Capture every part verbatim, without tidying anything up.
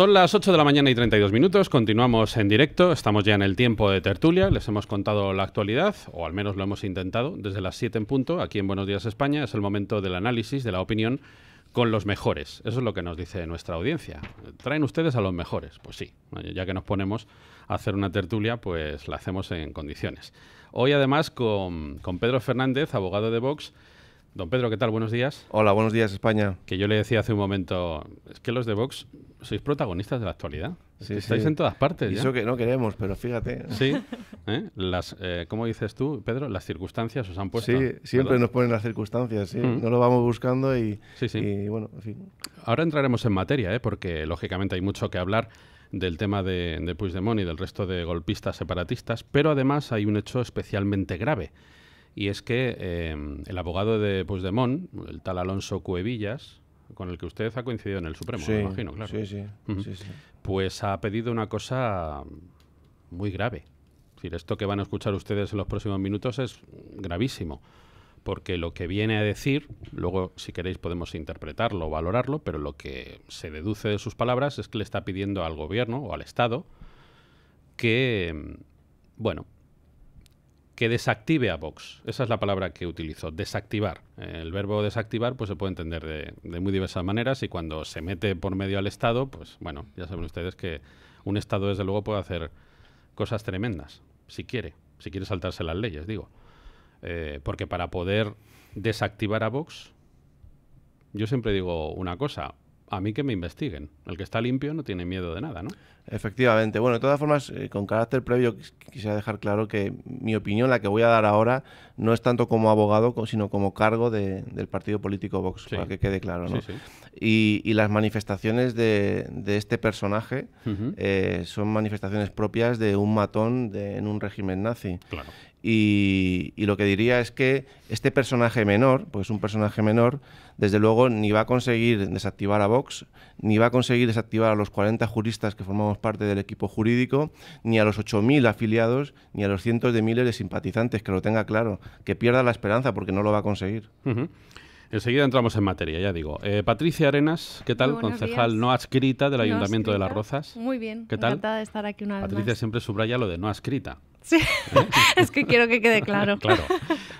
Son las ocho de la mañana y treinta y dos minutos, continuamos en directo, estamos ya en el tiempo de tertulia, les hemos contado la actualidad, o al menos lo hemos intentado, desde las siete en punto, aquí en Buenos Días España, es el momento del análisis, de la opinión, con los mejores. Eso es lo que nos dice nuestra audiencia. ¿Traen ustedes a los mejores? Pues sí, ya que nos ponemos a hacer una tertulia, pues la hacemos en condiciones. Hoy además con, con Pedro Fernández, abogado de Vox. Don Pedro, ¿qué tal? Buenos días. Hola, buenos días, España. Que yo le decía hace un momento, es que los de Vox sois protagonistas de la actualidad. Es sí, que estáis sí. en todas partes. Y eso que no queremos, pero fíjate. Sí. ¿Eh? Las, eh, ¿Cómo dices tú, Pedro? Las circunstancias os han puesto. Sí, siempre ¿Perdón? nos ponen las circunstancias. ¿sí? Mm. No lo vamos buscando y, sí, sí. y bueno, en fin. Ahora entraremos en materia, ¿eh? Porque lógicamente hay mucho que hablar del tema de, de Puigdemont y del resto de golpistas separatistas, pero además hay un hecho especialmente grave. Y es que eh, el abogado de Puigdemont, el tal Alonso Cuevillas, con el que usted ha coincidido en el Supremo, sí, me imagino, claro. Sí, sí, uh-huh. sí, sí. Pues ha pedido una cosa muy grave. Es decir, esto que van a escuchar ustedes en los próximos minutos es gravísimo, porque lo que viene a decir, luego si queréis podemos interpretarlo o valorarlo, pero lo que se deduce de sus palabras es que le está pidiendo al gobierno o al Estado que, bueno, que desactive a Vox. Esa es la palabra que utilizo, desactivar. El verbo desactivar pues se puede entender de, de muy diversas maneras, y cuando se mete por medio al Estado, pues bueno, ya saben ustedes que un Estado desde luego puede hacer cosas tremendas, si quiere, si quiere saltarse las leyes, digo. Eh, porque para poder desactivar a Vox, yo siempre digo una cosa, a mí que me investiguen. El que está limpio no tiene miedo de nada, ¿no? Efectivamente. Bueno, de todas formas, eh, con carácter previo, quis quisiera dejar claro que mi opinión, la que voy a dar ahora, no es tanto como abogado, sino como cargo de, del partido político Vox, sí. para que quede claro, ¿no? Sí, sí. Y, y las manifestaciones de, de este personaje uh-huh. eh, son manifestaciones propias de un matón de, en un régimen nazi. Claro. Y, y lo que diría es que este personaje menor, pues un personaje menor, desde luego ni va a conseguir desactivar a Vox, ni va a conseguir desactivar a los cuarenta juristas que formamos parte del equipo jurídico, ni a los ocho mil afiliados, ni a los cientos de miles de simpatizantes, que lo tenga claro, que pierda la esperanza porque no lo va a conseguir. Uh-huh. Enseguida entramos en materia, ya digo. Eh, Patricia Arenas, ¿qué tal? Concejal días. no adscrita del no Ayuntamiento adscrita. de Las Rozas. Muy bien, ¿Qué tal? encantada de estar aquí una vez Patricia más. Patricia siempre subraya lo de no adscrita. Sí, ¿Eh? es que quiero que quede claro. Claro,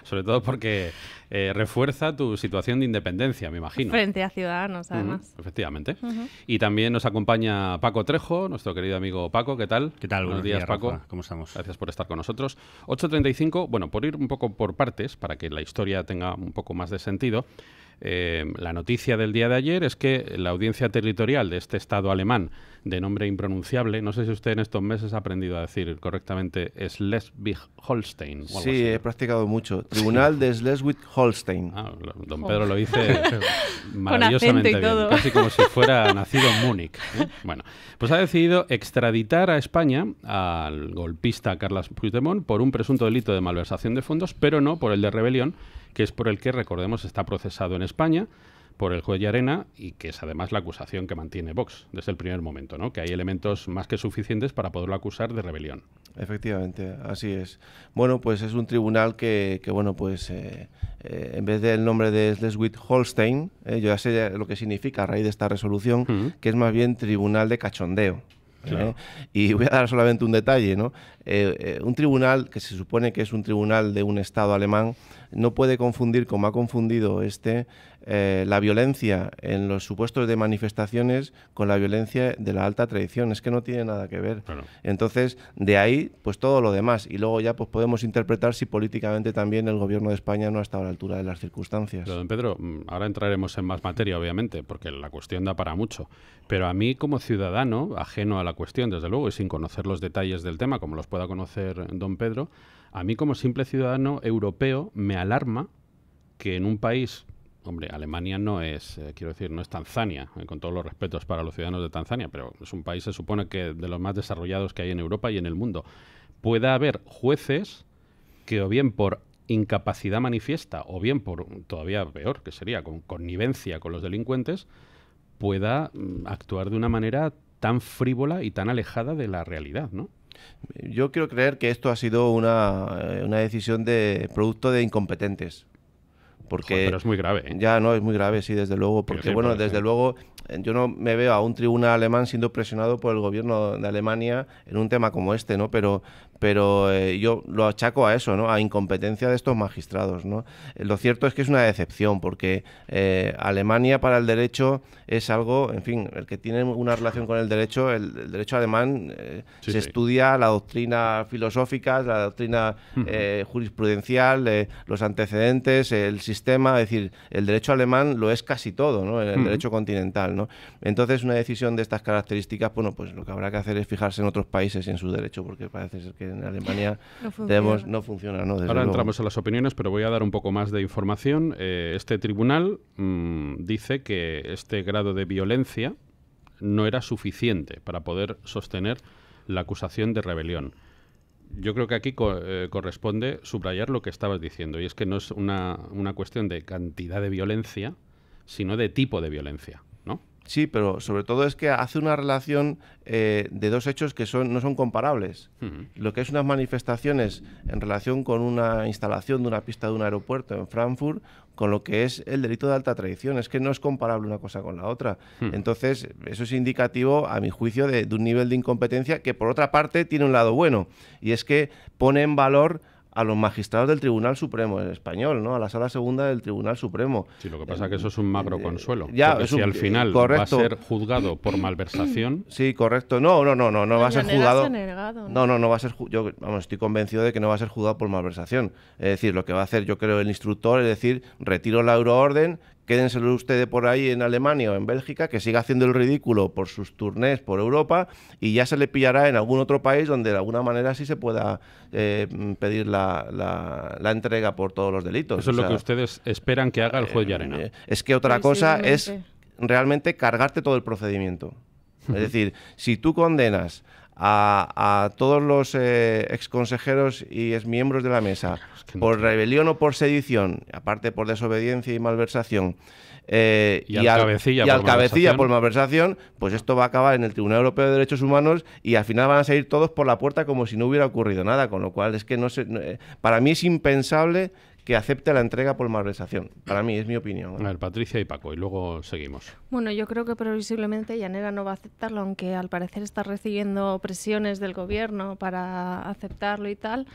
sobre todo porque eh, refuerza tu situación de independencia, me imagino. Frente a Ciudadanos, además. Uh-huh. Efectivamente. Uh-huh. Y también nos acompaña Paco Trejo, nuestro querido amigo Paco. ¿Qué tal? ¿Qué tal? Buenos, Buenos días, días Paco. Rafa. ¿Cómo estamos? Gracias por estar con nosotros. ocho treinta y cinco, bueno, por ir un poco por partes, para que la historia tenga un poco más de sentido, eh, la noticia del día de ayer es que la audiencia territorial de este Estado alemán de nombre impronunciable, no sé si usted en estos meses ha aprendido a decir correctamente Schleswig-Holstein. Sí, así. he practicado mucho. Tribunal sí. de Schleswig-Holstein. Ah, don Pedro oh. lo dice maravillosamente bien, casi como si fuera nacido en Múnich, ¿eh? Bueno, pues ha decidido extraditar a España al golpista Carles Puigdemont por un presunto delito de malversación de fondos, pero no por el de rebelión, que es por el que, recordemos, está procesado en España por el juez Llarena, y que es además la acusación que mantiene Vox desde el primer momento, ¿no? Que hay elementos más que suficientes para poderlo acusar de rebelión. Efectivamente, así es. Bueno, pues es un tribunal que, que bueno, pues eh, eh, en vez del nombre de Schleswig-Holstein, eh, yo ya sé lo que significa a raíz de esta resolución, uh-huh. que es más bien tribunal de cachondeo. Claro. ¿eh? Y voy a dar solamente un detalle, ¿no? Eh, eh, un tribunal que se supone que es un tribunal de un Estado alemán no puede confundir, como ha confundido este, eh, la violencia en los supuestos de manifestaciones con la violencia de la alta traición. Es que no tiene nada que ver. Claro. Entonces, de ahí, pues todo lo demás. Y luego ya pues podemos interpretar si políticamente también el Gobierno de España no ha estado a la altura de las circunstancias. Pero, don Pedro, ahora entraremos en más materia, obviamente, porque la cuestión da para mucho. Pero a mí, como ciudadano, ajeno a la cuestión, desde luego, y sin conocer los detalles del tema, como los pueda conocer don Pedro, a mí como simple ciudadano europeo me alarma que en un país, hombre, Alemania no es, eh, quiero decir, no es Tanzania, eh, con todos los respetos para los ciudadanos de Tanzania, pero es un país, se supone que de los más desarrollados que hay en Europa y en el mundo, pueda haber jueces que o bien por incapacidad manifiesta o bien por, todavía peor, que sería con connivencia con los delincuentes, pueda mm, actuar de una manera tan frívola y tan alejada de la realidad, ¿no? Yo quiero creer que esto ha sido una, una decisión de producto de incompetentes. Porque Joder, pero es muy grave. ¿eh? Ya, no, es muy grave, sí, desde luego. Porque, sí, bueno, desde luego, yo no me veo a un tribunal alemán siendo presionado por el gobierno de Alemania en un tema como este, ¿no? Pero, pero eh, yo lo achaco a eso, ¿no? A incompetencia de estos magistrados, ¿no? Eh, lo cierto es que es una decepción, porque eh, Alemania para el derecho es algo, en fin, el que tiene una relación con el derecho, el, el derecho alemán eh, sí, se sí. estudia la doctrina filosófica, la doctrina eh, jurisprudencial, eh, los antecedentes, el sistema Sistema, es decir, el derecho alemán lo es casi todo, ¿no? El uh-huh. derecho continental, ¿no? Entonces, una decisión de estas características, bueno, pues lo que habrá que hacer es fijarse en otros países y en su derecho, porque parece ser que en Alemania no funciona, debemos, no funciona ¿no? Desde Ahora luego. Entramos a las opiniones, pero voy a dar un poco más de información. Eh, este tribunal mmm, dice que este grado de violencia no era suficiente para poder sostener la acusación de rebelión. Yo creo que aquí co eh, corresponde subrayar lo que estabas diciendo, y es que no es una, una cuestión de cantidad de violencia, sino de tipo de violencia, ¿no? Sí, pero sobre todo es que hace una relación eh, de dos hechos que son, no son comparables. Uh-huh. Lo que es unas manifestaciones en relación con una instalación de una pista de un aeropuerto en Frankfurt, con lo que es el delito de alta traición. Es que no es comparable una cosa con la otra. Hmm. Entonces, eso es indicativo, a mi juicio, de, de un nivel de incompetencia que, por otra parte, tiene un lado bueno. Y es que pone en valor a los magistrados del Tribunal Supremo en español, ¿no? A la Sala Segunda del Tribunal Supremo. Sí, lo que pasa eh, es que eso es un macro consuelo. Ya, es un, si al final correcto. va a ser juzgado por malversación. Sí, correcto. No, no, no, no, no va a ser juzgado. Negado, ¿no? no, no, no va a ser. Yo, vamos, estoy convencido de que no va a ser juzgado por malversación. Es decir, lo que va a hacer, yo creo, el instructor es decir, retiro la euroorden. Quédenselo ustedes por ahí en Alemania o en Bélgica, que siga haciendo el ridículo por sus turnés por Europa y ya se le pillará en algún otro país donde de alguna manera sí se pueda eh, pedir la, la, la entrega por todos los delitos. Eso o es sea, lo que ustedes esperan que haga el juez eh, Llarena. Es que otra cosa es realmente cargarte todo el procedimiento. Es decir, si tú condenas A, a todos los eh, exconsejeros y exmiembros de la mesa es que no por tiene. rebelión o por sedición, aparte por desobediencia y malversación, eh, y, y al, cabecilla, y por al cabecilla por malversación, pues esto va a acabar en el Tribunal Europeo de Derechos Humanos y al final van a salir todos por la puerta como si no hubiera ocurrido nada, con lo cual es que no sé, no, eh, para mí es impensable que acepte la entrega por malversación. Para mí, es mi opinión, ¿no? A ver, Patricia y Paco, y luego seguimos. Bueno, yo creo que previsiblemente Llanera no va a aceptarlo, aunque al parecer está recibiendo presiones del gobierno para aceptarlo y tal.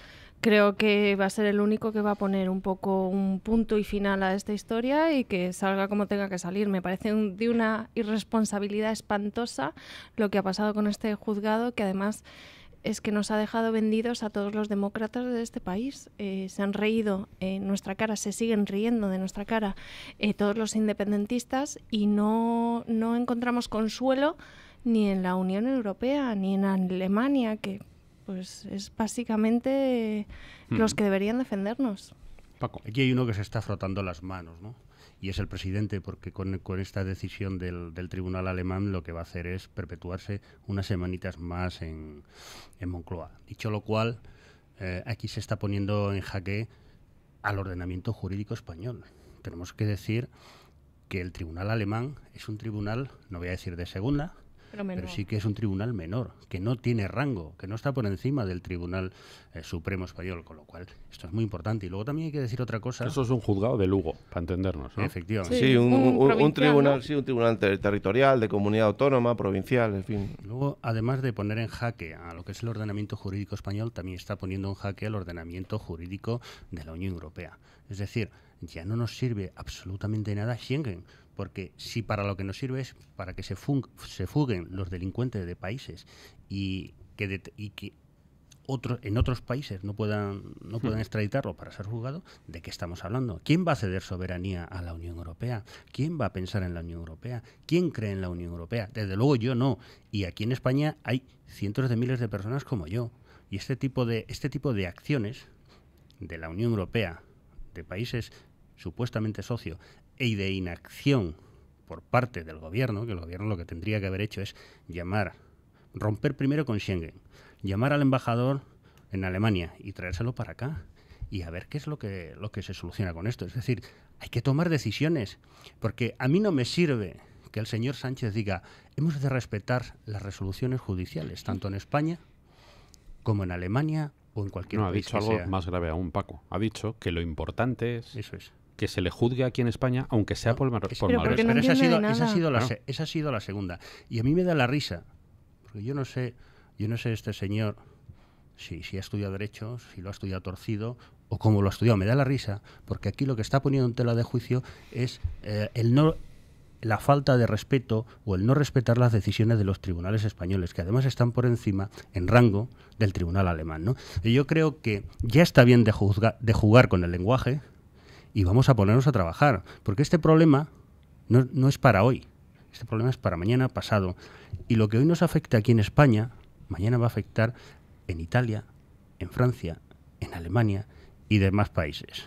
Creo que va a ser el único que va a poner un poco un punto y final a esta historia y que salga como tenga que salir. Me parece un, de una irresponsabilidad espantosa lo que ha pasado con este juzgado, que además es que nos ha dejado vendidos a todos los demócratas de este país. Eh, se han reído en nuestra cara, se siguen riendo de nuestra cara eh, todos los independentistas y no, no encontramos consuelo ni en la Unión Europea ni en Alemania, que pues es básicamente eh, mm. los que deberían defendernos. Paco. Aquí hay uno que se está frotando las manos, ¿no? Y es el presidente, porque con, con esta decisión del, del tribunal alemán lo que va a hacer es perpetuarse unas semanitas más en, en Moncloa. Dicho lo cual, eh, aquí se está poniendo en jaque al ordenamiento jurídico español. Tenemos que decir que el tribunal alemán es un tribunal, no voy a decir de segunda, pero, pero sí que es un tribunal menor, que no tiene rango, que no está por encima del Tribunal eh, Supremo Español, con lo cual esto es muy importante. Y luego también hay que decir otra cosa. Eso es un juzgado de Lugo, para entendernos, ¿no? Efectivamente. Sí, sí un, un, un, un tribunal, ¿no? sí, un tribunal ter territorial, de comunidad autónoma, provincial, en fin. Luego, además de poner en jaque a lo que es el ordenamiento jurídico español, también está poniendo en jaque el ordenamiento jurídico de la Unión Europea. Es decir, ya no nos sirve absolutamente nada Schengen, porque si para lo que nos sirve es para que se, se fuguen los delincuentes de países y que, de y que otros en otros países no puedan no puedan extraditarlo para ser juzgado, ¿de qué estamos hablando? ¿Quién va a ceder soberanía a la Unión Europea? ¿Quién va a pensar en la Unión Europea? ¿Quién cree en la Unión Europea? Desde luego yo no. Y aquí en España hay cientos de miles de personas como yo. Y este tipo de, este tipo de acciones de la Unión Europea, de países supuestamente socios, y de inacción por parte del gobierno, que el gobierno lo que tendría que haber hecho es llamar, romper primero con Schengen, llamar al embajador en Alemania y traérselo para acá y a ver qué es lo que, lo que se soluciona con esto. Es decir, hay que tomar decisiones, porque a mí no me sirve que el señor Sánchez diga hemos de respetar las resoluciones judiciales, tanto en España como en Alemania o en cualquier país. No, ha dicho algo más grave aún, Paco. Ha dicho que lo importante es... Eso es. que se le juzgue aquí en España, aunque sea por, por pero mal. Pero no esa, ha sido, esa, ha sido la, no. esa ha sido la segunda. Y a mí me da la risa, porque yo no sé, yo no sé este señor si, si ha estudiado Derecho, si lo ha estudiado torcido o cómo lo ha estudiado. Me da la risa, porque aquí lo que está poniendo en tela de juicio es eh, el no... la falta de respeto o el no respetar las decisiones de los tribunales españoles, que además están por encima, en rango, del tribunal alemán, ¿no? Y yo creo que ya está bien de, juzga, de jugar con el lenguaje y vamos a ponernos a trabajar, porque este problema no, no es para hoy, este problema es para mañana, pasado, y lo que hoy nos afecta aquí en España, mañana va a afectar en Italia, en Francia, en Alemania y demás países.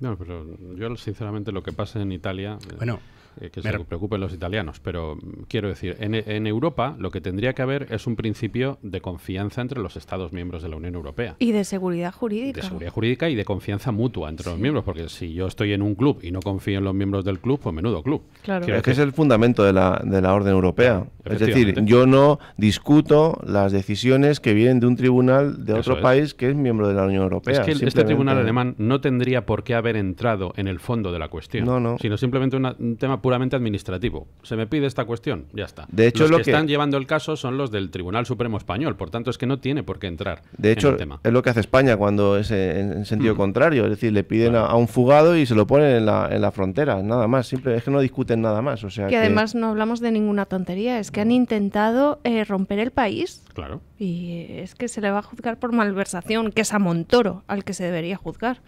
No, pero yo sinceramente lo que pasa en Italia... Bueno... Eh, que se preocupen los italianos, pero quiero decir, en, en Europa lo que tendría que haber es un principio de confianza entre los Estados miembros de la Unión Europea. Y de seguridad jurídica. De seguridad jurídica y de confianza mutua entre sí. los miembros, porque si yo estoy en un club y no confío en los miembros del club, pues menudo club. Claro. Es que es el fundamento de la, de la orden europea. Es decir, yo no discuto las decisiones que vienen de un tribunal de otro país que es miembro de la Unión Europea. Es que simplemente... este tribunal alemán no tendría por qué haber entrado en el fondo de la cuestión, no, no. sino simplemente una, un tema puramente administrativo. Se me pide esta cuestión, ya está. De hecho, los lo que, que están llevando el caso son los del Tribunal Supremo Español, por tanto es que no tiene por qué entrar de hecho, en el tema. Es lo que hace España cuando es en, en sentido mm. contrario, es decir, le piden claro. a, a un fugado y se lo ponen en la, en la frontera, nada más, simple, es que no discuten nada más. O sea que, que además no hablamos de ninguna tontería, es que han intentado eh, romper el país. Claro. Y es que se le va a juzgar por malversación, que es a Montoro al que se debería juzgar,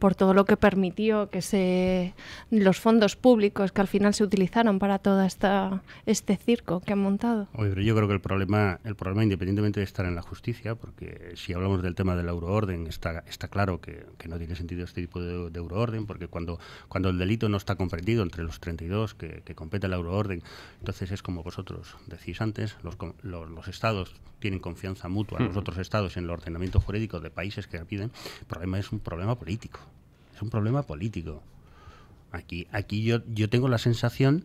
por todo lo que permitió que se los fondos públicos que al final se utilizaron para todo esta, este circo que han montado. Oye, pero yo creo que el problema, el problema independientemente de estar en la justicia, porque si hablamos del tema de la euroorden, está, está claro que, que no tiene sentido este tipo de, de euroorden, porque cuando, cuando el delito no está comprendido entre los treinta y dos que, que compete la euroorden, entonces es como vosotros decís antes, los, los, los estados tienen confianza mutua, mm. los otros estados en el ordenamiento jurídico de países que la piden. El problema es un problema político. Es un problema político. Aquí, aquí yo, yo tengo la sensación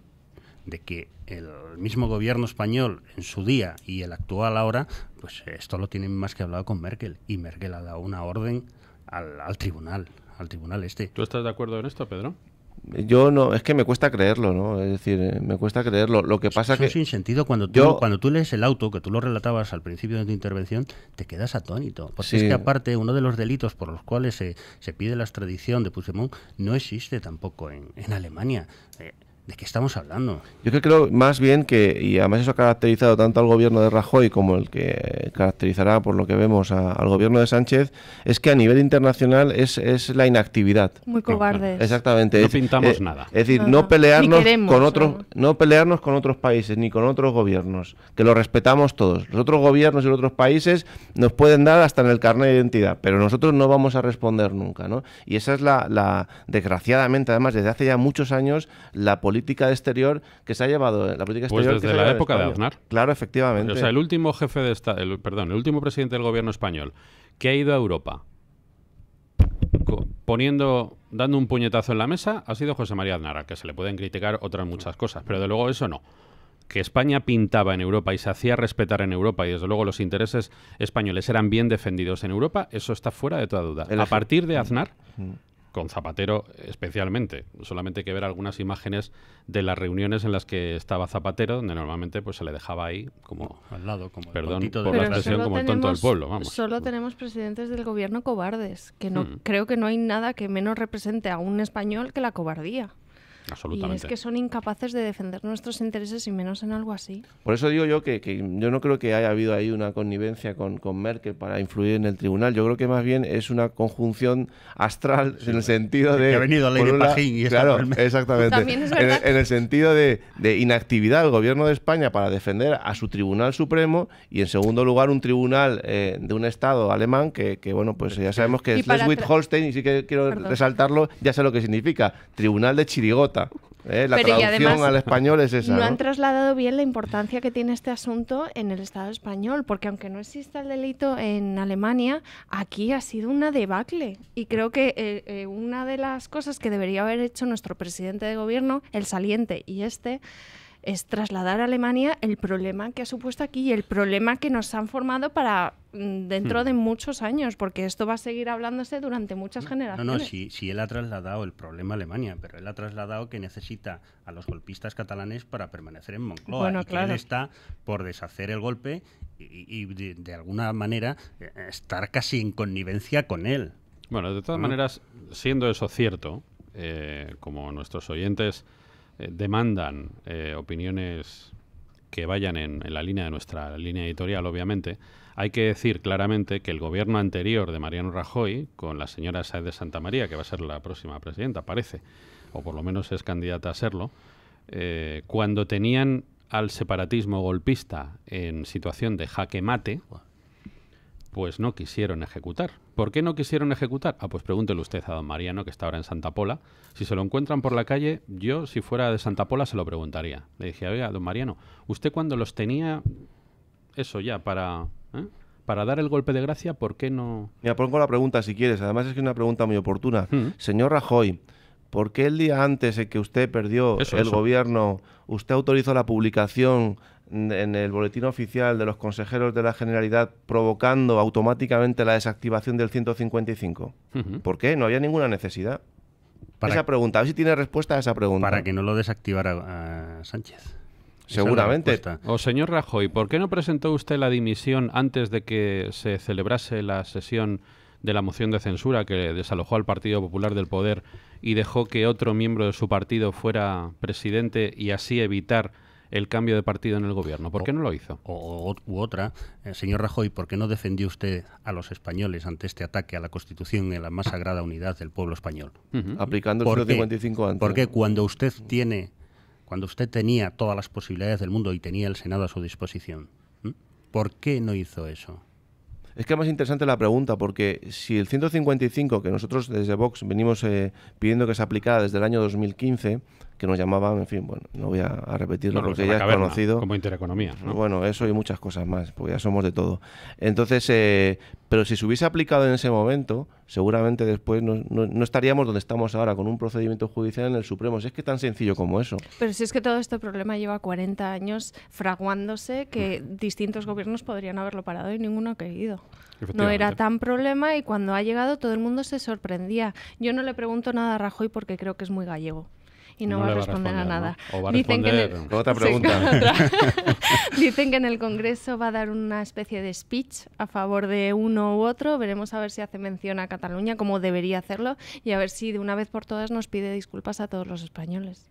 de que el mismo gobierno español en su día y el actual ahora, pues esto lo tienen más que hablado con Merkel. Y Merkel ha dado una orden al, al tribunal, al tribunal este. ¿Tú estás de acuerdo en esto, Pedro? Yo no, es que me cuesta creerlo, ¿no? Es decir, me cuesta creerlo. Lo que pasa es que... Es un sinsentido. Cuando tú, yo... cuando tú lees el auto, que tú lo relatabas al principio de tu intervención, te quedas atónito. Porque sí. es que aparte, uno de los delitos por los cuales se, se pide la extradición de Puigdemont no existe tampoco en, en Alemania. Eh, ¿De qué estamos hablando? Yo creo más bien que, y además eso ha caracterizado tanto al gobierno de Rajoy como el que caracterizará por lo que vemos a, al gobierno de Sánchez, es que a nivel internacional es, es la inactividad. Muy cobardes. Exactamente. No es, pintamos es, nada. Es decir, no, no pelearnos queremos, con otros, no. no pelearnos con otros países ni con otros gobiernos, que los respetamos todos. Los otros gobiernos y los otros países nos pueden dar hasta en el carnet de identidad, pero nosotros no vamos a responder nunca, ¿no? Y esa es la, la desgraciadamente, además, desde hace ya muchos años, la política política exterior que se ha llevado la política exterior pues desde la época de Aznar. Claro, efectivamente. O sea, el último jefe de esta, el, perdón, el último presidente del gobierno español que ha ido a Europa poniendo, dando un puñetazo en la mesa ha sido José María Aznar, que se le pueden criticar otras muchas cosas, pero de luego eso no. Que España pintaba en Europa y se hacía respetar en Europa y desde luego los intereses españoles eran bien defendidos en Europa, eso está fuera de toda duda. El a partir de Aznar... Mm. Con Zapatero especialmente. Solamente hay que ver algunas imágenes de las reuniones en las que estaba Zapatero, donde normalmente pues se le dejaba ahí como al lado, como perdón el por la expresión, como el tonto del pueblo. Vamos. Solo tenemos presidentes del gobierno cobardes, que no hmm. creo que no hay nada que menos represente a un español que la cobardía. Absolutamente. Y es que son incapaces de defender nuestros intereses y menos en algo así. Por eso digo yo que, que yo no creo que haya habido ahí una connivencia con, con Merkel para influir en el tribunal. Yo creo que más bien es una conjunción astral sí, en el sentido de... Que ha venido Ley de Pajín y claro, exactamente. Es en, en el sentido de, de inactividad del gobierno de España para defender a su tribunal supremo y en segundo lugar un tribunal eh, de un estado alemán que, que bueno, pues ya sabemos que es Schleswig-Holstein y sí que quiero Perdón. resaltarlo, ya sé lo que significa. Tribunal de Chirigota. Eh, la Pero traducción además, al español es esa. No, no han trasladado bien la importancia que tiene este asunto en el Estado español, porque aunque no exista el delito en Alemania, aquí ha sido una debacle. Y creo que eh, eh, una de las cosas que debería haber hecho nuestro presidente de gobierno, el saliente y este, es trasladar a Alemania el problema que ha supuesto aquí y el problema que nos han formado para dentro de muchos años, porque esto va a seguir hablándose durante muchas generaciones. No, no, sí, sí él ha trasladado el problema a Alemania, pero él ha trasladado que necesita a los golpistas catalanes para permanecer en Moncloa, bueno, y claro, que él está por deshacer el golpe y, y de, de alguna manera estar casi en connivencia con él. Bueno, de todas ¿no? maneras, siendo eso cierto, eh, como nuestros oyentes eh, demandan eh, opiniones que vayan en, en la línea de nuestra línea editorial, obviamente, hay que decir claramente que el gobierno anterior de Mariano Rajoy, con la señora Sáez de Santamaría, que va a ser la próxima presidenta, parece, o por lo menos es candidata a serlo, eh, cuando tenían al separatismo golpista en situación de jaque mate, pues no quisieron ejecutar. ¿Por qué no quisieron ejecutar? Ah, pues pregúntele usted a don Mariano, que está ahora en Santa Pola. Si se lo encuentran por la calle, yo, si fuera de Santa Pola, se lo preguntaría. Le dije, oiga, don Mariano, usted cuando los tenía, eso ya, para, ¿eh? para dar el golpe de gracia, ¿por qué no...? Mira, pongo la pregunta, si quieres. Además, es que es una pregunta muy oportuna. ¿Mm? Señor Rajoy, ¿por qué el día antes de que usted perdió eso, el eso. gobierno, usted autorizó la publicación en el boletín oficial de los consejeros de la Generalidad, provocando automáticamente la desactivación del ciento cincuenta y cinco. Uh-huh. ¿Por qué? No había ninguna necesidad. Para esa pregunta, a ver si tiene respuesta a esa pregunta. Para que no lo desactivara a Sánchez. Seguramente. O señor Rajoy, ¿por qué no presentó usted la dimisión antes de que se celebrase la sesión de la moción de censura que desalojó al Partido Popular del poder y dejó que otro miembro de su partido fuera presidente y así evitar el cambio de partido en el gobierno? ¿Por qué no lo hizo? O, o, u otra, eh, señor Rajoy, ¿por qué no defendió usted a los españoles ante este ataque a la Constitución en la más sagrada unidad del pueblo español? Uh-huh. Aplicando el ciento cincuenta y cinco antes. Porque cuando usted tiene, cuando usted tenía todas las posibilidades del mundo y tenía el Senado a su disposición, ¿eh? ¿por qué no hizo eso? Es que es más interesante la pregunta, porque si el ciento cincuenta y cinco, que nosotros desde Vox venimos eh, pidiendo que se aplicara desde el año dos mil quince, que nos llamaban, en fin, bueno, no voy a, a repetirlo, no, porque ya caverna, es conocido. Como Intereconomía, ¿no? Bueno, eso y muchas cosas más, porque ya somos de todo. Entonces, eh, pero si se hubiese aplicado en ese momento, seguramente después no, no, no estaríamos donde estamos ahora, con un procedimiento judicial en el Supremo. Si es que tan sencillo como eso. Pero si es que todo este problema lleva cuarenta años fraguándose, que mm. distintos gobiernos podrían haberlo parado y ninguno ha querido. No era tan problema y cuando ha llegado todo el mundo se sorprendía. Yo no le pregunto nada a Rajoy porque creo que es muy gallego y no, no va a responder, responder a nada. ¿No? O va a Dicen responder que en el... otra pregunta. Dicen que en el Congreso va a dar una especie de speech a favor de uno u otro. Veremos a ver si hace mención a Cataluña, como debería hacerlo, y a ver si de una vez por todas nos pide disculpas a todos los españoles.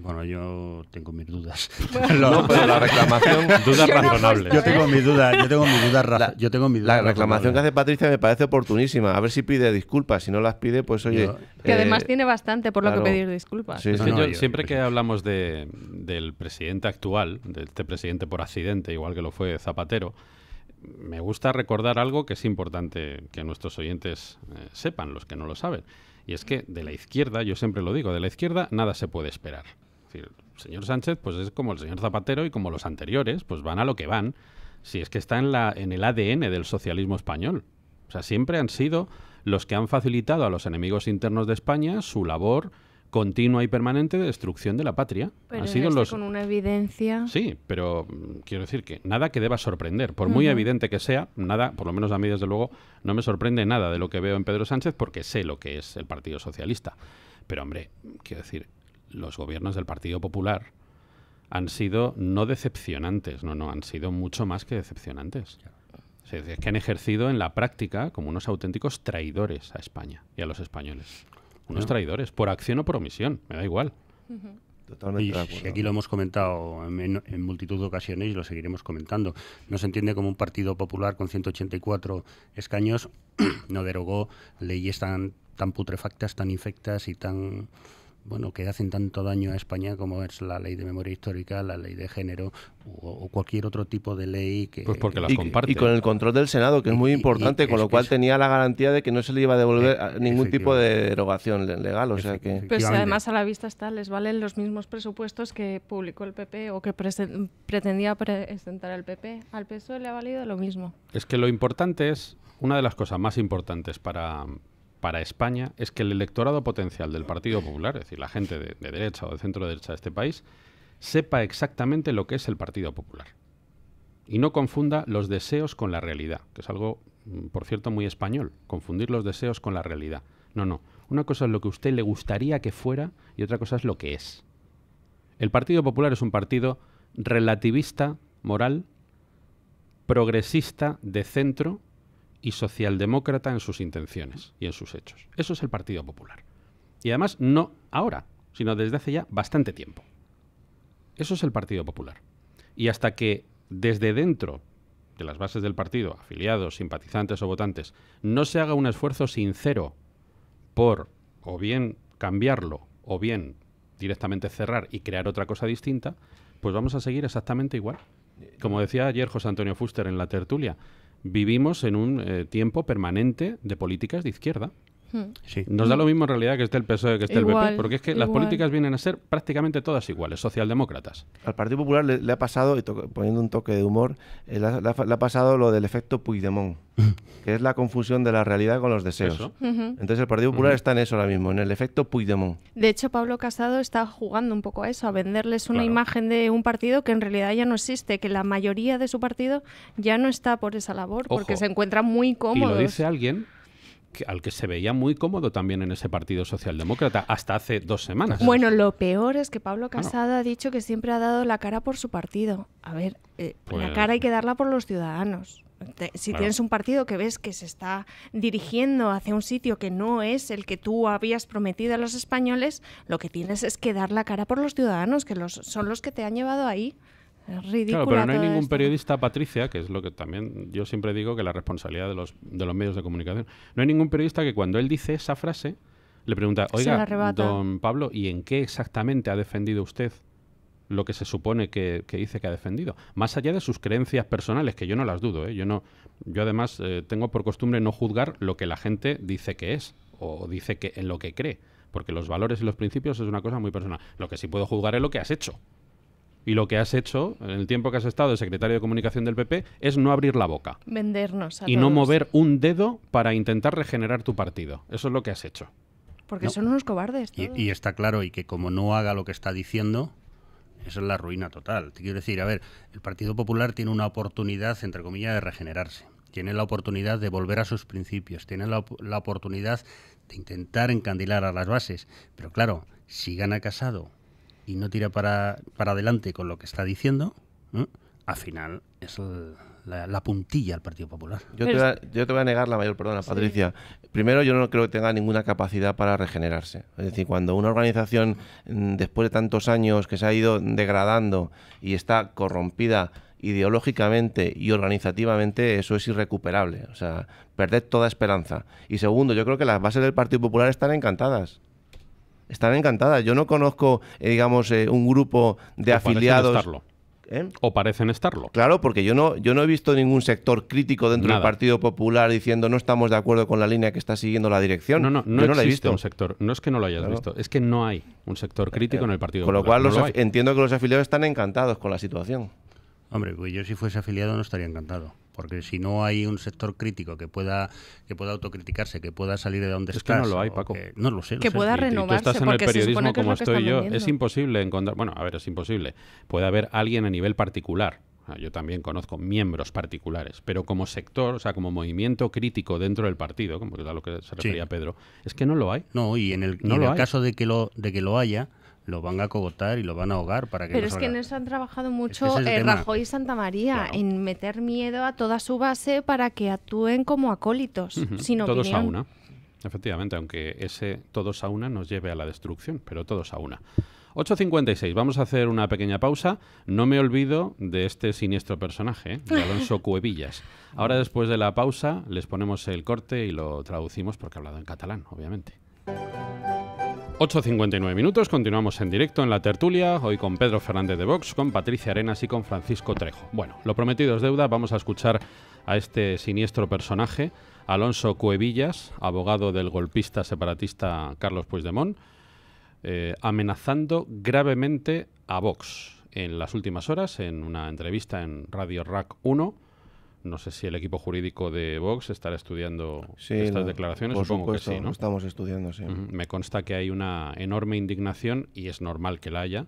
Bueno, yo tengo mis dudas. Bueno, no, pero la reclamación... dudas razonables. Yo tengo mis dudas, yo tengo mis dudas la, yo tengo mis dudas La reclamación que hace Patricia me parece oportunísima. A ver si pide disculpas. Si no las pide, pues oye... Yo, eh, que además tiene bastante por claro, lo que pedir disculpas. Sí, sí. No, no, yo, yo, siempre yo, que hablamos de, del presidente actual, de este presidente por accidente, igual que lo fue Zapatero, me gusta recordar algo que es importante que nuestros oyentes eh, sepan, los que no lo saben. Y es que de la izquierda, yo siempre lo digo, de la izquierda nada se puede esperar. Es decir, el señor Sánchez pues es como el señor Zapatero y como los anteriores, pues van a lo que van, si es que está en, la, en el A D N del socialismo español. O sea, siempre han sido los que han facilitado a los enemigos internos de España su labor continua y permanente de destrucción de la patria. Pero han sido este los... con una evidencia... Sí, pero quiero decir que nada que deba sorprender. Por uh-huh. muy evidente que sea, nada, por lo menos a mí desde luego, no me sorprende nada de lo que veo en Pedro Sánchez porque sé lo que es el Partido Socialista. Pero hombre, quiero decir... los gobiernos del Partido Popular han sido no decepcionantes, no, no, han sido mucho más que decepcionantes. O sea, es que han ejercido en la práctica como unos auténticos traidores a España y a los españoles. Unos no. traidores, por acción o por omisión, me da igual. Uh-huh. Totalmente de acuerdo. Y aquí lo hemos comentado en, en multitud de ocasiones y lo seguiremos comentando. No se entiende cómo un Partido Popular con ciento ochenta y cuatro escaños no derogó leyes tan, tan putrefactas, tan infectas y tan... bueno, que hacen tanto daño a España como es la ley de memoria histórica, la ley de género o, o cualquier otro tipo de ley que... Pues porque las comparte. Y con el control del Senado, que y, es muy importante, y, y, con lo cual eso. tenía la garantía de que no se le iba a devolver eh, ningún tipo de derogación legal, o sea que... Pues además a la vista está, les valen los mismos presupuestos que publicó el P P o que pre pretendía presentar el P P. Al P S O E le ha valido lo mismo. Es que lo importante es, una de las cosas más importantes para... para España es que el electorado potencial del Partido Popular, es decir, la gente de, de derecha o de centro derecha de este país, sepa exactamente lo que es el Partido Popular y no confunda los deseos con la realidad, que es algo, por cierto, muy español, confundir los deseos con la realidad. No, no. Una cosa es lo que a usted le gustaría que fuera y otra cosa es lo que es. El Partido Popular es un partido relativista, moral, progresista, de centro y socialdemócrata en sus intenciones y en sus hechos. Eso es el Partido Popular. Y además no ahora, sino desde hace ya bastante tiempo. Eso es el Partido Popular. Y hasta que desde dentro de las bases del partido, afiliados, simpatizantes o votantes, no se haga un esfuerzo sincero por o bien cambiarlo o bien directamente cerrar y crear otra cosa distinta, pues vamos a seguir exactamente igual. Como decía ayer José Antonio Fuster en la tertulia, vivimos en un eh, tiempo permanente de políticas de izquierda. Sí. Nos da lo mismo en realidad que esté el P S O E, que esté igual, el P P, porque es que igual. Las políticas vienen a ser prácticamente todas iguales, socialdemócratas. Al Partido Popular le, le ha pasado, y to poniendo un toque de humor, eh, le, ha, le ha pasado lo del efecto Puigdemont, que es la confusión de la realidad con los deseos. Uh -huh. Entonces el Partido Popular uh -huh. está en eso ahora mismo, en el efecto Puigdemont. De hecho, Pablo Casado está jugando un poco a eso, a venderles una claro. imagen de un partido que en realidad ya no existe, que la mayoría de su partido ya no está por esa labor, Ojo, porque se encuentra muy cómodos. Y lo dice alguien al que se veía muy cómodo también en ese Partido Socialdemócrata hasta hace dos semanas. Bueno, lo peor es que Pablo Casado bueno. ha dicho que siempre ha dado la cara por su partido. A ver, eh, pues... la cara hay que darla por los ciudadanos. Te, si claro. tienes un partido que ves que se está dirigiendo hacia un sitio que no es el que tú habías prometido a los españoles, lo que tienes es que dar la cara por los ciudadanos, que los, son los que te han llevado ahí. Ridícula, claro, pero no hay ningún esto. periodista, Patricia, que es lo que también yo siempre digo, que la responsabilidad de los, de los medios de comunicación. No hay ningún periodista que cuando él dice esa frase le pregunta, oiga, don Pablo, ¿y en qué exactamente ha defendido usted lo que se supone que, que dice que ha defendido? Más allá de sus creencias personales, que yo no las dudo, ¿eh? Yo no, yo además eh, tengo por costumbre no juzgar lo que la gente dice que es o dice que en lo que cree, porque los valores y los principios es una cosa muy personal. Lo que sí puedo juzgar es lo que has hecho. Y lo que has hecho, en el tiempo que has estado de secretario de Comunicación del P P, es no abrir la boca. Vendernos a todos. Y no mover un dedo para intentar regenerar tu partido. Eso es lo que has hecho. Porque no. son unos cobardes. Y, y está claro, y que como no haga lo que está diciendo, eso es la ruina total. Te quiero decir, a ver, el Partido Popular tiene una oportunidad, entre comillas, de regenerarse. Tiene la oportunidad de volver a sus principios. Tiene la, la oportunidad de intentar encandilar a las bases. Pero claro, si gana Casado y no tira para, para adelante con lo que está diciendo, ¿eh? Al final es el, la, la puntilla al Partido Popular. Yo te, a, yo te voy a negar la mayor, perdona, sí. Patricia. Primero, yo no creo que tenga ninguna capacidad para regenerarse. Es decir, cuando una organización, después de tantos años que se ha ido degradando y está corrompida ideológicamente y organizativamente, eso es irrecuperable. O sea, perder toda esperanza. Y segundo, yo creo que las bases del Partido Popular están encantadas. Están encantadas. Yo no conozco, eh, digamos, eh, un grupo de o afiliados... Parecen estarlo. ¿Eh? O parecen estarlo. Claro, porque yo no, yo no he visto ningún sector crítico dentro Nada. del Partido Popular diciendo no estamos de acuerdo con la línea que está siguiendo la dirección. No, no, no, no existe un sector. No es que no lo hayas claro. visto, es que no hay un sector crítico eh, en el Partido Popular. Con lo cual no los lo entiendo que los afiliados están encantados con la situación. Hombre, pues yo si fuese afiliado no estaría encantado. Porque si no hay un sector crítico que pueda que pueda autocriticarse, que pueda salir de donde es estás... Es que no lo hay, Paco. Que, no lo sé. Lo que sé. pueda y, renovarse. Y tú estás en el periodismo como estoy yo. Vendiendo. Es imposible encontrar... Bueno, a ver, es imposible. Puede haber alguien a nivel particular. Yo también conozco miembros particulares. Pero como sector, o sea, como movimiento crítico dentro del partido, como es a lo que se refería sí. Pedro, es que no lo hay. No, y en el, no y en el caso de que lo, de que lo haya... lo van a cogotar y lo van a ahogar para que... Pero es que en eso han trabajado mucho eh, Rajoy y Santa María, claro. en meter miedo a toda su base para que actúen como acólitos, uh-huh. sin opinión. Todos a una, efectivamente, aunque ese todos a una nos lleve a la destrucción, pero todos a una. ocho cincuenta y seis, vamos a hacer una pequeña pausa. No me olvido de este siniestro personaje, ¿eh? de Alonso Cuevillas. Ahora, después de la pausa, les ponemos el corte y lo traducimos porque ha hablado en catalán, obviamente. ocho cincuenta y nueve minutos, continuamos en directo en La Tertulia, hoy con Pedro Fernández de Vox, con Patricia Arenas y con Francisco Trejo. Bueno, lo prometido es deuda, vamos a escuchar a este siniestro personaje, Alonso Cuevillas, abogado del golpista separatista Carlos Puigdemont, eh, amenazando gravemente a Vox. En las últimas horas, en una entrevista en Radio RAC uno, no sé si el equipo jurídico de Vox estará estudiando sí, estas no, declaraciones, por supongo supuesto, que sí, ¿no? Estamos estudiando, sí. Uh-huh. Me consta que hay una enorme indignación, y es normal que la haya,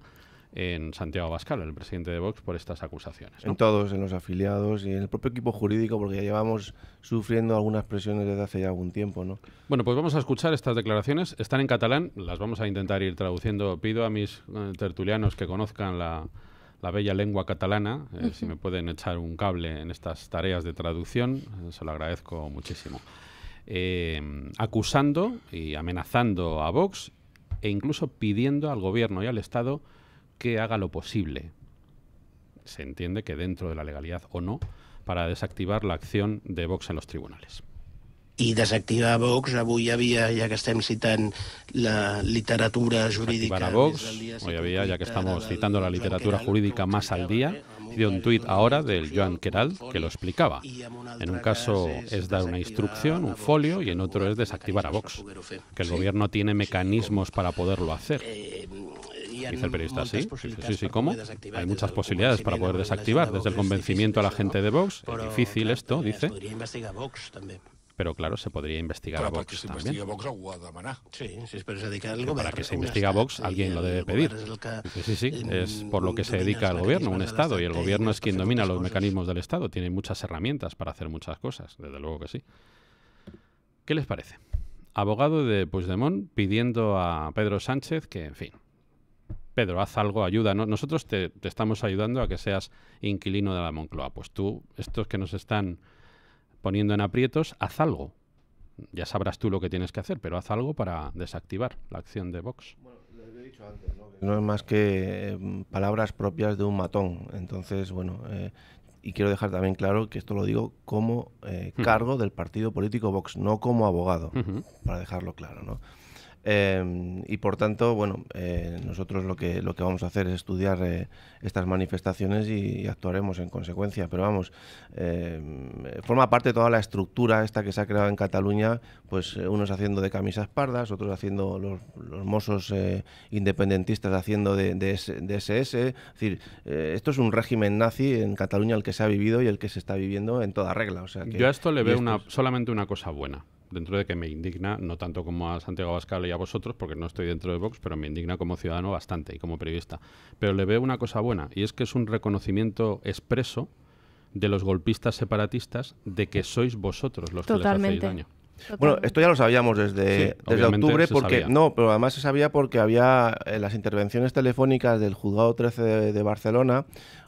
en Santiago Abascal, el presidente de Vox, por estas acusaciones, ¿no? En todos, en los afiliados y en el propio equipo jurídico, porque ya llevamos sufriendo algunas presiones desde hace ya algún tiempo, ¿no? Bueno, pues vamos a escuchar estas declaraciones. Están en catalán, las vamos a intentar ir traduciendo. Pido a mis eh, tertulianos que conozcan la, la bella lengua catalana, eh, uh-huh. si me pueden echar un cable en estas tareas de traducción, eh, se lo agradezco muchísimo. Eh, acusando y amenazando a Vox e incluso pidiendo al gobierno y al Estado que haga lo posible, se entiende que dentro de la legalidad o no, para desactivar la acción de Vox en los tribunales. I desactivar Vox, avui hi havia, ja que estem citant la literatura jurídica... Desactivar a Vox, hoy había, ya que estamos citando la literatura jurídica más al día, hice un tuit ahora del Joan Queralt que lo explicaba. En un caso es dar una instrucción, un folio, y en otro es desactivar a Vox, que el gobierno tiene mecanismos para poderlo hacer. Dice el periodista, sí, sí, sí, sí, ¿cómo? Hay muchas posibilidades para poder desactivar, desde el convencimiento a la gente de Vox, es difícil esto, dice. Pero claro, se podría investigar a Vox también. Para que se investigue a Vox, alguien lo debe pedir. Sí, sí, sí, es por lo que se dedica el gobierno, un Estado, y el gobierno es quien domina los mecanismos del Estado, tiene muchas herramientas para hacer muchas cosas, desde luego que sí. ¿Qué les parece? Abogado de Puigdemont pidiendo a Pedro Sánchez que, en fin, Pedro, haz algo, ayuda, ¿no? Nosotros te, te estamos ayudando a que seas inquilino de la Moncloa. Pues tú, estos que nos están poniendo en aprietos, haz algo. Ya sabrás tú lo que tienes que hacer, pero haz algo para desactivar la acción de Vox. Bueno, lo he dicho antes, ¿no? No es más que eh, palabras propias de un matón. Entonces, bueno, eh, y quiero dejar también claro que esto lo digo como eh, cargo uh-huh. del partido político Vox, no como abogado, uh-huh. para dejarlo claro, ¿no? Eh, y por tanto, bueno, eh, nosotros lo que lo que vamos a hacer es estudiar eh, estas manifestaciones y, y actuaremos en consecuencia. Pero vamos, eh, forma parte toda la estructura esta que se ha creado en Cataluña, pues eh, unos haciendo de camisas pardas, otros haciendo los, los mozos eh, independentistas haciendo de, de, de ese ese. Es decir, eh, esto es un régimen nazi en Cataluña el que se ha vivido y el que se está viviendo en toda regla. O sea que, yo a esto le veo una, solamente una cosa buena. Dentro de que me indigna, no tanto como a Santiago Abascal y a vosotros, porque no estoy dentro de Vox, pero me indigna como ciudadano bastante y como periodista. Pero le veo una cosa buena, y es que es un reconocimiento expreso de los golpistas separatistas de que sois vosotros los Totalmente. Que les hacéis daño. Bueno, esto ya lo sabíamos desde, sí, desde octubre, porque no, pero además se sabía porque había en las intervenciones telefónicas del juzgado trece de, de Barcelona,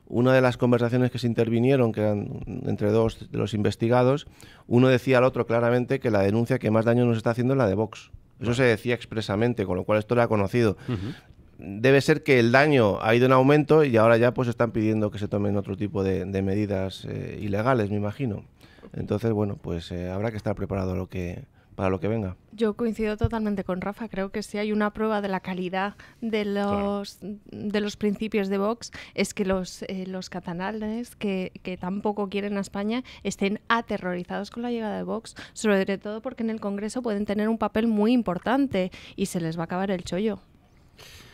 una de las conversaciones que se intervinieron, que eran entre dos de los investigados, uno decía al otro claramente que la denuncia que más daño nos está haciendo es la de Vox. Eso bueno. se decía expresamente, con lo cual esto era conocido. Uh-huh. Debe ser que el daño ha ido en aumento y ahora ya pues están pidiendo que se tomen otro tipo de, de medidas eh, ilegales, me imagino. Entonces, bueno, pues eh, habrá que estar preparado lo que, para lo que venga. Yo coincido totalmente con Rafa. Creo que si hay una prueba de la calidad de los, claro. de los principios de Vox, es que los, eh, los catalanes, que, que tampoco quieren a España, estén aterrorizados con la llegada de Vox, sobre todo porque en el Congreso pueden tener un papel muy importante y se les va a acabar el chollo.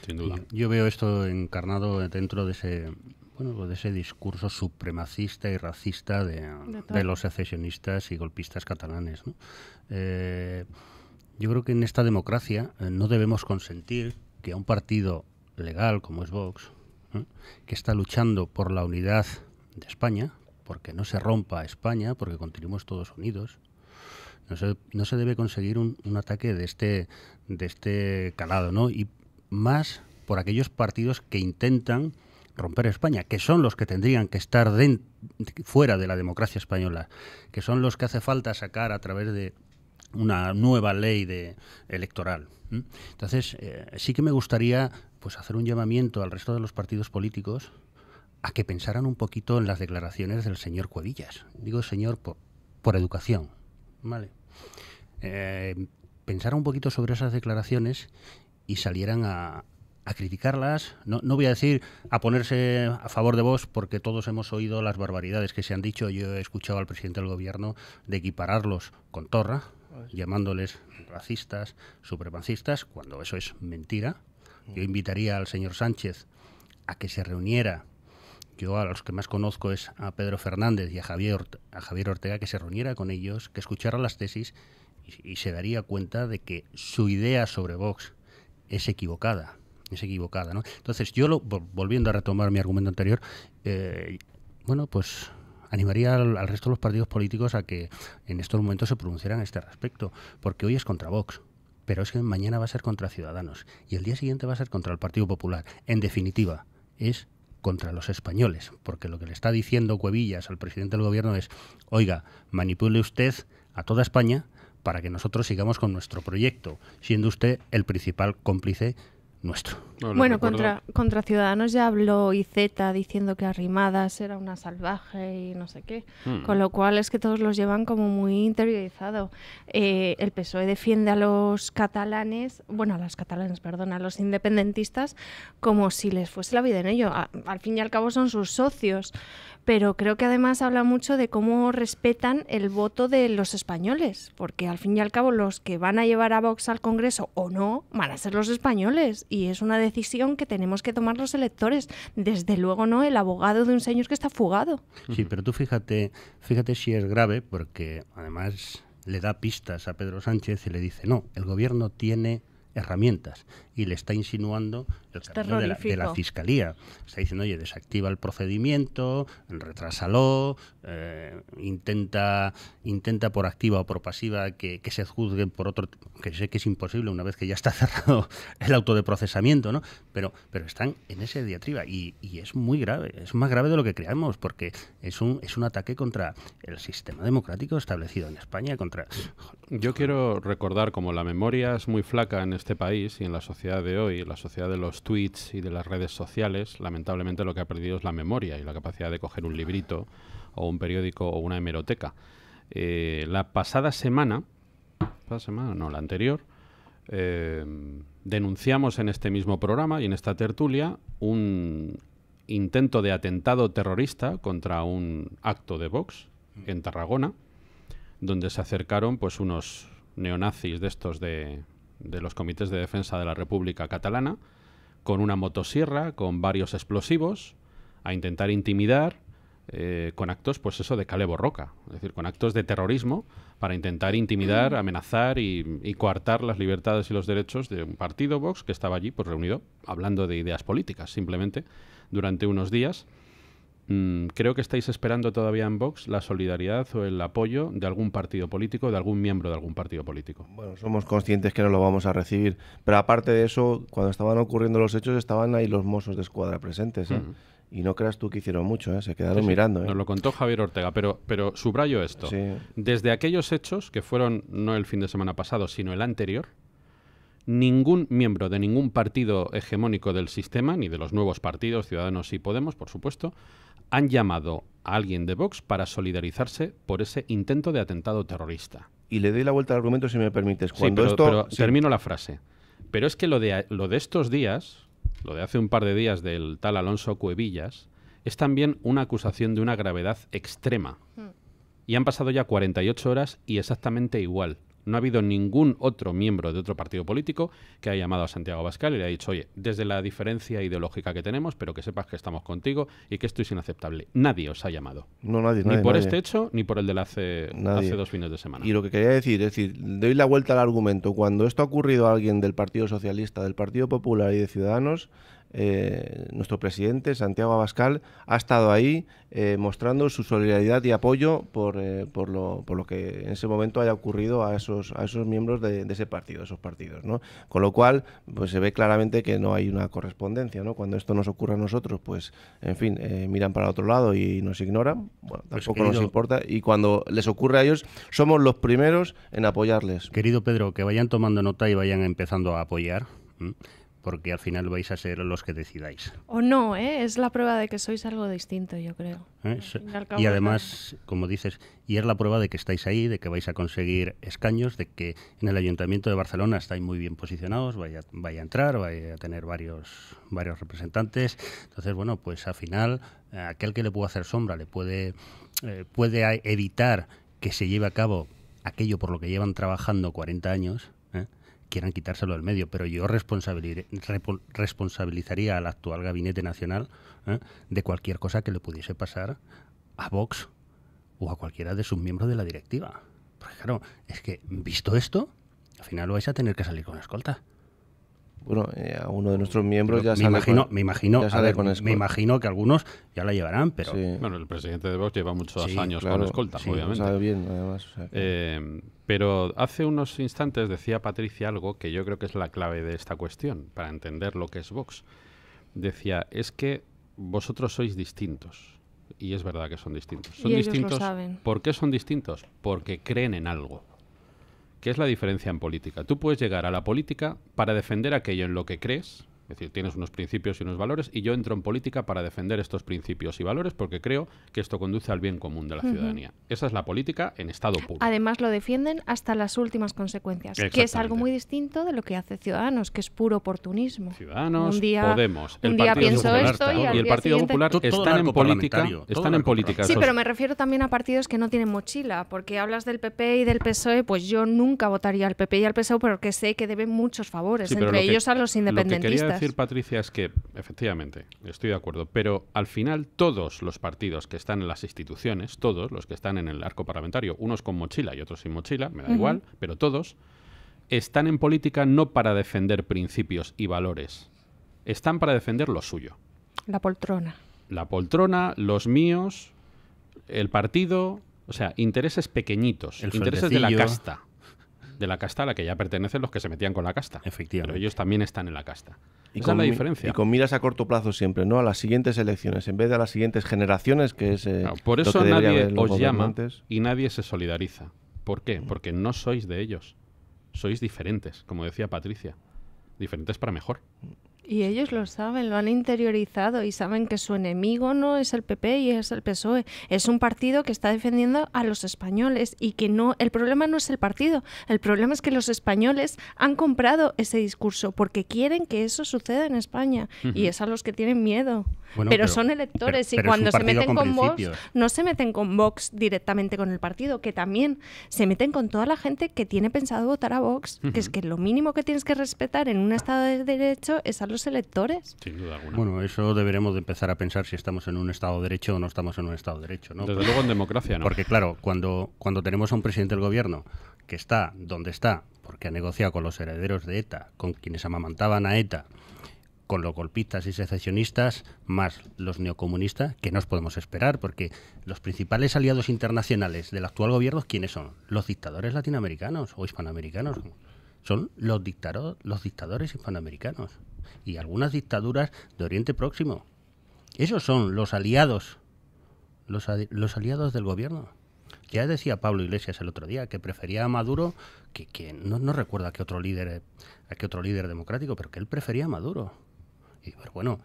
Sin duda. Yo veo esto encarnado dentro de ese... Bueno, de ese discurso supremacista y racista de, de, de los secesionistas y golpistas catalanes, ¿no? Eh, yo creo que en esta democracia eh, no debemos consentir que a un partido legal como es Vox, ¿eh? que está luchando por la unidad de España, porque no se rompa España, porque continuemos todos unidos, no se, no se debe conseguir un, un ataque de este, de este calado, ¿no? Y más por aquellos partidos que intentan romper España, que son los que tendrían que estar de, fuera de la democracia española, que son los que hace falta sacar a través de una nueva ley de, electoral. Entonces, eh, sí que me gustaría pues hacer un llamamiento al resto de los partidos políticos a que pensaran un poquito en las declaraciones del señor Cuevillas. Digo señor por, por educación, ¿vale? Eh, pensar un poquito sobre esas declaraciones y salieran a... a criticarlas, no, no voy a decir a ponerse a favor de Vox, porque todos hemos oído las barbaridades que se han dicho. Yo he escuchado al presidente del gobierno de equipararlos con Torra, llamándoles racistas, supremacistas, cuando eso es mentira. Yo invitaría al señor Sánchez a que se reuniera, yo a los que más conozco es a Pedro Fernández y a Javier, a Javier Ortega, que se reuniera con ellos, que escuchara las tesis y, y se daría cuenta de que su idea sobre Vox es equivocada. es equivocada, ¿no? Entonces yo, lo, volviendo a retomar mi argumento anterior, eh, bueno, pues animaría al, al resto de los partidos políticos a que en estos momentos se pronunciaran a este respecto, porque hoy es contra Vox, pero es que mañana va a ser contra Ciudadanos y el día siguiente va a ser contra el Partido Popular. En definitiva, es contra los españoles, porque lo que le está diciendo Cuevillas al presidente del gobierno es: oiga, manipule usted a toda España para que nosotros sigamos con nuestro proyecto, siendo usted el principal cómplice nuestro. No, bueno, contra, contra Ciudadanos ya habló Iceta diciendo que Arrimadas era una salvaje y no sé qué, hmm. con lo cual es que todos los llevan como muy interiorizado. Eh, el P S O E defiende a los catalanes, bueno, a los catalanes, perdón, a los independentistas como si les fuese la vida en ello. A, al fin y al cabo son sus socios, pero creo que además habla mucho de cómo respetan el voto de los españoles, porque al fin y al cabo los que van a llevar a Vox al Congreso o no van a ser los españoles. Y es una decisión que tenemos que tomar los electores, desde luego no el abogado de un señor que está fugado. Sí, pero tú fíjate, fíjate si es grave, porque además le da pistas a Pedro Sánchez y le dice: no, el gobierno tiene herramientas, y le está insinuando el camino de la, de la fiscalía. Está diciendo: oye, desactiva el procedimiento, retrásalo, eh, intenta intenta por activa o por pasiva que, que se juzguen por otro, que sé que es imposible una vez que ya está cerrado el auto de procesamiento, ¿no? Pero, pero están en ese diatriba y, y es muy grave, es más grave de lo que creamos, porque es un, es un ataque contra el sistema democrático establecido en España. Contra... Yo quiero recordar, como la memoria es muy flaca en este país y en la sociedad de hoy, la sociedad de los tweets y de las redes sociales, lamentablemente lo que ha perdido es la memoria y la capacidad de coger un librito o un periódico o una hemeroteca. Eh, la pasada semana, pasada semana, no, la anterior, eh, denunciamos en este mismo programa y en esta tertulia un intento de atentado terrorista contra un acto de Vox en Tarragona, donde se acercaron pues unos neonazis de estos de... de los comités de defensa de la República Catalana, con una motosierra, con varios explosivos, a intentar intimidar eh, con actos, pues eso, de Cale Borroca, es decir, con actos de terrorismo para intentar intimidar, amenazar y, y coartar las libertades y los derechos de un partido Vox que estaba allí, pues reunido, hablando de ideas políticas, simplemente, durante unos días. Mm, creo que estáis esperando todavía en Vox la solidaridad o el apoyo de algún partido político, de algún miembro de algún partido político. Bueno, somos conscientes que no lo vamos a recibir, pero aparte de eso, cuando estaban ocurriendo los hechos estaban ahí los Mossos de Escuadra presentes, ¿eh? Mm. Y no creas tú que hicieron mucho, ¿eh? Se quedaron sí, sí. mirando. ¿eh? Nos lo contó Javier Ortega, pero, pero subrayo esto. Sí. Desde aquellos hechos, que fueron no el fin de semana pasado, sino el anterior, ningún miembro de ningún partido hegemónico del sistema, ni de los nuevos partidos, Ciudadanos y Podemos, por supuesto, han llamado a alguien de Vox para solidarizarse por ese intento de atentado terrorista. Y le doy la vuelta al argumento, si me permites. Cuando sí, pero, esto... pero sí. termino la frase. Pero es que lo de, lo de estos días, lo de hace un par de días del tal Alonso Cuevillas, es también una acusación de una gravedad extrema. Mm. Y han pasado ya cuarenta y ocho horas y exactamente igual. No ha habido ningún otro miembro de otro partido político que haya llamado a Santiago Abascal y le haya dicho: oye, desde la diferencia ideológica que tenemos, pero que sepas que estamos contigo y que esto es inaceptable. Nadie os ha llamado. No, nadie. Ni nadie, por nadie. este hecho, ni por el del hace, hace dos fines de semana. Y lo que quería decir, es decir, doy la vuelta al argumento. Cuando esto ha ocurrido a alguien del Partido Socialista, del Partido Popular y de Ciudadanos, Eh, nuestro presidente, Santiago Abascal, ha estado ahí eh, mostrando su solidaridad y apoyo por, eh, por, lo, por lo que en ese momento haya ocurrido a esos, a esos miembros de, de ese partido, esos partidos, ¿no? Con lo cual, pues se ve claramente que no hay una correspondencia, ¿no? Cuando esto nos ocurre a nosotros, pues, en fin, eh, miran para otro lado y nos ignoran, bueno, tampoco pues, nos querido, importa, y cuando les ocurre a ellos, somos los primeros en apoyarles. Querido Pedro, que vayan tomando nota y vayan empezando a apoyar, ¿eh? Porque al final vais a ser los que decidáis. O no, ¿eh? Es la prueba de que sois algo distinto, yo creo. ¿Eh? Y además, como dices, y es la prueba de que estáis ahí, de que vais a conseguir escaños, de que en el Ayuntamiento de Barcelona estáis muy bien posicionados, vaya, vaya a entrar, vaya a tener varios, varios representantes. Entonces, bueno, pues al final, aquel que le puede hacer sombra, le puede, eh, puede evitar que se lleve a cabo aquello por lo que llevan trabajando cuarenta años... ¿eh? Quieran quitárselo del medio, pero yo responsabilizaría al actual Gabinete Nacional ¿eh? de cualquier cosa que le pudiese pasar a Vox o a cualquiera de sus miembros de la directiva. Porque claro, es que visto esto, al final vais a tener que salir con escolta. Bueno, eh, a uno de nuestros miembros pero ya me sale imagino, con, me imagino, ya sale ver, con escolta. Me imagino que algunos ya la llevarán, pero... Sí. Bueno, el presidente de Vox lleva muchos sí, años claro, con escolta, sí, obviamente. Sabe bien, además. O sea, eh, pero hace unos instantes decía Patricia algo que yo creo que es la clave de esta cuestión, para entender lo que es Vox. Decía, es que vosotros sois distintos. Y es verdad que son distintos. Son y ellos distintos, lo saben. ¿Por qué son distintos? Porque creen en algo. ¿Qué es la diferencia en política? Tú puedes llegar a la política para defender aquello en lo que crees, es decir, tienes unos principios y unos valores, y yo entro en política para defender estos principios y valores porque creo que esto conduce al bien común de la ciudadanía. Uh-huh. Esa es la política en estado puro. Además lo defienden hasta las últimas consecuencias, que es algo muy distinto de lo que hace Ciudadanos, que es puro oportunismo. Ciudadanos, un día, Podemos, el un día Partido pienso Popular, esto y, ¿no? y el Partido Popular están en política, están en política. Sí, pero me refiero también a partidos que no tienen mochila, porque hablas del P P y del P S O E, pues yo nunca votaría al P P y al P S O E porque sé que deben muchos favores, sí, entre ellos que, a los independentistas. Lo decir, Patricia, es que, efectivamente, estoy de acuerdo, pero al final todos los partidos que están en las instituciones, todos los que están en el arco parlamentario, unos con mochila y otros sin mochila, me da uh-huh. igual, pero todos, están en política no para defender principios y valores, están para defender lo suyo. La poltrona. La poltrona, los míos, el partido, o sea, intereses pequeñitos, el intereses de la casta. De la casta a la que ya pertenecen los que se metían con la casta. Efectivamente. Pero ellos también están en la casta. Y esa es la diferencia. Y con miras a corto plazo siempre, ¿no? A las siguientes elecciones, en vez de a las siguientes generaciones, que es eh, claro, por eso lo que nadie os llama y nadie se solidariza. ¿Por qué? Porque no sois de ellos. Sois diferentes, como decía Patricia. Diferentes para mejor. Y ellos lo saben, lo han interiorizado y saben que su enemigo no es el P P y es el P S O E. Es un partido que está defendiendo a los españoles y que no, el problema no es el partido, el problema es que los españoles han comprado ese discurso porque quieren que eso suceda en España uh-huh. y es a los que tienen miedo. Bueno, pero, pero son electores pero, pero y cuando se meten con, con Vox, no se meten con Vox directamente con el partido, que también se meten con toda la gente que tiene pensado votar a Vox, uh-huh. que es que lo mínimo que tienes que respetar en un Estado de Derecho es a los electores. Sin duda alguna. Bueno, eso deberemos de empezar a pensar si estamos en un Estado de Derecho o no estamos en un Estado de Derecho, ¿no? Desde Porque, luego en democracia, ¿no? Porque claro, cuando, cuando tenemos a un presidente del gobierno que está donde está, porque ha negociado con los herederos de ETA, con quienes amamantaban a ETA, con los golpistas y secesionistas, más los neocomunistas, que nos podemos esperar, porque los principales aliados internacionales del actual gobierno, ¿quiénes son? Los dictadores latinoamericanos o hispanoamericanos. Son los, dictado, los dictadores hispanoamericanos y algunas dictaduras de Oriente Próximo. Esos son los aliados, los, los aliados del gobierno. Ya decía Pablo Iglesias el otro día que prefería a Maduro, que, que no, no recuerda a qué otro líder, a qué otro líder democrático, pero que él prefería a Maduro. Y bueno,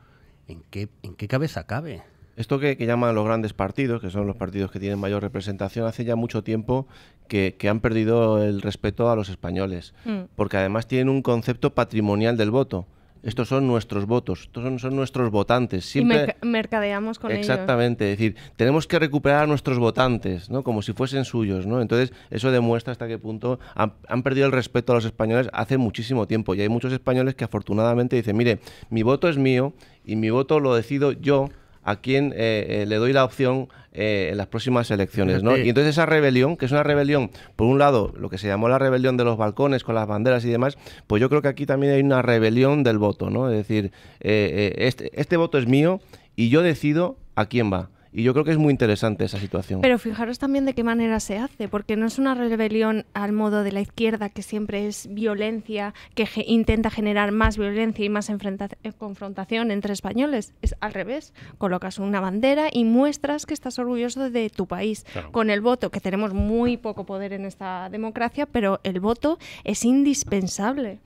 ¿en qué, en qué cabeza cabe? Esto que, que llaman los grandes partidos, que son los partidos que tienen mayor representación, hace ya mucho tiempo que, que han perdido el respeto a los españoles, mm. porque además tienen un concepto patrimonial del voto. Estos son nuestros votos, estos son, son nuestros votantes. Siempre y mercadeamos con exactamente, ellos. Exactamente, es decir, tenemos que recuperar a nuestros votantes, ¿no? Como si fuesen suyos, ¿no? Entonces, eso demuestra hasta qué punto han, han perdido el respeto a los españoles hace muchísimo tiempo. Y hay muchos españoles que afortunadamente dicen, mire, mi voto es mío y mi voto lo decido yo, a quien eh, eh, le doy la opción eh, en las próximas elecciones, ¿no? Y entonces esa rebelión, que es una rebelión, por un lado, lo que se llamó la rebelión de los balcones con las banderas y demás, pues yo creo que aquí también hay una rebelión del voto, ¿no? Es decir, eh, eh, este, este voto es mío y yo decido a quién va. Y yo creo que es muy interesante esa situación. Pero fijaros también de qué manera se hace, porque no es una rebelión al modo de la izquierda, que siempre es violencia, que ge- intenta generar más violencia y más enfrenta- confrontación entre españoles. Es al revés. Colocas una bandera y muestras que estás orgulloso de tu país. Claro. Con el voto, que tenemos muy poco poder en esta democracia, pero el voto es indispensable.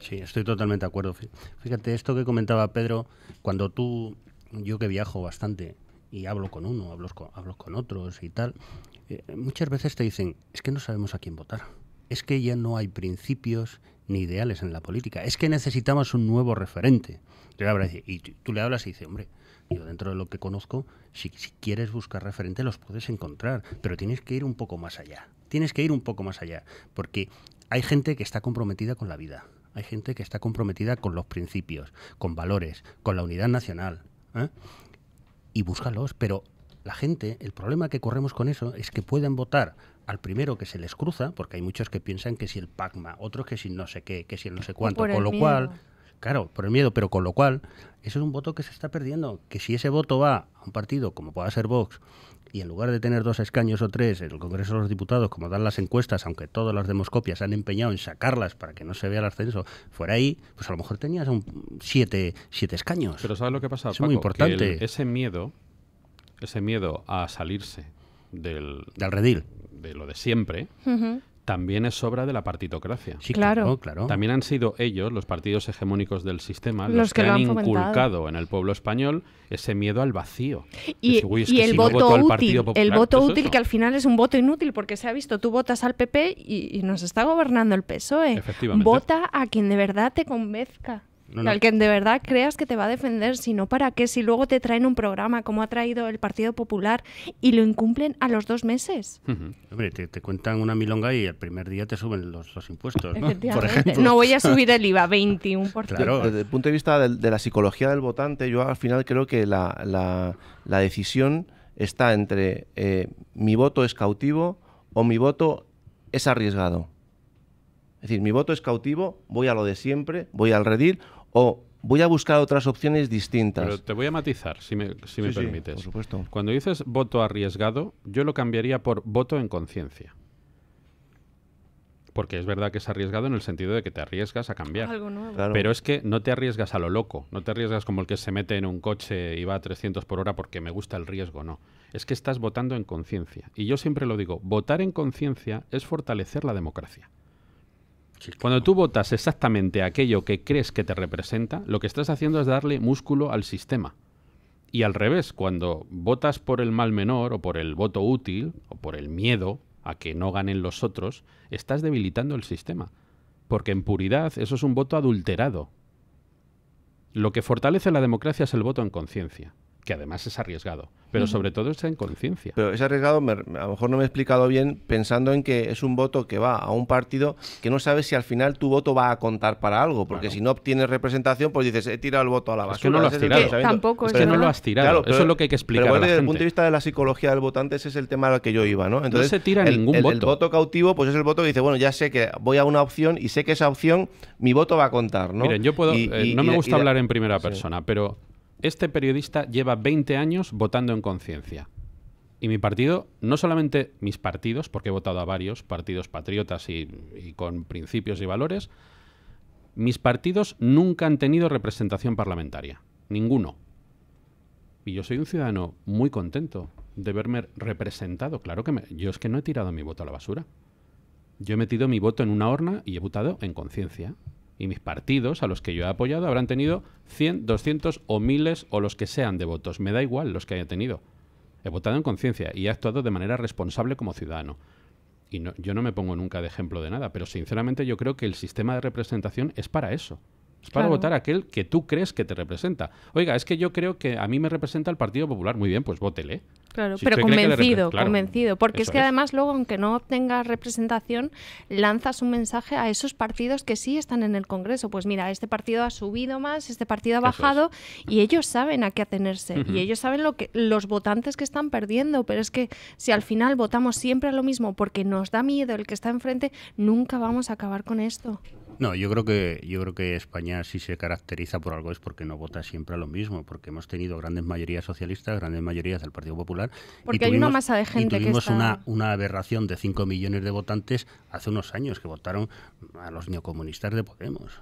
Sí, estoy totalmente de acuerdo. Fíjate, esto que comentaba Pedro, cuando tú, yo que viajo bastante, y hablo con uno, hablo con, hablo con otros y tal, eh, muchas veces te dicen, es que no sabemos a quién votar, es que ya no hay principios ni ideales en la política, es que necesitamos un nuevo referente. Y tú le hablas y dices, hombre, yo dentro de lo que conozco, si, si quieres buscar referentes los puedes encontrar, pero tienes que ir un poco más allá, tienes que ir un poco más allá, porque hay gente que está comprometida con la vida, hay gente que está comprometida con los principios, con valores, con la unidad nacional, ¿eh? Y búscalos, pero la gente, el problema que corremos con eso es que pueden votar al primero que se les cruza, porque hay muchos que piensan que si el P A C M A, otros que si no sé qué, que si el no sé cuánto, con lo cual, Claro, por el miedo, pero con lo cual, eso es un voto que se está perdiendo. Que si ese voto va a un partido como pueda ser Vox, y en lugar de tener dos escaños o tres en el Congreso de los Diputados, como dan las encuestas, aunque todas las demoscopias han empeñado en sacarlas para que no se vea el ascenso, fuera ahí, pues a lo mejor tenías un siete, siete escaños. Pero ¿sabes lo que pasa, Paco? Es muy importante. Que el, ese miedo, ese miedo a salirse del, del redil, de lo de siempre, uh-huh, también es obra de la partitocracia. Sí, claro, claro. También han sido ellos, los partidos hegemónicos del sistema, los, los que, que han inculcado en el pueblo español ese miedo al vacío. Y, Decir, uy, es y que el, si voto no voto útil, al Popular, el voto útil, el voto útil que al final es un voto inútil, porque se ha visto, tú votas al P P y, y nos está gobernando el P S O E. Efectivamente. Vota a quien de verdad te convenzca. No, no. Al que de verdad creas que te va a defender, si no, ¿para qué? Si luego te traen un programa como ha traído el Partido Popular y lo incumplen a los dos meses. Uh-huh. Hombre, te, te cuentan una milonga y el primer día te suben los, los impuestos, ¿no? Por ejemplo. No voy a subir el I V A, veintiuno por ciento. Claro. Desde el punto de vista de, de la psicología del votante, yo al final creo que la, la, la decisión está entre eh, mi voto es cautivo o mi voto es arriesgado. Es decir, mi voto es cautivo, voy a lo de siempre, voy al redil, o voy a buscar otras opciones distintas. Pero te voy a matizar, si me, si sí, me sí, permites. Por supuesto. Cuando dices voto arriesgado, yo lo cambiaría por voto en conciencia. Porque es verdad que es arriesgado en el sentido de que te arriesgas a cambiar. Algo nuevo. Claro. Pero es que no te arriesgas a lo loco, no te arriesgas como el que se mete en un coche y va a trescientos por hora porque me gusta el riesgo, no. Es que estás votando en conciencia. Y yo siempre lo digo, votar en conciencia es fortalecer la democracia. Cuando tú votas exactamente aquello que crees que te representa, lo que estás haciendo es darle músculo al sistema. Y al revés, cuando votas por el mal menor o por el voto útil o por el miedo a que no ganen los otros, estás debilitando el sistema. Porque en puridad eso es un voto adulterado. Lo que fortalece la democracia es el voto en conciencia, que además es arriesgado, pero sobre todo es en conciencia. Pero es arriesgado, me, a lo mejor no me he explicado bien, pensando en que es un voto que va a un partido que no sabes si al final tu voto va a contar para algo, porque bueno, si no obtienes representación, pues dices, he tirado el voto a la basura. Es que no lo has tirado. Que tampoco es que no lo has tirado. Claro, pero, eso es lo que hay que explicar pero, bueno, a la gente. Desde el punto de vista de la psicología del votante, ese es el tema al que yo iba, ¿no? Entonces, no se tira el, ningún el, voto. El voto cautivo, pues es el voto que dice, bueno, ya sé que voy a una opción y sé que esa opción, mi voto va a contar, ¿no? Miren, yo puedo, y, eh, y, no y, me gusta y, hablar en primera sí. persona, pero... Este periodista lleva veinte años votando en conciencia. Y mi partido, no solamente mis partidos, porque he votado a varios partidos patriotas y, y con principios y valores, mis partidos nunca han tenido representación parlamentaria. Ninguno. Y yo soy un ciudadano muy contento de verme representado. Claro que me, yo es que no he tirado mi voto a la basura. Yo he metido mi voto en una urna y he votado en conciencia. Y mis partidos, a los que yo he apoyado, habrán tenido cien, doscientos o miles o los que sean de votos. Me da igual los que haya tenido. He votado en conciencia y he actuado de manera responsable como ciudadano. Y no, yo no me pongo nunca de ejemplo de nada, pero sinceramente yo creo que el sistema de representación es para eso. Es para claro. votar a aquel que tú crees que te representa. Oiga, es que yo creo que a mí me representa el Partido Popular. Muy bien, pues vótele. Claro, si pero convencido, claro, convencido. Porque es que es. además luego, aunque no obtenga representación, lanzas un mensaje a esos partidos que sí están en el Congreso. Pues mira, este partido ha subido más, este partido ha bajado, es. y ellos saben a qué atenerse. Uh-huh. Y ellos saben lo que los votantes que están perdiendo. Pero es que si al final votamos siempre a lo mismo porque nos da miedo el que está enfrente, nunca vamos a acabar con esto. No, yo creo que yo creo que España sí se caracteriza por algo, es porque no vota siempre a lo mismo, porque hemos tenido grandes mayorías socialistas, grandes mayorías del Partido Popular. Porque y tuvimos, hay una masa de gente y tuvimos que está... una, una aberración de cinco millones de votantes hace unos años que votaron a los neocomunistas de Podemos.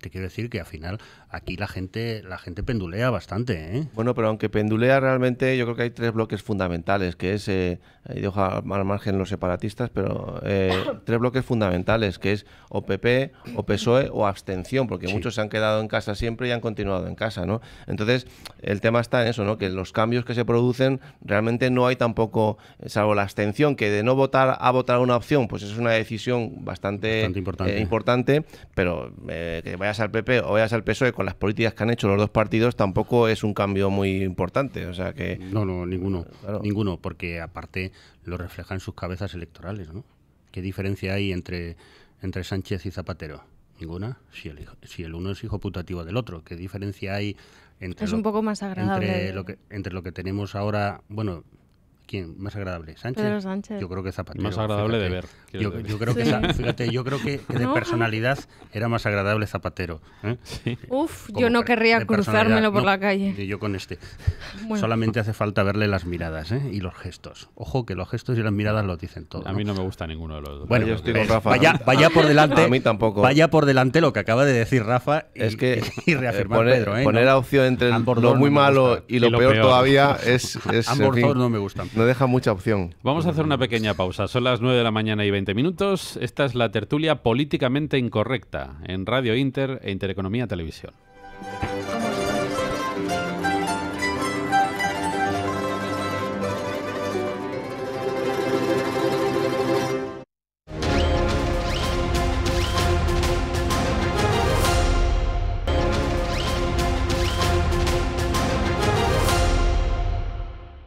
Te quiero decir que al final aquí la gente la gente pendulea bastante, ¿eh? Bueno, pero aunque pendulea realmente, yo creo que hay tres bloques fundamentales, que es, eh, dejo al margen los separatistas, pero eh, tres bloques fundamentales, que es o P P, o P S O E, o abstención, porque sí. muchos se han quedado en casa siempre y han continuado en casa, ¿no? Entonces, el tema está en eso, ¿no? Que los cambios que se producen realmente no hay tampoco, salvo la abstención, que de no votar a votar una opción, pues es una decisión bastante, bastante importante. Eh, importante, pero... Eh, que vayas al P P o vayas al P S O E con las políticas que han hecho los dos partidos tampoco es un cambio muy importante, o sea que... No, no, ninguno, claro. ninguno, porque aparte lo reflejan sus cabezas electorales, ¿no? ¿Qué diferencia hay entre, entre Sánchez y Zapatero? Ninguna, si el, si el uno es hijo putativo del otro. ¿Qué diferencia hay entre... Es lo, un poco más agradable. Entre lo, que, entre lo que tenemos ahora, bueno... ¿Quién? Más agradable. ¿Sánchez? Pedro Sánchez. Yo creo que Zapatero. Más agradable fíjate, de ver. Yo, yo creo que, sí. Fíjate, yo creo que de no. personalidad era más agradable Zapatero. ¿Eh? Sí. Uf, Como yo no querría cruzármelo por no, la calle. Yo con este. Bueno. Solamente hace falta verle las miradas, ¿eh? Y los gestos. Ojo, que los gestos y las miradas lo dicen todo. A mí no, no me gusta ninguno de los dos. Bueno, yo estoy con Rafa. Vaya, vaya por delante. A mí tampoco. Vaya por delante lo que acaba de decir Rafa y, es que y reafirmar poner, Pedro. ¿Eh? Poner ¿no? a opción entre el, lo muy no malo y lo, y lo peor, peor todavía es... es Ambos dos no me gustan. No deja mucha opción. Vamos a hacer una pequeña pausa. Son las nueve de la mañana y veinte minutos. Esta es la tertulia políticamente incorrecta en Radio Inter e Intereconomía Televisión.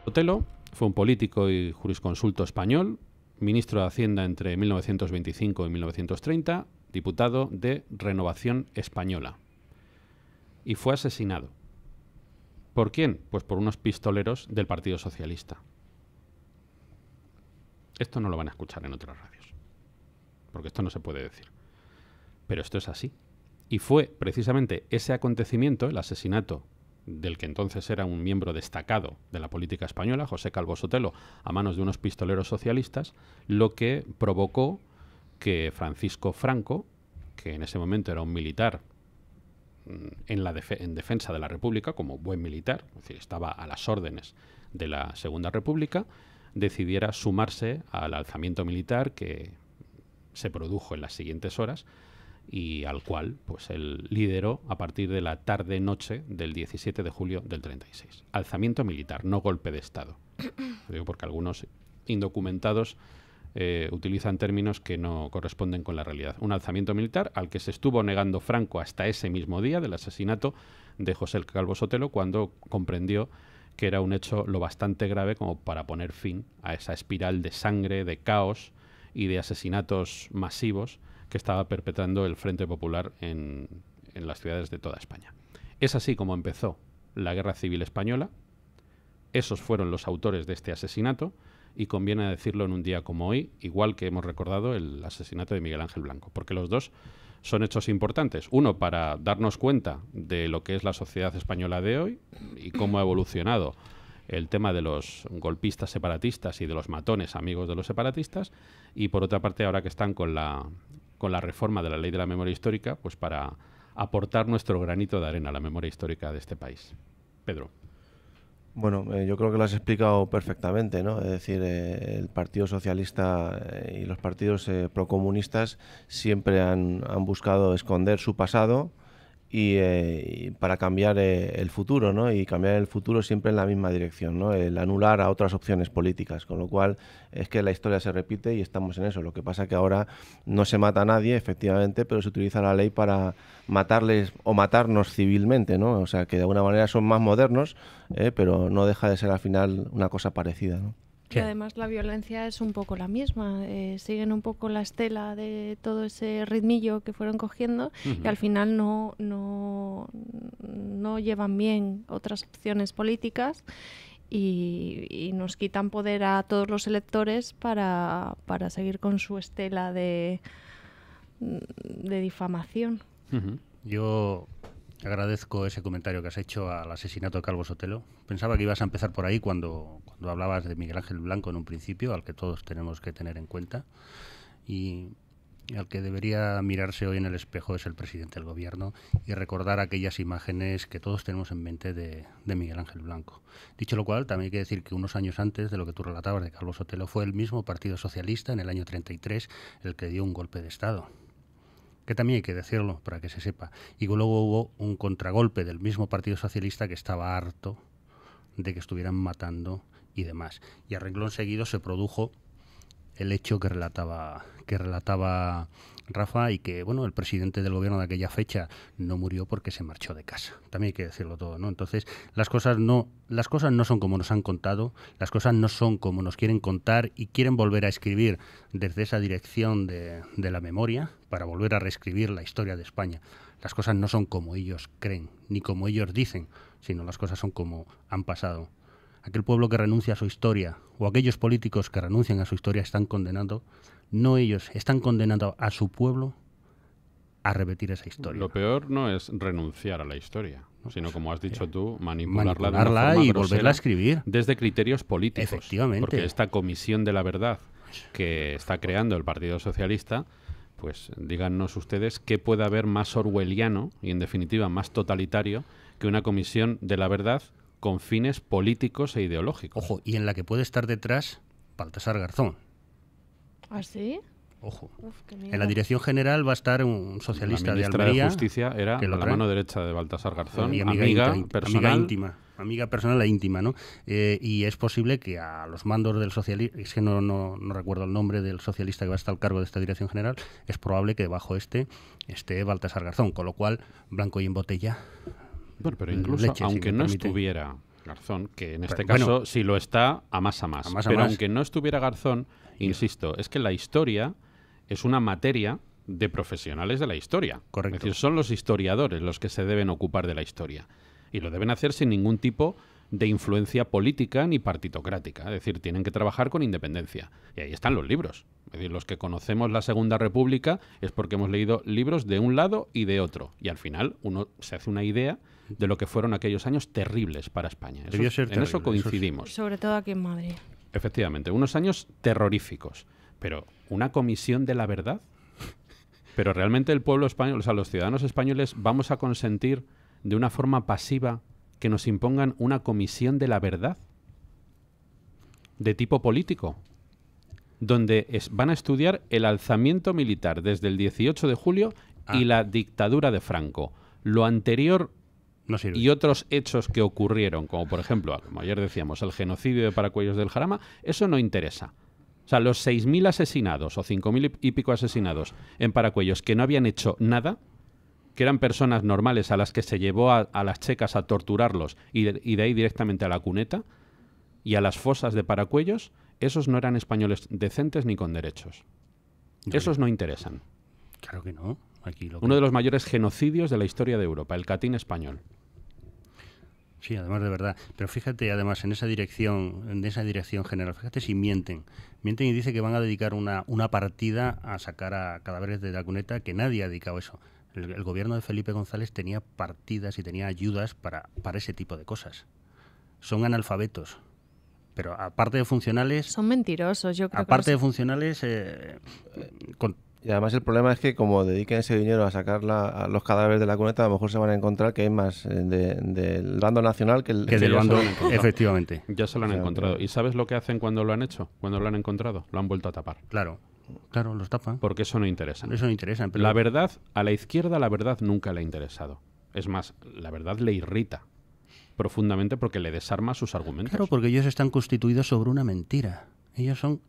Otelo fue un político y jurisconsulto español, ministro de Hacienda entre mil novecientos veinticinco y mil novecientos treinta, diputado de Renovación Española. Y fue asesinado. ¿Por quién? Pues por unos pistoleros del Partido Socialista. Esto no lo van a escuchar en otras radios, porque esto no se puede decir. Pero esto es así. Y fue precisamente ese acontecimiento, el asesinato del que entonces era un miembro destacado de la política española, José Calvo Sotelo, a manos de unos pistoleros socialistas, lo que provocó que Francisco Franco, que en ese momento era un militar en, la def- en defensa de la República, como buen militar, es decir, estaba a las órdenes de la Segunda República, decidiera sumarse al alzamiento militar que se produjo en las siguientes horas, y al cual pues él lideró a partir de la tarde-noche del diecisiete de julio del treinta y seis. Alzamiento militar, no golpe de Estado. Lo digo porque algunos indocumentados eh, utilizan términos que no corresponden con la realidad. Un alzamiento militar al que se estuvo negando Franco hasta ese mismo día del asesinato de José Calvo Sotelo, cuando comprendió que era un hecho lo bastante grave como para poner fin a esa espiral de sangre, de caos y de asesinatos masivos que estaba perpetrando el Frente Popular en, en las ciudades de toda España. Es así como empezó la Guerra Civil Española. Esos fueron los autores de este asesinato y conviene decirlo en un día como hoy, igual que hemos recordado el asesinato de Miguel Ángel Blanco, porque los dos son hechos importantes. Uno, para darnos cuenta de lo que es la sociedad española de hoy y cómo ha evolucionado el tema de los golpistas separatistas y de los matones amigos de los separatistas, y por otra parte ahora que están con la... con la reforma de la Ley de la Memoria Histórica, pues para aportar nuestro granito de arena a la memoria histórica de este país. Pedro. Bueno, eh, yo creo que lo has explicado perfectamente, ¿no? Es decir, eh, el Partido Socialista eh, y los partidos eh, procomunistas siempre han, han buscado esconder su pasado y, eh, y para cambiar eh, el futuro, ¿no? Y cambiar el futuro siempre en la misma dirección, ¿no? El anular a otras opciones políticas, con lo cual es que la historia se repite y estamos en eso. Lo que pasa es que ahora no se mata a nadie, efectivamente, pero se utiliza la ley para matarles o matarnos civilmente, ¿no? O sea, que de alguna manera son más modernos, eh, pero no deja de ser al final una cosa parecida, ¿no? Y además la violencia es un poco la misma, eh, siguen un poco la estela de todo ese ritmillo que fueron cogiendo, uh-huh, y al final no, no, no llevan bien otras opciones políticas y, y nos quitan poder a todos los electores para, para seguir con su estela de, de difamación. Uh-huh. Yo agradezco ese comentario que has hecho al asesinato de Calvo Sotelo. Pensaba que ibas a empezar por ahí cuando, cuando hablabas de Miguel Ángel Blanco en un principio, al que todos tenemos que tener en cuenta. Y al que debería mirarse hoy en el espejo es el presidente del gobierno y recordar aquellas imágenes que todos tenemos en mente de, de Miguel Ángel Blanco. Dicho lo cual, también hay que decir que unos años antes de lo que tú relatabas de Calvo Sotelo fue el mismo Partido Socialista, en el año treinta y tres, el que dio un golpe de Estado, que también hay que decirlo para que se sepa. Y luego hubo un contragolpe del mismo Partido Socialista que estaba harto de que estuvieran matando y demás. Y a renglón seguido se produjo el hecho que relataba, que relataba Rafa, y que bueno, el presidente del gobierno de aquella fecha no murió porque se marchó de casa. También hay que decirlo todo, ¿no? Entonces, las cosas no, las cosas no son como nos han contado, las cosas no son como nos quieren contar y quieren volver a escribir desde esa dirección de, de la memoria para volver a reescribir la historia de España. Las cosas no son como ellos creen, ni como ellos dicen, sino las cosas son como han pasado. aquel pueblo que renuncia a su historia o aquellos políticos que renuncian a su historia están condenando, no ellos, están condenando a su pueblo a repetir esa historia. Lo peor no es renunciar a la historia, no, sino, como has dicho tú, manipularla, manipularla de una forma y grosera, volverla a escribir. Desde criterios políticos. Efectivamente. Porque esta comisión de la verdad que está creando el Partido Socialista, pues díganos ustedes qué puede haber más orwelliano y, en definitiva, más totalitario que una comisión de la verdad con fines políticos e ideológicos. Ojo, y en la que puede estar detrás Baltasar Garzón. ¿Ah, sí? Ojo. Uf, en la dirección general va a estar un socialista de Almería. La ministra de Justicia era la mano derecha de Baltasar Garzón, y amiga, amiga, íntima, personal, amiga íntima. Amiga personal e íntima, ¿no? Eh, y es posible que a los mandos del socialista, es que no, no, no recuerdo el nombre del socialista que va a estar al cargo de esta dirección general, es probable que bajo este esté Baltasar Garzón, con lo cual, blanco y en botella. Bueno, pero incluso, leche, aunque si no permite. estuviera Garzón, que en este pero, caso, bueno, si lo está, a más a más. A más a pero más. Aunque no estuviera Garzón, insisto, es que la historia es una materia de profesionales de la historia. Correcto. Es decir, son los historiadores los que se deben ocupar de la historia. Y lo deben hacer sin ningún tipo de influencia política ni partitocrática. Es decir, tienen que trabajar con independencia. Y ahí están los libros. Es decir, los que conocemos la Segunda República es porque hemos leído libros de un lado y de otro. Y al final uno se hace una idea de lo que fueron aquellos años terribles para España. Eso, Debió ser en terrible, eso coincidimos. Eso. Sobre todo aquí en Madrid. Efectivamente, unos años terroríficos. Pero una comisión de la verdad. Pero realmente el pueblo español, o sea, los ciudadanos españoles, vamos a consentir de una forma pasiva que nos impongan una comisión de la verdad de tipo político, donde es, van a estudiar el alzamiento militar desde el dieciocho de julio ah. y la dictadura de Franco. Lo anterior no sirve. Y otros hechos que ocurrieron, como por ejemplo, como ayer decíamos, el genocidio de Paracuellos del Jarama, eso no interesa. O sea, los seis mil asesinados o cinco mil y pico asesinados en Paracuellos que no habían hecho nada, que eran personas normales a las que se llevó a, a las checas a torturarlos y de, y de ahí directamente a la cuneta y a las fosas de Paracuellos, esos no eran españoles decentes ni con derechos. No, esos no interesan. Claro que no. Aquí lo que... Uno de los mayores genocidios de la historia de Europa, el Catín español. Sí, además de verdad. Pero fíjate, además, en esa dirección, en esa dirección general, fíjate si mienten. Mienten y dicen que van a dedicar una, una partida a sacar a cadáveres de la cuneta, que nadie ha dedicado eso. El, el gobierno de Felipe González tenía partidas y tenía ayudas para, para ese tipo de cosas. Son analfabetos. Pero aparte de funcionales... Son mentirosos, yo creo. Aparte que los... de funcionales... Eh, con... Y además el problema es que como dediquen ese dinero a sacar la, a los cadáveres de la cuneta, a lo mejor se van a encontrar que hay más del de, de bando nacional que, el, que del bando... Efectivamente. Ya se lo han encontrado. ¿Y sabes lo que hacen cuando lo han hecho? Cuando lo han encontrado, lo han vuelto a tapar. Claro, claro, los tapan. Porque eso no interesa. Eso no interesa. Pero... La verdad, a la izquierda la verdad nunca le ha interesado. Es más, la verdad le irrita profundamente porque le desarma sus argumentos. Claro, porque ellos están constituidos sobre una mentira. Ellos son...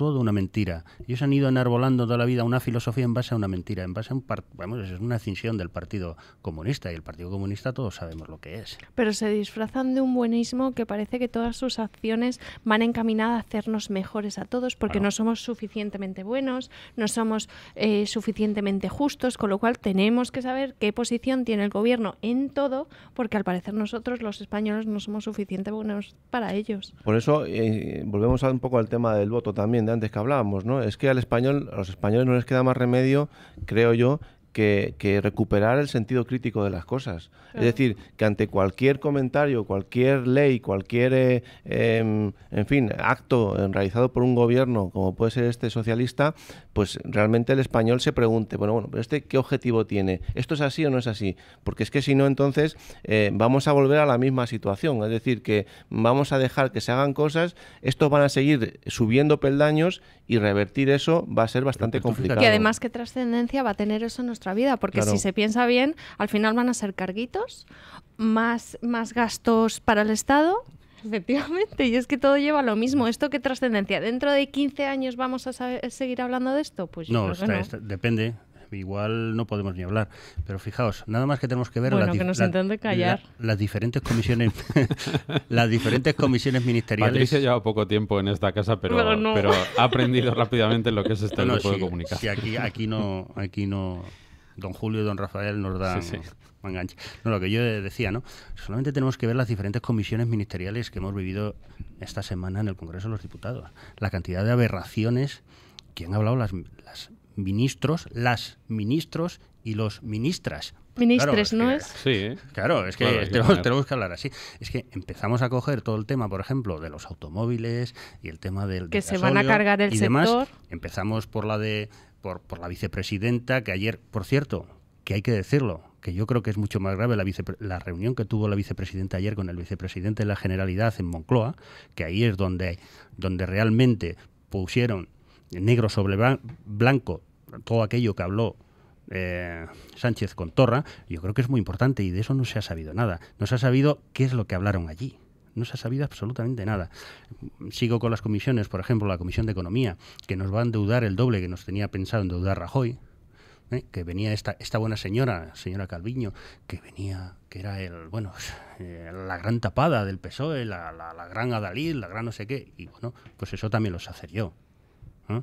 todo una mentira. Ellos han ido enarbolando toda la vida una filosofía en base a una mentira, en base a un par bueno, es una escisión del Partido Comunista, y el Partido Comunista todos sabemos lo que es. Pero se disfrazan de un buenismo que parece que todas sus acciones van encaminadas a hacernos mejores a todos, porque claro, no somos suficientemente buenos, no somos eh, suficientemente justos, con lo cual tenemos que saber qué posición tiene el gobierno en todo, porque al parecer nosotros, los españoles, no somos suficientemente buenos para ellos. Por eso eh, volvemos a un poco al tema del voto también, antes que hablábamos, ¿no? Es que al español, a los españoles no les queda más remedio, creo yo, que, que recuperar el sentido crítico de las cosas. Claro. Es decir, que ante cualquier comentario, cualquier ley, cualquier, eh, eh, en fin, acto realizado por un gobierno, como puede ser este socialista, pues realmente el español se pregunte, bueno, bueno, pero este, ¿qué objetivo tiene? ¿Esto es así o no es así? Porque es que si no, entonces, eh, vamos a volver a la misma situación. Es decir, que vamos a dejar que se hagan cosas, estos van a seguir subiendo peldaños y revertir eso va a ser bastante complicado. Y además, ¿qué trascendencia va a tener eso en nuestro vida? Porque claro, si se piensa bien, al final van a ser carguitos, más, más gastos para el Estado, efectivamente, y es que todo lleva a lo mismo. ¿Esto qué trascendencia? ¿Dentro de quince años vamos a saber, seguir hablando de esto? Pues no, está, no. Está, depende, igual no podemos ni hablar, pero fijaos, nada más que tenemos que ver bueno, las, que nos la, callar. La, las diferentes comisiones las diferentes comisiones ministeriales. Patricia lleva poco tiempo en esta casa, pero, pero, no. pero ha aprendido rápidamente lo que es este no, grupo sí, de comunicación. Sí, aquí, aquí no, aquí no don Julio y don Rafael nos dan sí, sí. mangancha. No, lo que yo decía, ¿no? Solamente tenemos que ver las diferentes comisiones ministeriales que hemos vivido esta semana en el Congreso de los Diputados. La cantidad de aberraciones que han hablado las, las ministros, las ministros y los ministras. Ministres, claro, ¿no es? Que, sí. ¿eh? Claro, es que claro, tenemos, tenemos que hablar así. Es que empezamos a coger todo el tema, por ejemplo, de los automóviles y el tema del... Que se van a cargar el sector. Demás. Empezamos por la, de, por, por la vicepresidenta, que ayer, por cierto, que hay que decirlo, que yo creo que es mucho más grave la, vice, la reunión que tuvo la vicepresidenta ayer con el vicepresidente de la Generalidad en Moncloa, que ahí es donde, donde realmente pusieron negro sobre blanco todo aquello que habló Eh, Sánchez con Torra. Yo creo que es muy importante y de eso no se ha sabido nada. No se ha sabido qué es lo que hablaron allí. No se ha sabido absolutamente nada. Sigo con las comisiones, por ejemplo, la Comisión de Economía, que nos va a endeudar el doble que nos tenía pensado endeudar Rajoy, ¿eh? que venía esta, esta buena señora, señora Calviño, que venía, que era el bueno eh, la gran tapada del P S O E, la, la, la gran Adalid, la gran no sé qué, y bueno, pues eso también lo hace yo. ¿eh?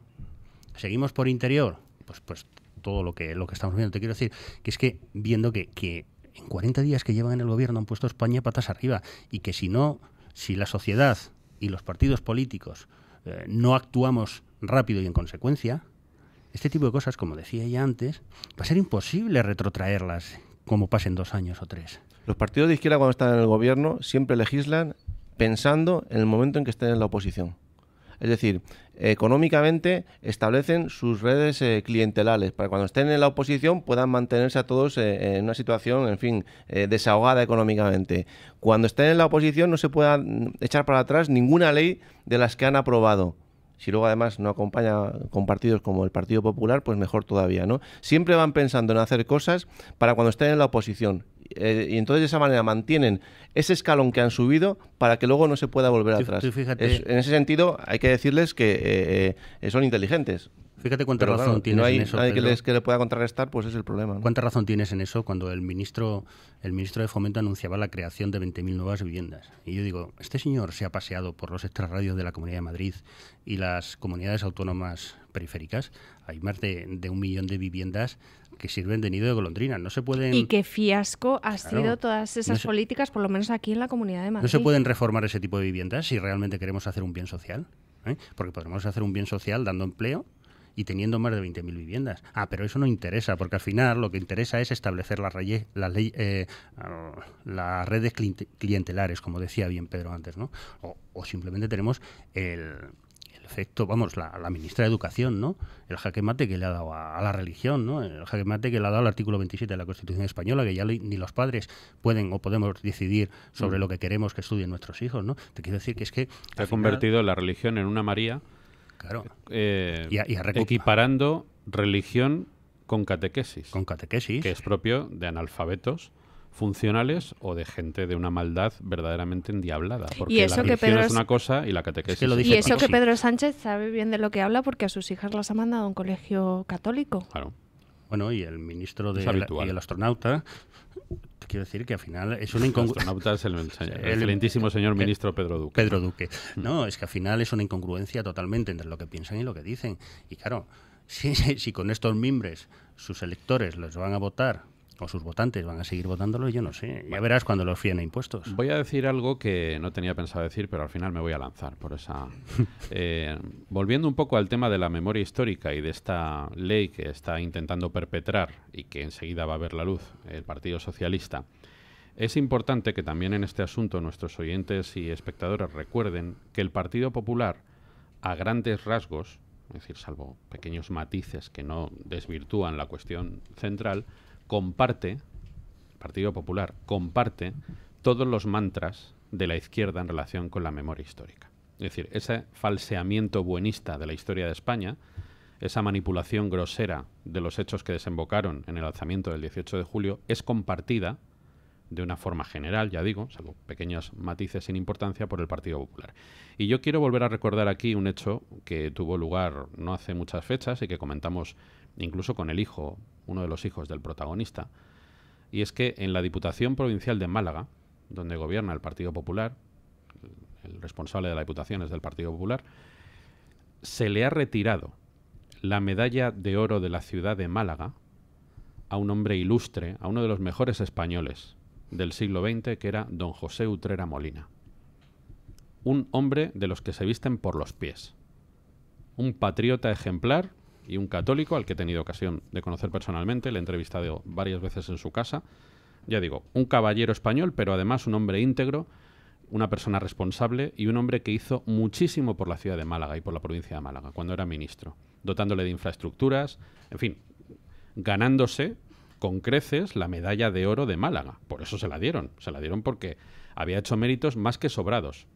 Seguimos por interior, pues pues todo lo que, lo que estamos viendo. Te quiero decir que es que viendo que, que en cuarenta días que llevan en el gobierno han puesto España patas arriba y que si no, si la sociedad y los partidos políticos eh, no actuamos rápido y en consecuencia, este tipo de cosas, como decía ya antes, va a ser imposible retrotraerlas como pasen dos años o tres. Los partidos de izquierda cuando están en el gobierno siempre legislan pensando en el momento en que estén en la oposición. Es decir, económicamente establecen sus redes eh, clientelares para que cuando estén en la oposición puedan mantenerse a todos eh, en una situación, en fin, eh, desahogada económicamente. Cuando estén en la oposición no se pueda echar para atrás ninguna ley de las que han aprobado. Si luego además no acompaña con partidos como el Partido Popular, pues mejor todavía, ¿no? Siempre van pensando en hacer cosas para cuando estén en la oposición. Eh, y entonces de esa manera mantienen ese escalón que han subido para que luego no se pueda volver atrás. Tú, tú fíjate, es, en ese sentido hay que decirles que eh, eh, son inteligentes. Fíjate cuánta Pero, razón claro, tienes no hay, en eso. Nadie que, les, que le pueda contrarrestar, pues es el problema, ¿no? ¿Cuánta razón tienes en eso cuando el ministro, el ministro de Fomento anunciaba la creación de veinte mil nuevas viviendas? Y yo digo, este señor se ha paseado por los extrarradios de la Comunidad de Madrid y las comunidades autónomas periféricas. Hay más de, de un millón de viviendas que sirven de nido de golondrina. No se pueden... Y qué fiasco ha claro, sido todas esas no se, políticas, por lo menos aquí en la Comunidad de Madrid. No se pueden reformar ese tipo de viviendas si realmente queremos hacer un bien social, ¿eh? Porque podemos hacer un bien social dando empleo y teniendo más de veinte mil viviendas. Ah, pero eso no interesa, porque al final lo que interesa es establecer las, reyes, las, ley, eh, las redes clientelares, como decía bien Pedro antes, ¿no? O, o simplemente tenemos el, el efecto, vamos, la, la ministra de Educación, ¿no? El jaque mate que le ha dado a, a la religión, ¿no? El jaque mate que le ha dado al artículo veintisiete de la Constitución Española, que ya le, ni los padres pueden o podemos decidir sobre mm. lo que queremos que estudien nuestros hijos, ¿no? Te quiero decir que es que... Se ha convertido la religión en una María... Claro. Eh, y a, y a equiparando religión con catequesis. Con catequesis. Que es propio de analfabetos funcionales o de gente de una maldad verdaderamente endiablada. Porque ¿Y eso la religión que Pedro es una cosa y la catequesis es que lo dice. Y eso Paco, que Pedro Sánchez sabe bien de lo que habla porque a sus hijas las ha mandado a un colegio católico. Claro. Bueno, y el ministro de la, y el astronauta... Quiero decir que al final es una incongruencia. El, el, el excelentísimo señor ministro Pedro Duque. Pedro Duque. No, es que al final es una incongruencia totalmente entre lo que piensan y lo que dicen. Y claro, si, si con estos mimbres sus electores los van a votar o sus votantes van a seguir votándolo, yo no sé. Ya verás cuando los fíen a impuestos. Voy a decir algo que no tenía pensado decir, pero al final me voy a lanzar por esa... eh, volviendo un poco al tema de la memoria histórica y de esta ley que está intentando perpetrar y que enseguida va a ver la luz el Partido Socialista, es importante que también en este asunto nuestros oyentes y espectadores recuerden que el Partido Popular, a grandes rasgos, es decir, salvo pequeños matices que no desvirtúan la cuestión central, comparte, el Partido Popular comparte todos los mantras de la izquierda en relación con la memoria histórica. Es decir, ese falseamiento buenista de la historia de España, esa manipulación grosera de los hechos que desembocaron en el alzamiento del dieciocho de julio, es compartida de una forma general, ya digo, salvo pequeños matices sin importancia, por el Partido Popular. Y yo quiero volver a recordar aquí un hecho que tuvo lugar no hace muchas fechas y que comentamos incluso con el hijo, uno de los hijos del protagonista, y es que en la Diputación Provincial de Málaga, donde gobierna el Partido Popular, el responsable de la Diputación es del Partido Popular, se le ha retirado la medalla de oro de la ciudad de Málaga a un hombre ilustre, a uno de los mejores españoles del siglo veinte, que era don José Utrera Molina. Un hombre de los que se visten por los pies. Un patriota ejemplar y un católico al que he tenido ocasión de conocer personalmente, le he entrevistado varias veces en su casa. Ya digo, un caballero español, pero además un hombre íntegro, una persona responsable y un hombre que hizo muchísimo por la ciudad de Málaga y por la provincia de Málaga cuando era ministro, dotándole de infraestructuras, en fin, ganándose con creces la medalla de oro de Málaga. Por eso se la dieron, se la dieron porque había hecho méritos más que sobrados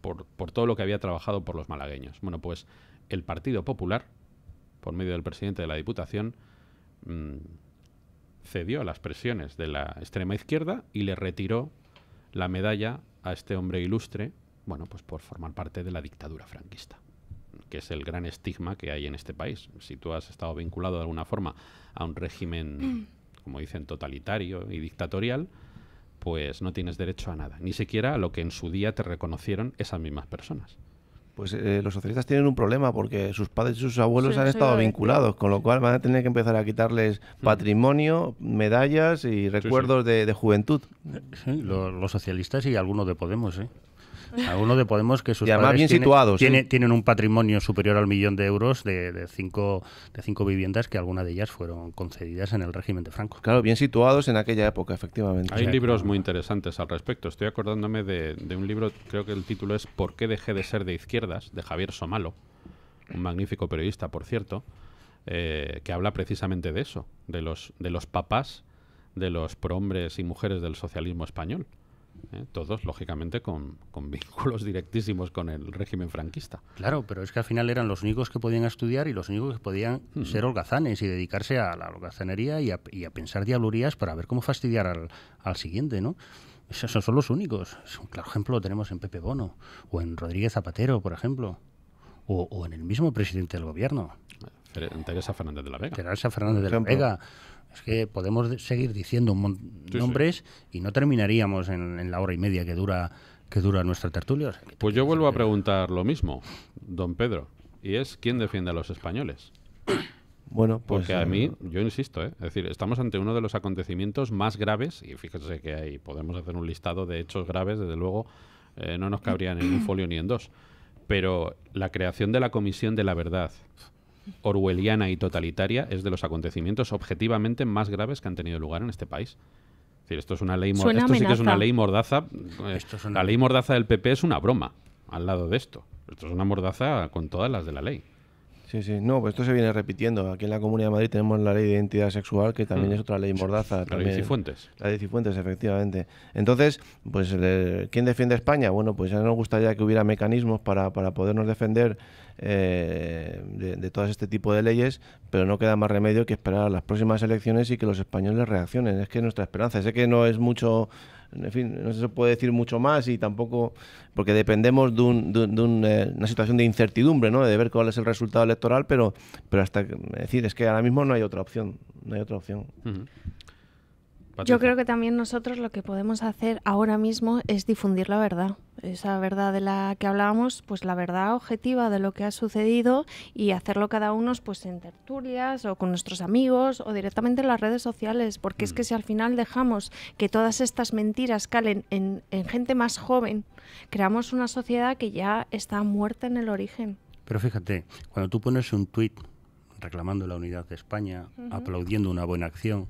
por, por todo lo que había trabajado por los malagueños. Bueno, pues el Partido Popular, por medio del presidente de la Diputación, mmm, cedió a las presiones de la extrema izquierda y le retiró la medalla a este hombre ilustre, bueno, pues por formar parte de la dictadura franquista, que es el gran estigma que hay en este país. Si tú has estado vinculado de alguna forma a un régimen, como dicen, totalitario y dictatorial, pues no tienes derecho a nada, ni siquiera a lo que en su día te reconocieron esas mismas personas. Pues eh, los socialistas tienen un problema porque sus padres y sus abuelos sí, han estado vinculados, con lo cual van a tener que empezar a quitarles patrimonio, medallas y recuerdos sí, sí. De, de juventud. Sí, lo, los socialistas y algunos de Podemos, ¿eh? Algunos de Podemos que sus padres bien tienen, situados, tienen, ¿sí? tienen un patrimonio superior al millón de euros de, de, cinco, de cinco viviendas que alguna de ellas fueron concedidas en el régimen de Franco. Claro, bien situados en aquella época, efectivamente. Hay sí, libros claro. muy interesantes al respecto. Estoy acordándome de, de un libro, creo que el título es ¿Por qué dejé de ser de izquierdas?, de Javier Somalo, un magnífico periodista, por cierto, eh, que habla precisamente de eso, de los, de los papás, de los prohombres y mujeres del socialismo español. ¿Eh? Todos, lógicamente, con, con vínculos directísimos con el régimen franquista. Claro, pero es que al final eran los únicos que podían estudiar y los únicos que podían mm. ser holgazanes y dedicarse a la holgazanería y a, y a pensar diablurías para ver cómo fastidiar al, al siguiente, ¿no? Esos son los únicos. Un claro ejemplo lo tenemos en Pepe Bono, o en Rodríguez Zapatero, por ejemplo, o, o en el mismo presidente del gobierno. Teresa Fernández de la Vega. Teresa Fernández de la Vega. Es que podemos seguir diciendo sí, nombres sí. y no terminaríamos en, en la hora y media que dura que dura nuestra tertulia. O sea, pues yo vuelvo a preguntar lo mismo, don Pedro, y es ¿quién defiende a los españoles? Bueno, pues, porque a mí, yo insisto, ¿eh? es decir, estamos ante uno de los acontecimientos más graves, y fíjese que ahí podemos hacer un listado de hechos graves, desde luego eh, no nos cabrían en un folio ni en dos, pero la creación de la Comisión de la Verdad, orwelliana y totalitaria, es de los acontecimientos objetivamente más graves que han tenido lugar en este país. Es decir, esto es una ley mordaza. Esto sí que es una ley mordaza. Esto es una... La ley mordaza del P P es una broma al lado de esto. Esto es una mordaza con todas las de la ley. Sí, sí. No, pues esto se viene repitiendo. Aquí en la Comunidad de Madrid tenemos la ley de identidad sexual, que también mm. es otra ley mordaza. La también, de Cifuentes. La de Cifuentes, efectivamente. Entonces, pues, ¿quién defiende a España? Bueno, pues ya nos gustaría que hubiera mecanismos para, para podernos defender eh, de, de todo este tipo de leyes, pero no queda más remedio que esperar a las próximas elecciones y que los españoles reaccionen. Es que es nuestra esperanza. Sé que no es mucho... En fin, no se puede decir mucho más y tampoco... Porque dependemos de, un, de, de un, eh, una situación de incertidumbre, ¿no? De ver cuál es el resultado electoral, pero, pero hasta... Es decir, es que ahora mismo no hay otra opción. No hay otra opción. Uh-huh. Yo creo que también nosotros lo que podemos hacer ahora mismo es difundir la verdad. Esa verdad de la que hablábamos, pues la verdad objetiva de lo que ha sucedido, y hacerlo cada uno pues en tertulias o con nuestros amigos o directamente en las redes sociales, porque mm. es que si al final dejamos que todas estas mentiras calen en, en gente más joven, creamos una sociedad que ya está muerta en el origen. Pero fíjate, cuando tú pones un tuit reclamando la unidad de España, mm-hmm. aplaudiendo una buena acción,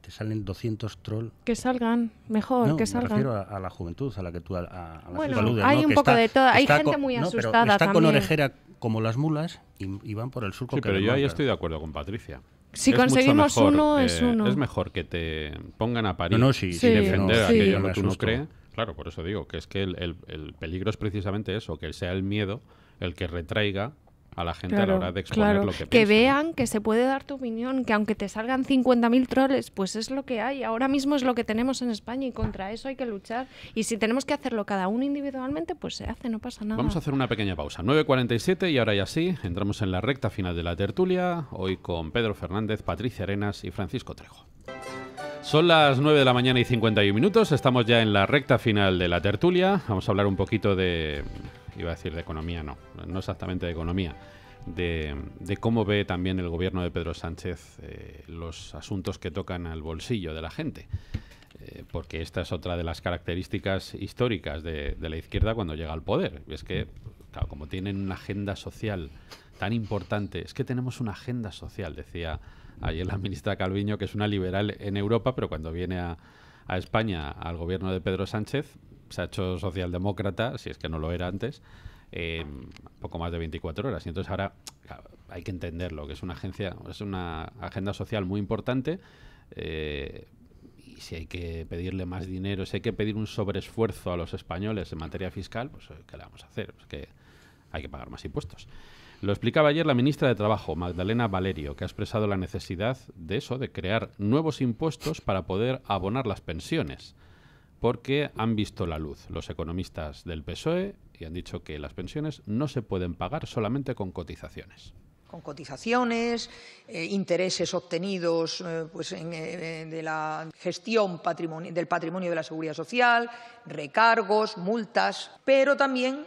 te salen doscientos trolls. Que salgan, mejor, no, que salgan. Me refiero a, a la juventud, a la que tú a, a la bueno, saludes, hay ¿no? un que poco está, de todo, hay gente con, muy no, asustada pero está también. Con orejera como las mulas y, y van por el surco. Sí, que pero yo marca. Ahí estoy de acuerdo con Patricia. Si es conseguimos mejor, uno, eh, es uno. Es mejor que te pongan a parir no, no, sí, sí, y defender no, aquello sí. que tú no crees. Claro, por eso digo que es que el, el, el peligro es precisamente eso, que sea el miedo el que retraiga a la gente claro, a la hora de exponer claro. lo que piensa. Que vean que se puede dar tu opinión, que aunque te salgan cincuenta mil troles, pues es lo que hay. Ahora mismo es lo que tenemos en España y contra eso hay que luchar. Y si tenemos que hacerlo cada uno individualmente, pues se hace, no pasa nada. Vamos a hacer una pequeña pausa. nueve cuarenta y siete y ahora ya sí, entramos en la recta final de la tertulia, hoy con Pedro Fernández, Patricia Arenas y Francisco Trejo. Son las nueve de la mañana y cincuenta y un minutos, estamos ya en la recta final de la tertulia. Vamos a hablar un poquito de... Iba a decir de economía, no, no exactamente de economía, de, de cómo ve también el gobierno de Pedro Sánchez eh, los asuntos que tocan al bolsillo de la gente. Eh, porque esta es otra de las características históricas de, de la izquierda cuando llega al poder. Es que, claro, como tienen una agenda social tan importante, es que tenemos una agenda social, decía ayer la ministra Calviño, que es una liberal en Europa, pero cuando viene a, a España, al gobierno de Pedro Sánchez, se ha hecho socialdemócrata, si es que no lo era antes, eh, poco más de veinticuatro horas. Y entonces ahora hay que entenderlo, que es una, agencia, es una agenda social muy importante, eh, y si hay que pedirle más dinero, si hay que pedir un sobreesfuerzo a los españoles en materia fiscal, pues ¿qué le vamos a hacer? Es que hay que pagar más impuestos. Lo explicaba ayer la ministra de Trabajo, Magdalena Valerio, que ha expresado la necesidad de eso, de crear nuevos impuestos para poder abonar las pensiones, porque han visto la luz los economistas del P S O E y han dicho que las pensiones no se pueden pagar solamente con cotizaciones. Con cotizaciones, eh, intereses obtenidos eh, pues en, eh, de la gestión patrimonio, del patrimonio de la Seguridad Social, recargos, multas, pero también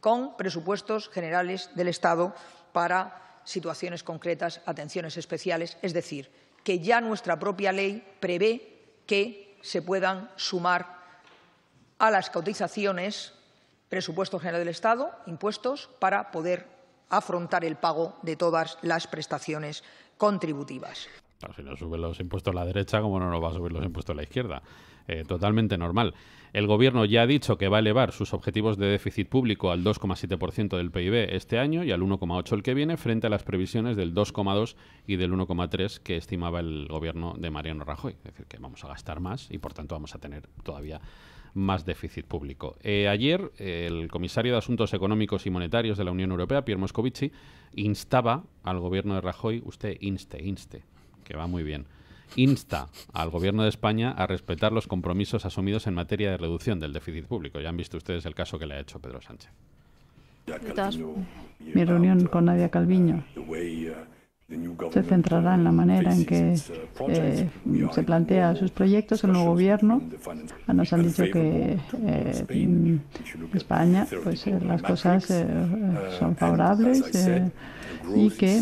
con presupuestos generales del Estado para situaciones concretas, atenciones especiales. Es decir, que ya nuestra propia ley prevé que se puedan sumar a las cotizaciones presupuestos generales del Estado, impuestos, para poder afrontar el pago de todas las prestaciones contributivas. Pero si no sube los impuestos a la derecha, ¿cómo no nos va a subir los impuestos a la izquierda? Eh, totalmente normal. El Gobierno ya ha dicho que va a elevar sus objetivos de déficit público al dos coma siete por ciento del P I B este año y al uno coma ocho por ciento el que viene, frente a las previsiones del dos coma dos por ciento y del uno coma tres por ciento que estimaba el Gobierno de Mariano Rajoy. Es decir, que vamos a gastar más y, por tanto, vamos a tener todavía más déficit público. Eh, ayer, eh, el comisario de Asuntos Económicos y Monetarios de la Unión Europea, Pierre Moscovici, instaba al Gobierno de Rajoy, usted inste, inste, que va muy bien, insta al Gobierno de España a respetar los compromisos asumidos en materia de reducción del déficit público. Ya han visto ustedes el caso que le ha hecho Pedro Sánchez. Mi reunión con Nadia Calviño se centrará en la manera en que eh, se plantea sus proyectos el nuevo gobierno. Nos han dicho que eh, en España pues, eh, las cosas eh, son favorables eh, y que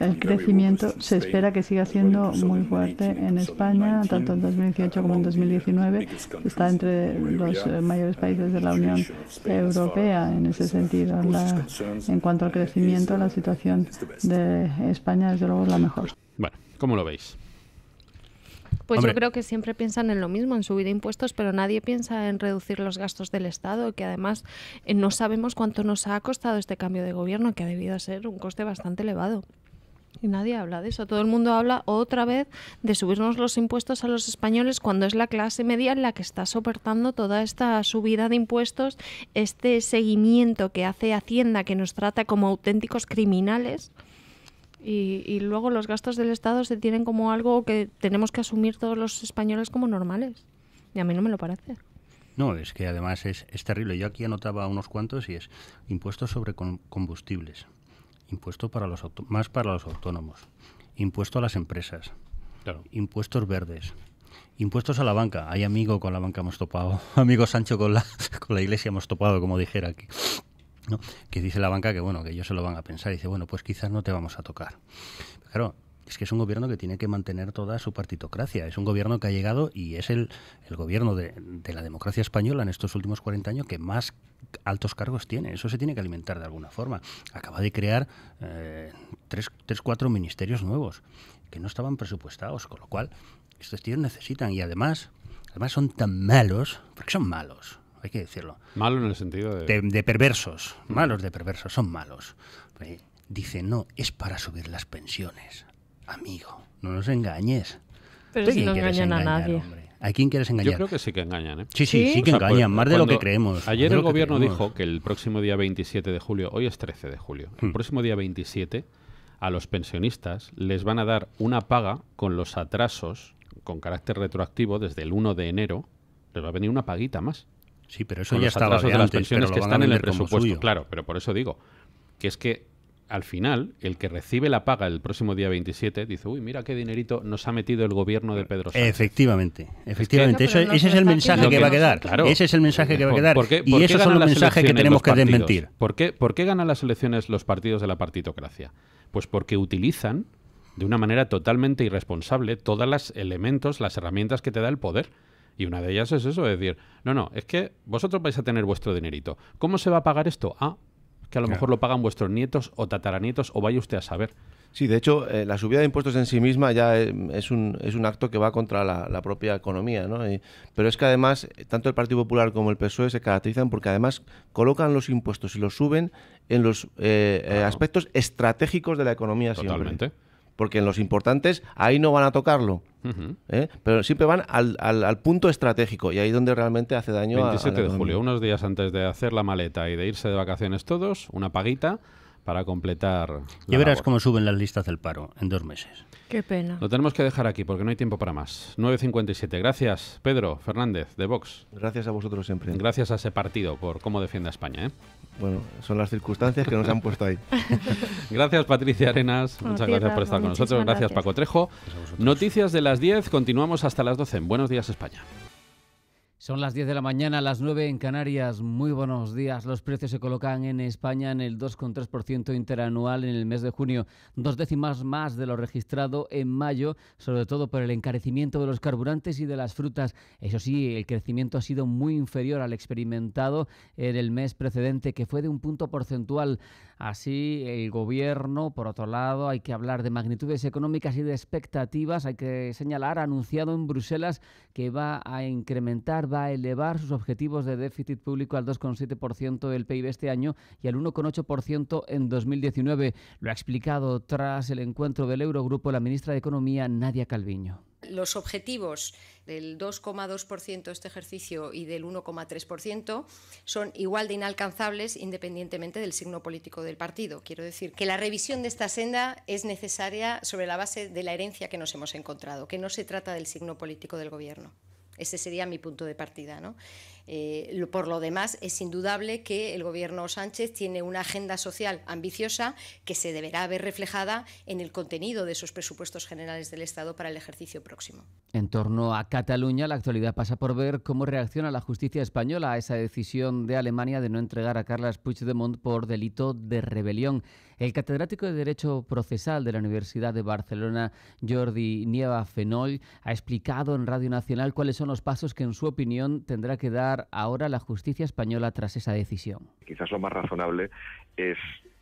el crecimiento se espera que siga siendo muy fuerte en España, tanto en dos mil dieciocho como en dos mil diecinueve. Está entre los mayores países de la Unión Europea en ese sentido. La, en cuanto al crecimiento, la situación de España, desde luego, es la mejor. Bueno, ¿cómo lo veis? Pues Hombre. Yo creo que siempre piensan en lo mismo, en subir impuestos, pero nadie piensa en reducir los gastos del Estado, que además eh, no sabemos cuánto nos ha costado este cambio de gobierno, que ha debido ser un coste bastante elevado. Y nadie habla de eso. Todo el mundo habla otra vez de subirnos los impuestos a los españoles cuando es la clase media en la que está soportando toda esta subida de impuestos, este seguimiento que hace Hacienda, que nos trata como auténticos criminales. Y, y luego los gastos del Estado se tienen como algo que tenemos que asumir todos los españoles como normales. Y a mí no me lo parece. No, es que además es, es terrible. Yo aquí anotaba unos cuantos y es impuestos sobre combustibles, impuestos para los auto más para los autónomos, impuesto a las empresas, claro, impuestos verdes, impuestos a la banca. Hay amigo con la banca hemos topado, amigo Sancho con la, con la iglesia hemos topado, como dijera aquí. ¿No? Que dice la banca que bueno, que ellos se lo van a pensar y dice, bueno, pues quizás no te vamos a tocar. Pero claro, es que es un gobierno que tiene que mantener toda su partitocracia, es un gobierno que ha llegado y es el, el gobierno de, de la democracia española en estos últimos cuarenta años que más altos cargos tiene. Eso se tiene que alimentar de alguna forma. Acaba de crear eh, tres, tres, cuatro ministerios nuevos que no estaban presupuestados, con lo cual estos tíos necesitan y además, además son tan malos, porque son malos. Hay que decirlo. Malo en el sentido de... de... De perversos. Malos de perversos. Son malos. Dicen, no, es para subir las pensiones. Amigo, no nos engañes. Pero si no engañan a nadie. Hombre? ¿A quién quieres engañar? Yo creo que sí que engañan, ¿eh? Sí, sí, sí, sí que o sea, engañan. Pues, más de lo que creemos. Ayer el gobierno dijo que el próximo día veintisiete de julio, hoy es trece de julio, hmm. el próximo día veintisiete a los pensionistas les van a dar una paga con los atrasos, con carácter retroactivo, desde el uno de enero, les va a venir una paguita más. Sí, pero eso ya estaba de las pensiones que están en el presupuesto, claro, pero por eso digo que es que al final, el que recibe la paga el próximo día veintisiete dice, uy, mira qué dinerito nos ha metido el gobierno de Pedro Sánchez. Efectivamente, efectivamente. Es que, eso, ese es el mensaje que va a quedar. Claro. Ese es el mensaje que va a quedar. ¿Por qué, por y esos son los mensajes que tenemos que desmentir. ¿Por qué, ¿Por qué ganan las elecciones los partidos de la partitocracia? Pues porque utilizan de una manera totalmente irresponsable todas las elementos, las herramientas que te da el poder. Y una de ellas es eso, es decir, no, no, es que vosotros vais a tener vuestro dinerito. ¿Cómo se va a pagar esto? Ah, que a lo claro. mejor lo pagan vuestros nietos o tataranietos o vaya usted a saber. Sí, de hecho, eh, la subida de impuestos en sí misma ya es un, es un acto que va contra la, la propia economía, ¿no? Y, pero es que además, tanto el Partido Popular como el P S O E se caracterizan porque además colocan los impuestos y los suben en los eh, claro. eh, aspectos estratégicos de la economía siempre. Totalmente. Porque en los importantes, ahí no van a tocarlo. Uh-huh. ¿eh? Pero siempre van al, al, al punto estratégico y ahí es donde realmente hace daño a la economía. veintisiete de julio, unos días antes de hacer la maleta y de irse de vacaciones todos, una paguita para completar. Ya verás labor. Cómo suben las listas del paro en dos meses. Qué pena. Lo tenemos que dejar aquí porque no hay tiempo para más. nueve cincuenta y siete. Gracias, Pedro Fernández, de Vox. Gracias a vosotros siempre. Gracias a ese partido por cómo defiende a España, ¿eh? Bueno, son las circunstancias que nos han puesto ahí. Gracias, Patricia Arenas. Muchas gracias, gracias por estar con nosotros. Gracias, gracias, Paco Trejo. Gracias. Noticias de las diez. Continuamos hasta las doce. En Buenos Días, España. Son las diez de la mañana, las nueve en Canarias. Muy buenos días. Los precios se colocan en España en el dos coma tres por ciento interanual en el mes de junio. Dos décimas más de lo registrado en mayo, sobre todo por el encarecimiento de los carburantes y de las frutas. Eso sí, el crecimiento ha sido muy inferior al experimentado en el mes precedente, que fue de un punto porcentual. Así, el gobierno, por otro lado, hay que hablar de magnitudes económicas y de expectativas. Hay que señalar, ha anunciado en Bruselas que va a incrementar, va a elevar sus objetivos de déficit público al dos coma siete por ciento del P I B este año y al uno coma ocho por ciento en dos mil diecinueve. Lo ha explicado tras el encuentro del Eurogrupo la ministra de Economía, Nadia Calviño. Los objetivos del dos coma dos por ciento este ejercicio y del uno coma tres por ciento son igual de inalcanzables independientemente del signo político del partido. Quiero decir que la revisión de esta senda es necesaria sobre la base de la herencia que nos hemos encontrado, que no se trata del signo político del Gobierno. Ese sería mi punto de partida, ¿no? Eh, lo, por lo demás, es indudable que el Gobierno Sánchez tiene una agenda social ambiciosa que se deberá ver reflejada en el contenido de esos presupuestos generales del Estado para el ejercicio próximo. En torno a Cataluña, la actualidad pasa por ver cómo reacciona la justicia española a esa decisión de Alemania de no entregar a Carles Puigdemont por delito de rebelión. El catedrático de Derecho Procesal de la Universidad de Barcelona, Jordi Nieva Fenoll, ha explicado en Radio Nacional cuáles son los pasos que, en su opinión, tendrá que dar ahora la justicia española tras esa decisión. Quizás lo más razonable es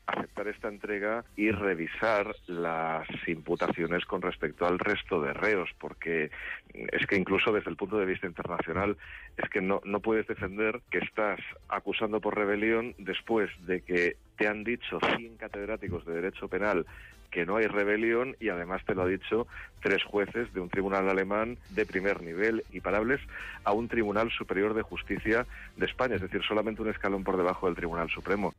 aceptar esta entrega y revisar las imputaciones con respecto al resto de reos, porque es que incluso desde el punto de vista internacional es que no, no puedes defender que estás acusando por rebelión después de que te han dicho cien catedráticos de Derecho Penal que no hay rebelión y además te lo ha dicho tres jueces de un tribunal alemán de primer nivel y parables a un Tribunal Superior de Justicia de España, es decir, solamente un escalón por debajo del Tribunal Supremo.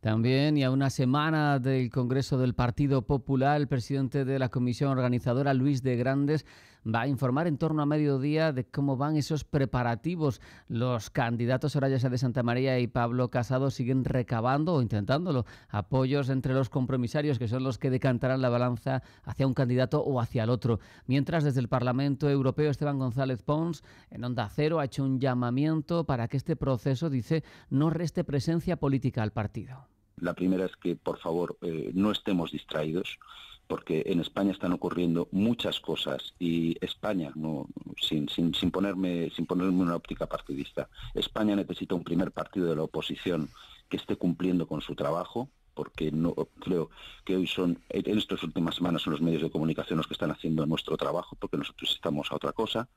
También, y a una semana del Congreso del Partido Popular, el presidente de la comisión organizadora, Luis de Grandes, va a informar en torno a mediodía de cómo van esos preparativos. Los candidatos Soraya Sáez de Santa María y Pablo Casado siguen recabando, o intentándolo, apoyos entre los compromisarios, que son los que decantarán la balanza hacia un candidato o hacia el otro. Mientras, desde el Parlamento Europeo, Esteban González Pons, en Onda Cero, ha hecho un llamamiento para que este proceso, dice, no reste presencia política al partido. La primera es que, por favor, eh, no estemos distraídos, porque en España están ocurriendo muchas cosas y España, no, sin, sin, sin, ponerme, sin ponerme una óptica partidista, España necesita un primer partido de la oposición que esté cumpliendo con su trabajo, porque no creo que hoy son, en estas últimas semanas son los medios de comunicación los que están haciendo nuestro trabajo, porque nosotros estamos a otra cosa,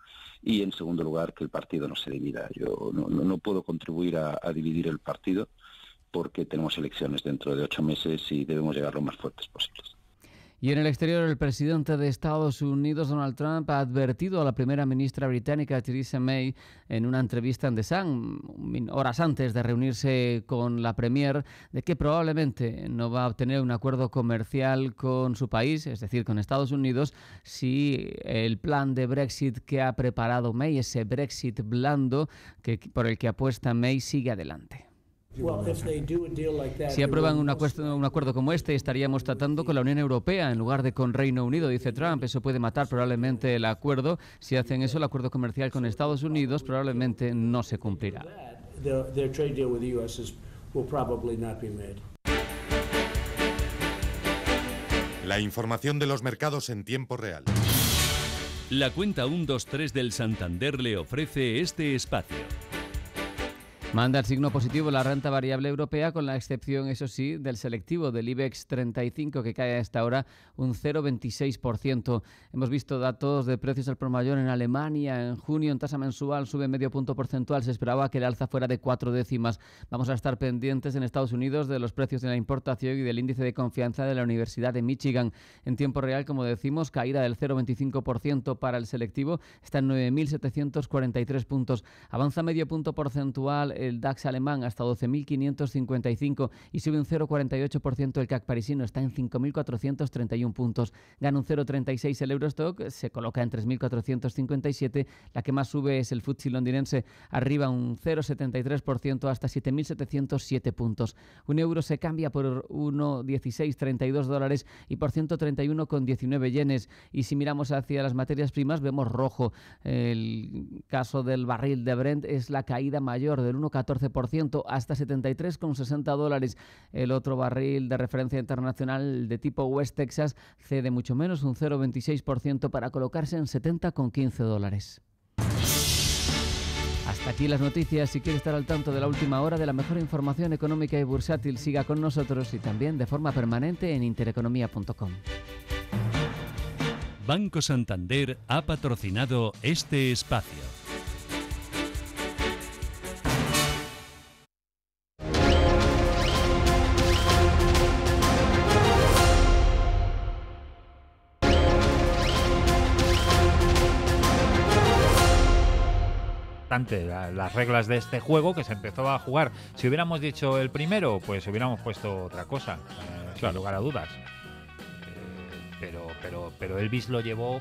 y en segundo lugar, que el partido no se divida. Yo no, no puedo contribuir a, a dividir el partido, porque tenemos elecciones dentro de ocho meses y debemos llegar lo más fuertes posibles. Y en el exterior, el presidente de Estados Unidos, Donald Trump, ha advertido a la primera ministra británica, Theresa May, en una entrevista en The Sun, horas antes de reunirse con la premier, de que probablemente no va a obtener un acuerdo comercial con su país, es decir, con Estados Unidos, si el plan de Brexit que ha preparado May, ese Brexit blando que, por el que apuesta May, sigue adelante. Si aprueban un acuerdo, un acuerdo como este, estaríamos tratando con la Unión Europea en lugar de con Reino Unido, dice Trump. Eso puede matar probablemente el acuerdo. Si hacen eso, el acuerdo comercial con Estados Unidos probablemente no se cumplirá. La información de los mercados en tiempo real. La cuenta uno dos tres del Santander le ofrece este espacio. Manda el signo positivo la renta variable europea, con la excepción, eso sí, del selectivo del IBEX treinta y cinco, que cae a esta hora un cero coma veintiséis por ciento. Hemos visto datos de precios al por mayor en Alemania. En junio, en tasa mensual, sube medio punto porcentual. Se esperaba que el alza fuera de cuatro décimas. Vamos a estar pendientes en Estados Unidos de los precios de la importación y del índice de confianza de la Universidad de Michigan. En tiempo real, como decimos, caída del cero coma veinticinco por ciento para el selectivo. Está en nueve mil setecientos cuarenta y tres puntos. Avanza medio punto porcentual el DAX alemán hasta doce mil quinientos cincuenta y cinco y sube un cero coma cuarenta y ocho por ciento el CAC parisino, está en cinco mil cuatrocientos treinta y uno puntos. Gana un cero coma treinta y seis por ciento el Eurostock, se coloca en tres mil cuatrocientos cincuenta y siete. La que más sube es el FTSE londinense, arriba un cero coma setenta y tres por ciento hasta siete mil setecientos siete puntos. Un euro se cambia por uno coma dieciséis treinta y dos dólares y por ciento treinta y uno coma diecinueve yenes. Y si miramos hacia las materias primas, vemos rojo. El caso del barril de Brent es la caída mayor, del uno coma catorce por ciento hasta setenta y tres coma sesenta dólares. El otro barril de referencia internacional de tipo West Texas cede mucho menos, un cero coma veintiséis por ciento para colocarse en setenta coma quince dólares. Hasta aquí las noticias. Si quiere estar al tanto de la última hora, de la mejor información económica y bursátil, siga con nosotros y también de forma permanente en intereconomía punto com. Banco Santander ha patrocinado este espacio. Las reglas de este juego que se empezó a jugar. Si hubiéramos dicho el primero, pues hubiéramos puesto otra cosa, eh, claro. Sin lugar a dudas. Eh, pero, pero, pero Elvis lo llevó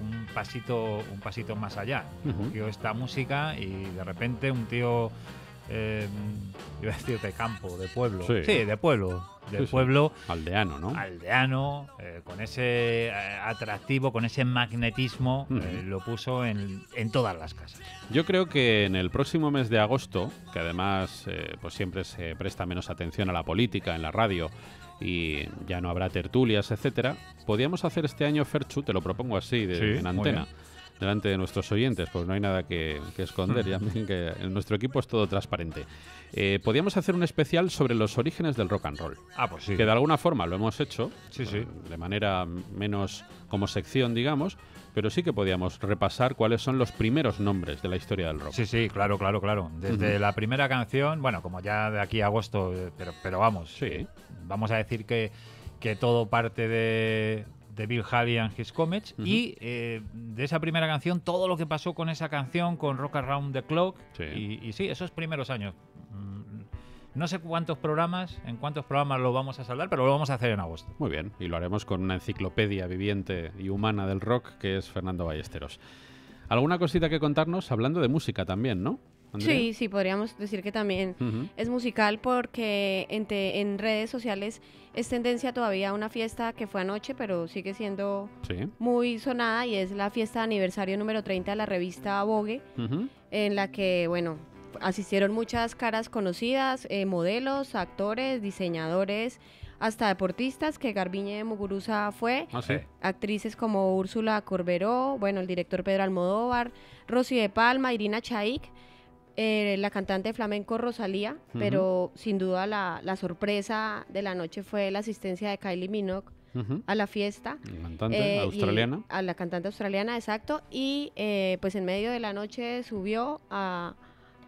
un pasito, un pasito más allá. Uh-huh. Cogió esta música y de repente un tío, eh, iba a decir de campo, de pueblo. Sí, sí de pueblo. De sí, pueblo. Sí. Aldeano, ¿no? Aldeano, eh, con ese eh, atractivo, con ese magnetismo, mm. eh, lo puso en, en todas las casas. Yo creo que en el próximo mes de agosto, que además eh, pues siempre se presta menos atención a la política en la radio y ya no habrá tertulias, etcétera, podíamos hacer este año, Ferchu, te lo propongo así, de, sí, en antena, delante de nuestros oyentes, pues no hay nada que, que esconder, ya ven que en nuestro equipo es todo transparente. Eh, podíamos hacer un especial sobre los orígenes del rock and roll. Ah, pues sí. Que de alguna forma lo hemos hecho, sí, sí. de manera menos como sección, digamos, pero sí que podíamos repasar cuáles son los primeros nombres de la historia del rock. Sí, sí, claro, claro, claro. Desde uh-huh. la primera canción, bueno, como ya de aquí a agosto, pero, pero vamos, sí. vamos a decir que, que todo parte de... de Bill Haley and His Comets, uh-huh. y eh, de esa primera canción, todo lo que pasó con esa canción, con Rock Around the Clock, sí. Y, y sí, esos primeros años. No sé cuántos programas, en cuántos programas lo vamos a saldar, pero lo vamos a hacer en agosto. Muy bien, y lo haremos con una enciclopedia viviente y humana del rock, que es Fernando Ballesteros. ¿Alguna cosita que contarnos? Hablando de música también, ¿no? Andrea. Sí, sí, podríamos decir que también uh-huh. es musical, porque en, te, en redes sociales es tendencia todavía una fiesta que fue anoche, pero sigue siendo sí. muy sonada, y es la fiesta de aniversario número treinta de la revista Vogue, uh-huh. en la que, bueno, asistieron muchas caras conocidas, eh, modelos, actores, diseñadores, hasta deportistas, que Garbiñe Muguruza fue, ah, ¿sí? actrices como Úrsula Corberó, bueno, el director Pedro Almodóvar, Rosy de Palma, Irina Chaik, Eh, la cantante flamenco Rosalía, uh-huh. pero sin duda la, la sorpresa de la noche fue la asistencia de Kylie Minogue uh-huh. a la fiesta. La cantante eh, australiana. Y, a la cantante australiana, exacto. Y eh, pues en medio de la noche subió a,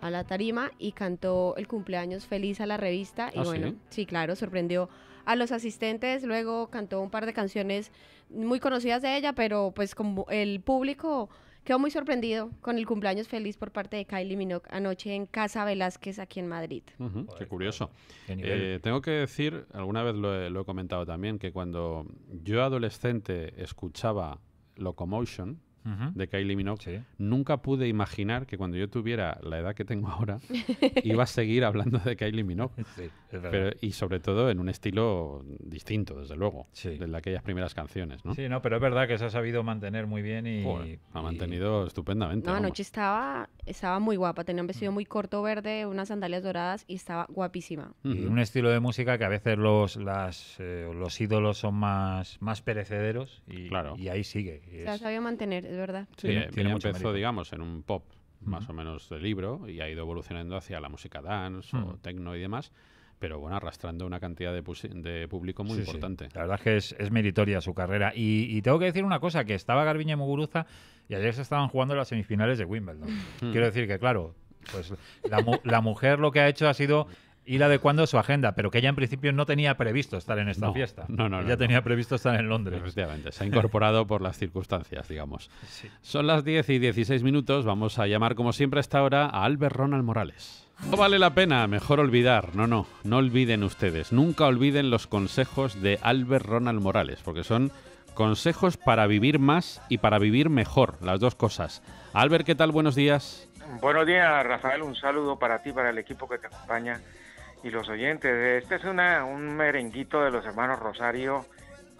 a la tarima y cantó el cumpleaños feliz a la revista. Y ¿Ah, bueno, sí? sí, claro, sorprendió a los asistentes. Luego cantó un par de canciones muy conocidas de ella, pero pues como el público... Quedó muy sorprendido con el cumpleaños feliz por parte de Kylie Minogue anoche en Casa Velázquez, aquí en Madrid. Uh-huh, qué curioso. ¿Qué eh, tengo que decir, alguna vez lo he, lo he comentado también, que cuando yo adolescente escuchaba Locomotion, uh-huh. de Kylie Minogue, sí. nunca pude imaginar que cuando yo tuviera la edad que tengo ahora iba a seguir hablando de Kylie Minogue. Sí, pero, y sobre todo en un estilo distinto, desde luego, sí. de aquellas primeras canciones, ¿no? Sí, no, pero es verdad que se ha sabido mantener muy bien y... Joder, ha mantenido y... estupendamente. No, vamos. Anoche estaba, estaba muy guapa, tenía un vestido muy corto verde, unas sandalias doradas y estaba guapísima. Uh-huh. Y un estilo de música que a veces los, las, eh, los ídolos son más, más perecederos y, claro. y ahí sigue. Y se ha sabido mantener, es verdad. Sí, tiene, tiene empezó, mérito. digamos, en un pop más uh-huh. o menos de libro y ha ido evolucionando hacia la música dance uh-huh. o techno y demás, pero bueno, arrastrando una cantidad de, de público muy sí, importante. Sí. La verdad es que es, es meritoria su carrera. Y, y tengo que decir una cosa, que estaba Garbiñe Muguruza y ayer se estaban jugando las semifinales de Wimbledon. Mm. Quiero decir que, claro, pues la, mu la mujer lo que ha hecho ha sido ir adecuando su agenda, pero que ella en principio no tenía previsto estar en esta no, fiesta. No, no, ella no, tenía no. previsto estar en Londres. Efectivamente, se ha incorporado por las circunstancias, digamos. Sí. Son las diez y dieciséis minutos, vamos a llamar como siempre a esta hora a Albert Ronald Morales. No vale la pena, mejor olvidar. No, no, no olviden ustedes. Nunca olviden los consejos de Albert Ronald Morales, porque son consejos para vivir más y para vivir mejor, las dos cosas. Albert, ¿qué tal? Buenos días. Buenos días, Rafael. Un saludo para ti, para el equipo que te acompaña y los oyentes. Este es una, un merenguito de los hermanos Rosario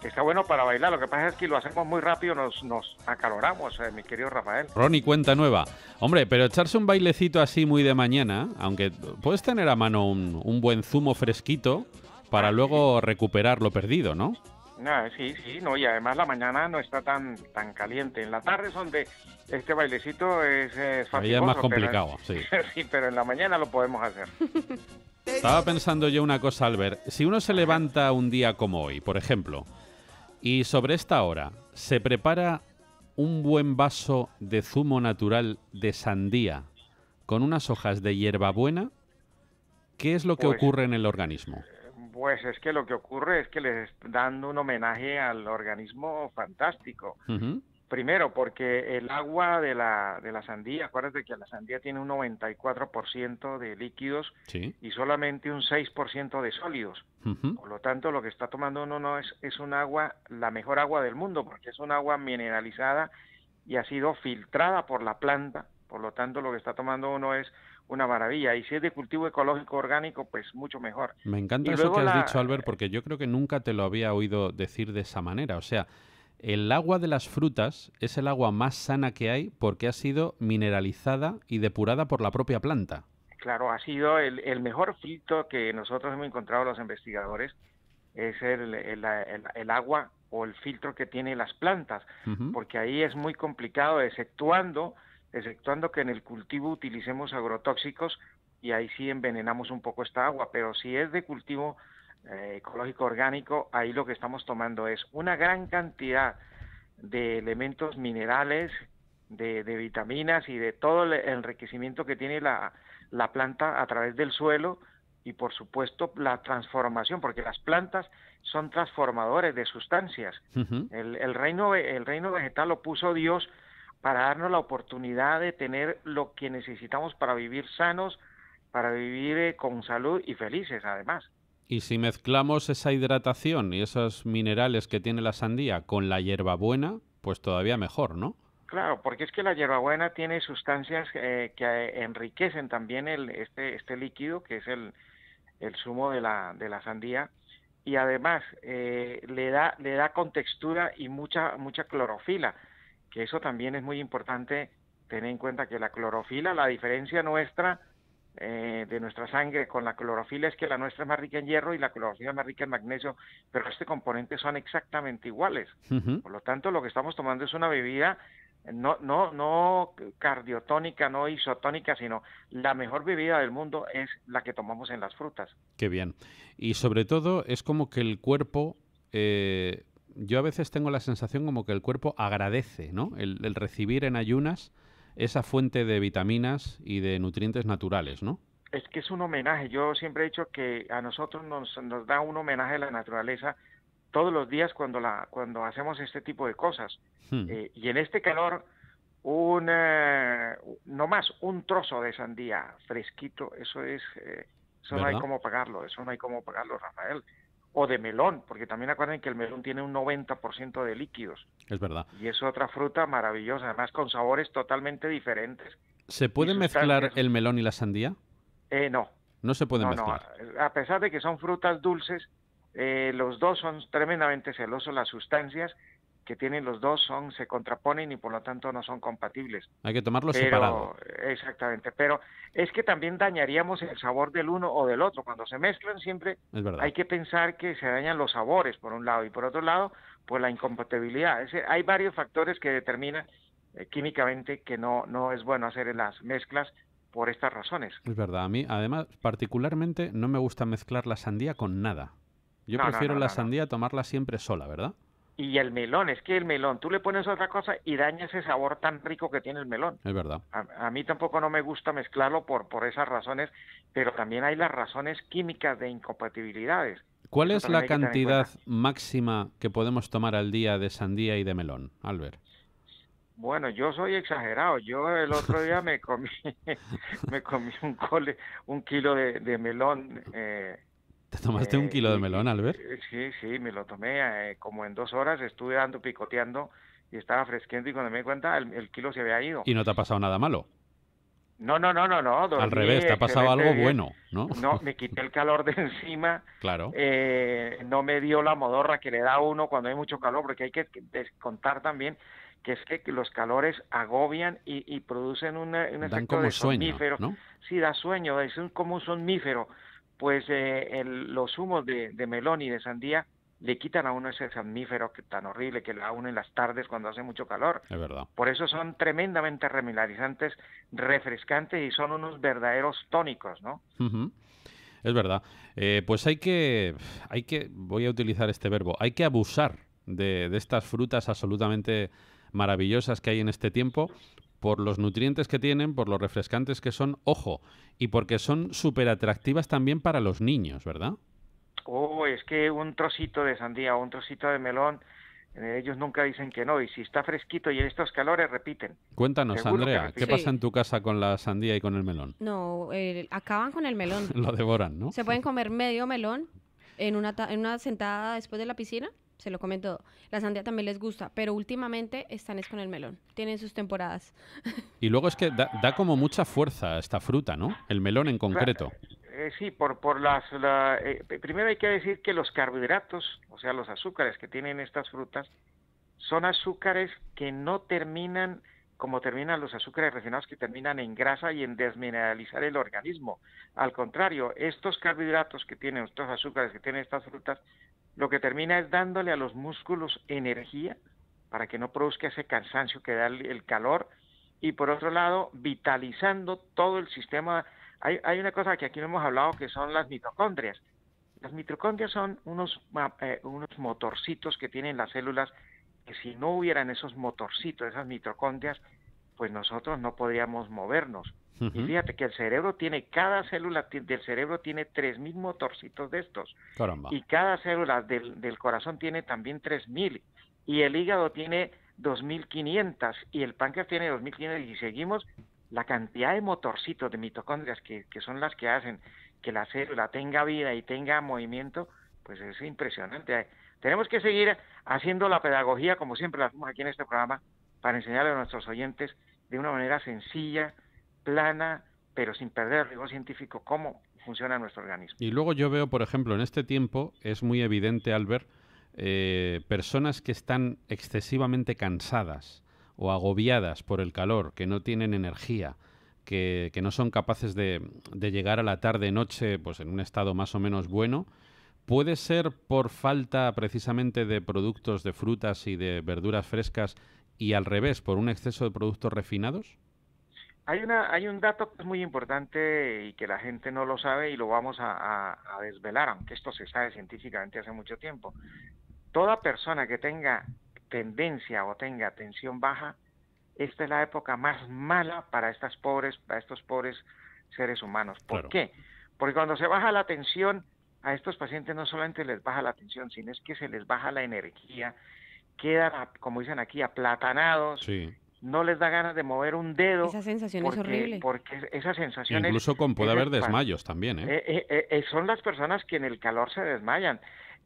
que está bueno para bailar. Lo que pasa es que lo hacemos muy rápido, nos, nos acaloramos, eh, mi querido Rafael. Ronnie, cuenta nueva. Hombre, pero echarse un bailecito así muy de mañana, aunque puedes tener a mano un, un buen zumo fresquito para ah, luego sí. recuperar lo perdido, ¿no? Ah, sí, sí, no, y además la mañana no está tan tan caliente. En la tarde es donde este bailecito es, es fácil. Es más complicado, pero, sí. sí, pero en la mañana lo podemos hacer. Estaba pensando yo una cosa, Albert. Si uno se levanta un día como hoy, por ejemplo, y sobre esta hora se prepara un buen vaso de zumo natural de sandía con unas hojas de hierbabuena, ¿qué es lo que pues, ocurre en el organismo? Pues es que lo que ocurre es que les dan un homenaje al organismo fantástico. Uh-huh. Primero, porque el agua de la, de la sandía, acuérdate que la sandía tiene un noventa y cuatro por ciento de líquidos sí. y solamente un seis por ciento de sólidos. Uh-huh. Por lo tanto, lo que está tomando uno no es, es un agua, la mejor agua del mundo, porque es un agua mineralizada y ha sido filtrada por la planta. Por lo tanto, lo que está tomando uno es una maravilla. Y si es de cultivo ecológico orgánico, pues mucho mejor. Me encanta y eso que has la... dicho, Albert, porque yo creo que nunca te lo había oído decir de esa manera. O sea, el agua de las frutas es el agua más sana que hay porque ha sido mineralizada y depurada por la propia planta. Claro, ha sido el, el mejor filtro que nosotros hemos encontrado los investigadores, es el, el, el, el agua o el filtro que tienen las plantas, uh-huh. porque ahí es muy complicado, exceptuando, exceptuando que en el cultivo utilicemos agrotóxicos y ahí sí envenenamos un poco esta agua, pero si es de cultivo Eh, ecológico orgánico, ahí lo que estamos tomando es una gran cantidad de elementos minerales, de, de vitaminas y de todo el enriquecimiento que tiene la, la planta a través del suelo y por supuesto la transformación, porque las plantas son transformadores de sustancias. Uh-huh. el, el, reino, el reino vegetal lo puso Dios para darnos la oportunidad de tener lo que necesitamos para vivir sanos, para vivir eh, con salud y felices además. Y si mezclamos esa hidratación y esos minerales que tiene la sandía con la hierbabuena, pues todavía mejor, ¿no? Claro, porque es que la hierbabuena tiene sustancias eh, que enriquecen también el, este, este líquido, que es el, el zumo de la, de la sandía, y además eh, le da, le da contextura y mucha, mucha clorofila, que eso también es muy importante tener en cuenta, que la clorofila, la diferencia nuestra Eh, de nuestra sangre con la clorofila es que la nuestra es más rica en hierro y la clorofila es más rica en magnesio, pero este componente son exactamente iguales. Uh-huh. Por lo tanto, lo que estamos tomando es una bebida no no no cardiotónica, no isotónica, sino la mejor bebida del mundo es la que tomamos en las frutas. Qué bien. Y sobre todo es como que el cuerpo, eh, yo a veces tengo la sensación como que el cuerpo agradece, ¿no? El, el recibir en ayunas esa fuente de vitaminas y de nutrientes naturales, ¿no? Es que es un homenaje. Yo siempre he dicho que a nosotros nos, nos da un homenaje a la naturaleza todos los días cuando la cuando hacemos este tipo de cosas. Hmm. Eh, y en este calor, un eh, no más un trozo de sandía fresquito, eso es, eh, eso ¿verdad? No hay cómo pagarlo, eso no hay cómo pagarlo, Rafael. o de melón, porque también acuérdense que el melón tiene un noventa por ciento de líquidos. Es verdad. Y es otra fruta maravillosa, además con sabores totalmente diferentes. ¿Se puede mezclar el melón y la sandía? Eh, no. No se puede no, mezclar. No. A pesar de que son frutas dulces, eh, los dos son tremendamente celosos, las sustancias que tienen los dos son se contraponen y por lo tanto no son compatibles. Hay que tomarlos separados. Exactamente, pero es que también dañaríamos el sabor del uno o del otro. Cuando se mezclan siempre hay que pensar que se dañan los sabores por un lado y por otro lado, pues la incompatibilidad. Es decir, hay varios factores que determinan eh, químicamente que no, no es bueno hacer las mezclas por estas razones. Es verdad, a mí además particularmente no me gusta mezclar la sandía con nada. Yo no, prefiero no, no, la no, sandía no. tomarla siempre sola, ¿verdad? Y el melón, es que el melón, tú le pones otra cosa y daña ese sabor tan rico que tiene el melón. Es verdad. A, a mí tampoco no me gusta mezclarlo por, por esas razones, pero también hay las razones químicas de incompatibilidades. ¿Cuál Eso es la cantidad máxima que podemos tomar al día de sandía y de melón, Albert? Bueno, yo soy exagerado. Yo el otro día me comí me comí un, cole, un kilo de, de melón. Eh, ¿Te tomaste eh, un kilo de melón, Albert? Sí, sí, me lo tomé eh, como en dos horas, estuve dando, picoteando y estaba fresqueando y cuando me di cuenta el, el kilo se había ido. ¿Y no te ha pasado nada malo? No, no, no, no, no. Dormí, al revés, te ha pasado algo bien. Bueno, ¿no? No, me quité el calor de encima. Claro. Eh, no me dio la modorra que le da a uno cuando hay mucho calor, porque hay que descontar también que es que los calores agobian y, y producen una, un efecto de somnífero. ¿No? Sí, da sueño, es un, como un somnífero. Pues eh, el, los humos de, de melón y de sandía le quitan a uno ese somnífero que tan horrible que le da a uno en las tardes cuando hace mucho calor. Es verdad. Por eso son tremendamente remilarizantes, refrescantes y son unos verdaderos tónicos, ¿no? Uh-huh. Es verdad. Eh, pues hay que, hay que, voy a utilizar este verbo, hay que abusar de, de estas frutas absolutamente maravillosas que hay en este tiempo, por los nutrientes que tienen, por los refrescantes que son, ojo, y porque son súper atractivas también para los niños, ¿verdad? Oh, es que un trocito de sandía o un trocito de melón, eh, ellos nunca dicen que no, y si está fresquito y en estos calores repiten. Cuéntanos, Seguro Andrea, ¿qué pasa en tu casa con la sandía y con el melón? No, eh, acaban con el melón. Lo devoran, ¿no? ¿Se pueden comer medio melón en una, ta en una sentada después de la piscina? Se lo comen todo. La sandía también les gusta, pero últimamente están es con el melón. Tienen sus temporadas. Y luego es que da, da como mucha fuerza esta fruta, ¿no? El melón en concreto. Eh, sí, por, por las... La, eh, primero hay que decir que los carbohidratos, o sea, los azúcares que tienen estas frutas, son azúcares que no terminan, como terminan los azúcares refinados, que terminan en grasa y en desmineralizar el organismo. Al contrario, estos carbohidratos que tienen, estos azúcares que tienen estas frutas, lo que termina es dándole a los músculos energía para que no produzca ese cansancio que da el calor y, por otro lado, vitalizando todo el sistema. Hay, hay una cosa que aquí no hemos hablado que son las mitocondrias. Las mitocondrias son unos, eh, unos motorcitos que tienen las células que si no hubieran esos motorcitos, esas mitocondrias, pues nosotros no podríamos movernos. Uh-huh. Y fíjate que el cerebro tiene, cada célula del cerebro tiene tres mil motorcitos de estos. Caramba. Y cada célula del, del corazón tiene también tres mil. Y el hígado tiene dos mil quinientos. Y el páncreas tiene dos mil quinientos. Y seguimos la cantidad de motorcitos, de mitocondrias, que, que son las que hacen que la célula tenga vida y tenga movimiento, pues es impresionante. Tenemos que seguir haciendo la pedagogía, como siempre la hacemos aquí en este programa, para enseñarle a nuestros oyentes de una manera sencilla, plana, pero sin perder el rigor científico, cómo funciona nuestro organismo. Y luego yo veo, por ejemplo, en este tiempo, es muy evidente, Albert, eh, personas que están excesivamente cansadas o agobiadas por el calor, que no tienen energía, que, que no son capaces de, de llegar a la tarde-noche pues, en un estado más o menos bueno. ¿Puede ser por falta precisamente de productos de frutas y de verduras frescas y al revés, por un exceso de productos refinados? Hay una, hay un dato que es muy importante y que la gente no lo sabe y lo vamos a, a, a desvelar, aunque esto se sabe científicamente hace mucho tiempo. Toda persona que tenga tendencia o tenga tensión baja, esta es la época más mala para estas pobres, para estos pobres seres humanos. ¿Por Claro. qué? Porque cuando se baja la tensión, a estos pacientes no solamente les baja la tensión, sino es que se les baja la energía, quedan, como dicen aquí, aplatanados. Sí. No les da ganas de mover un dedo. Esa sensación porque, es horrible. Porque esas sensaciones... Incluso con puede haber desmayos también, ¿eh? Eh, eh, eh, son las personas que en el calor se desmayan.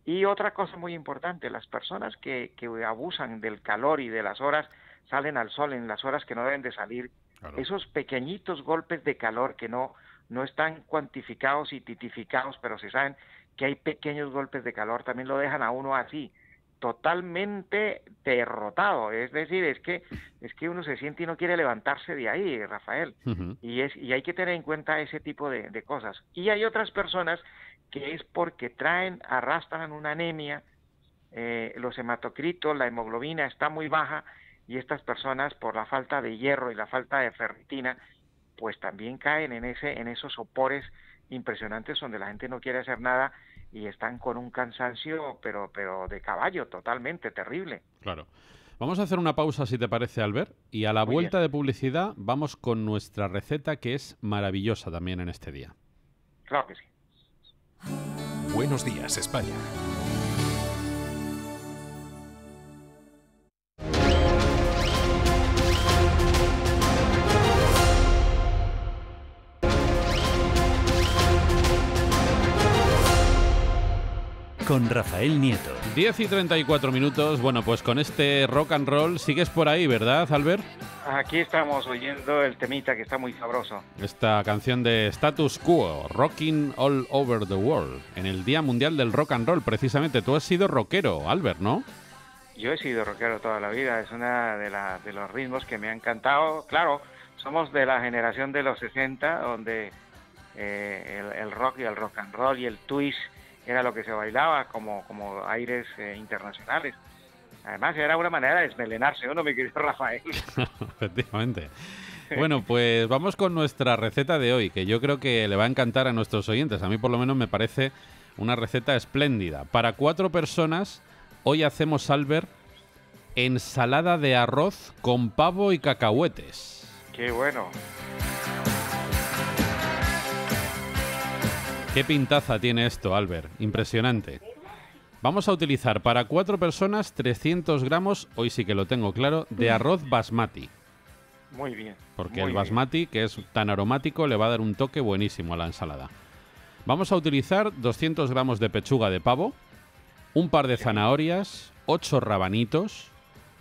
Y otra cosa muy importante, las personas que, que abusan del calor y de las horas, salen al sol en las horas que no deben de salir, claro. Esos pequeñitos golpes de calor que no, no están cuantificados y titificados, pero se saben que hay pequeños golpes de calor, también lo dejan a uno así, totalmente derrotado. Es decir, es que es que uno se siente y no quiere levantarse de ahí, Rafael. Uh-huh. Y es y hay que tener en cuenta ese tipo de, de cosas. Y hay otras personas que es porque traen, arrastran una anemia, eh, los hematocritos, la hemoglobina está muy baja, y estas personas, por la falta de hierro y la falta de ferritina, pues también caen en ese en esos sopores impresionantes donde la gente no quiere hacer nada y están con un cansancio, pero pero de caballo, totalmente terrible. Claro. Vamos a hacer una pausa, si te parece, Albert, y a la Muy vuelta bien. De publicidad vamos con nuestra receta, que es maravillosa también en este día. Claro que sí. Buenos días, España. Con Rafael Nieto. diez y treinta y cuatro minutos. Bueno, pues con este rock and roll sigues por ahí, ¿verdad, Albert? Aquí estamos oyendo el temita que está muy sabroso. Esta canción de Status Quo, Rocking All Over the World, en el Día Mundial del Rock and Roll, precisamente. Tú has sido rockero, Albert, ¿no? Yo he sido rockero toda la vida. Es una de, la, de los ritmos que me ha encantado. Claro, somos de la generación de los sesenta, donde eh, el, el rock y el rock and roll y el twist era lo que se bailaba como, como aires eh, internacionales. Además, era una manera de desmelenarse, ¿no, mi querido Rafael? Efectivamente. Bueno, pues vamos con nuestra receta de hoy, que yo creo que le va a encantar a nuestros oyentes. A mí, por lo menos, me parece una receta espléndida. Para cuatro personas, hoy hacemos, Albert, ensalada de arroz con pavo y cacahuetes. ¡Qué bueno! Qué pintaza tiene esto, Albert. Impresionante. Vamos a utilizar para cuatro personas trescientos gramos, hoy sí que lo tengo claro, de arroz basmati. Muy bien. Porque muy el basmati, bien. que es tan aromático, le va a dar un toque buenísimo a la ensalada. Vamos a utilizar doscientos gramos de pechuga de pavo, un par de zanahorias, ocho rabanitos,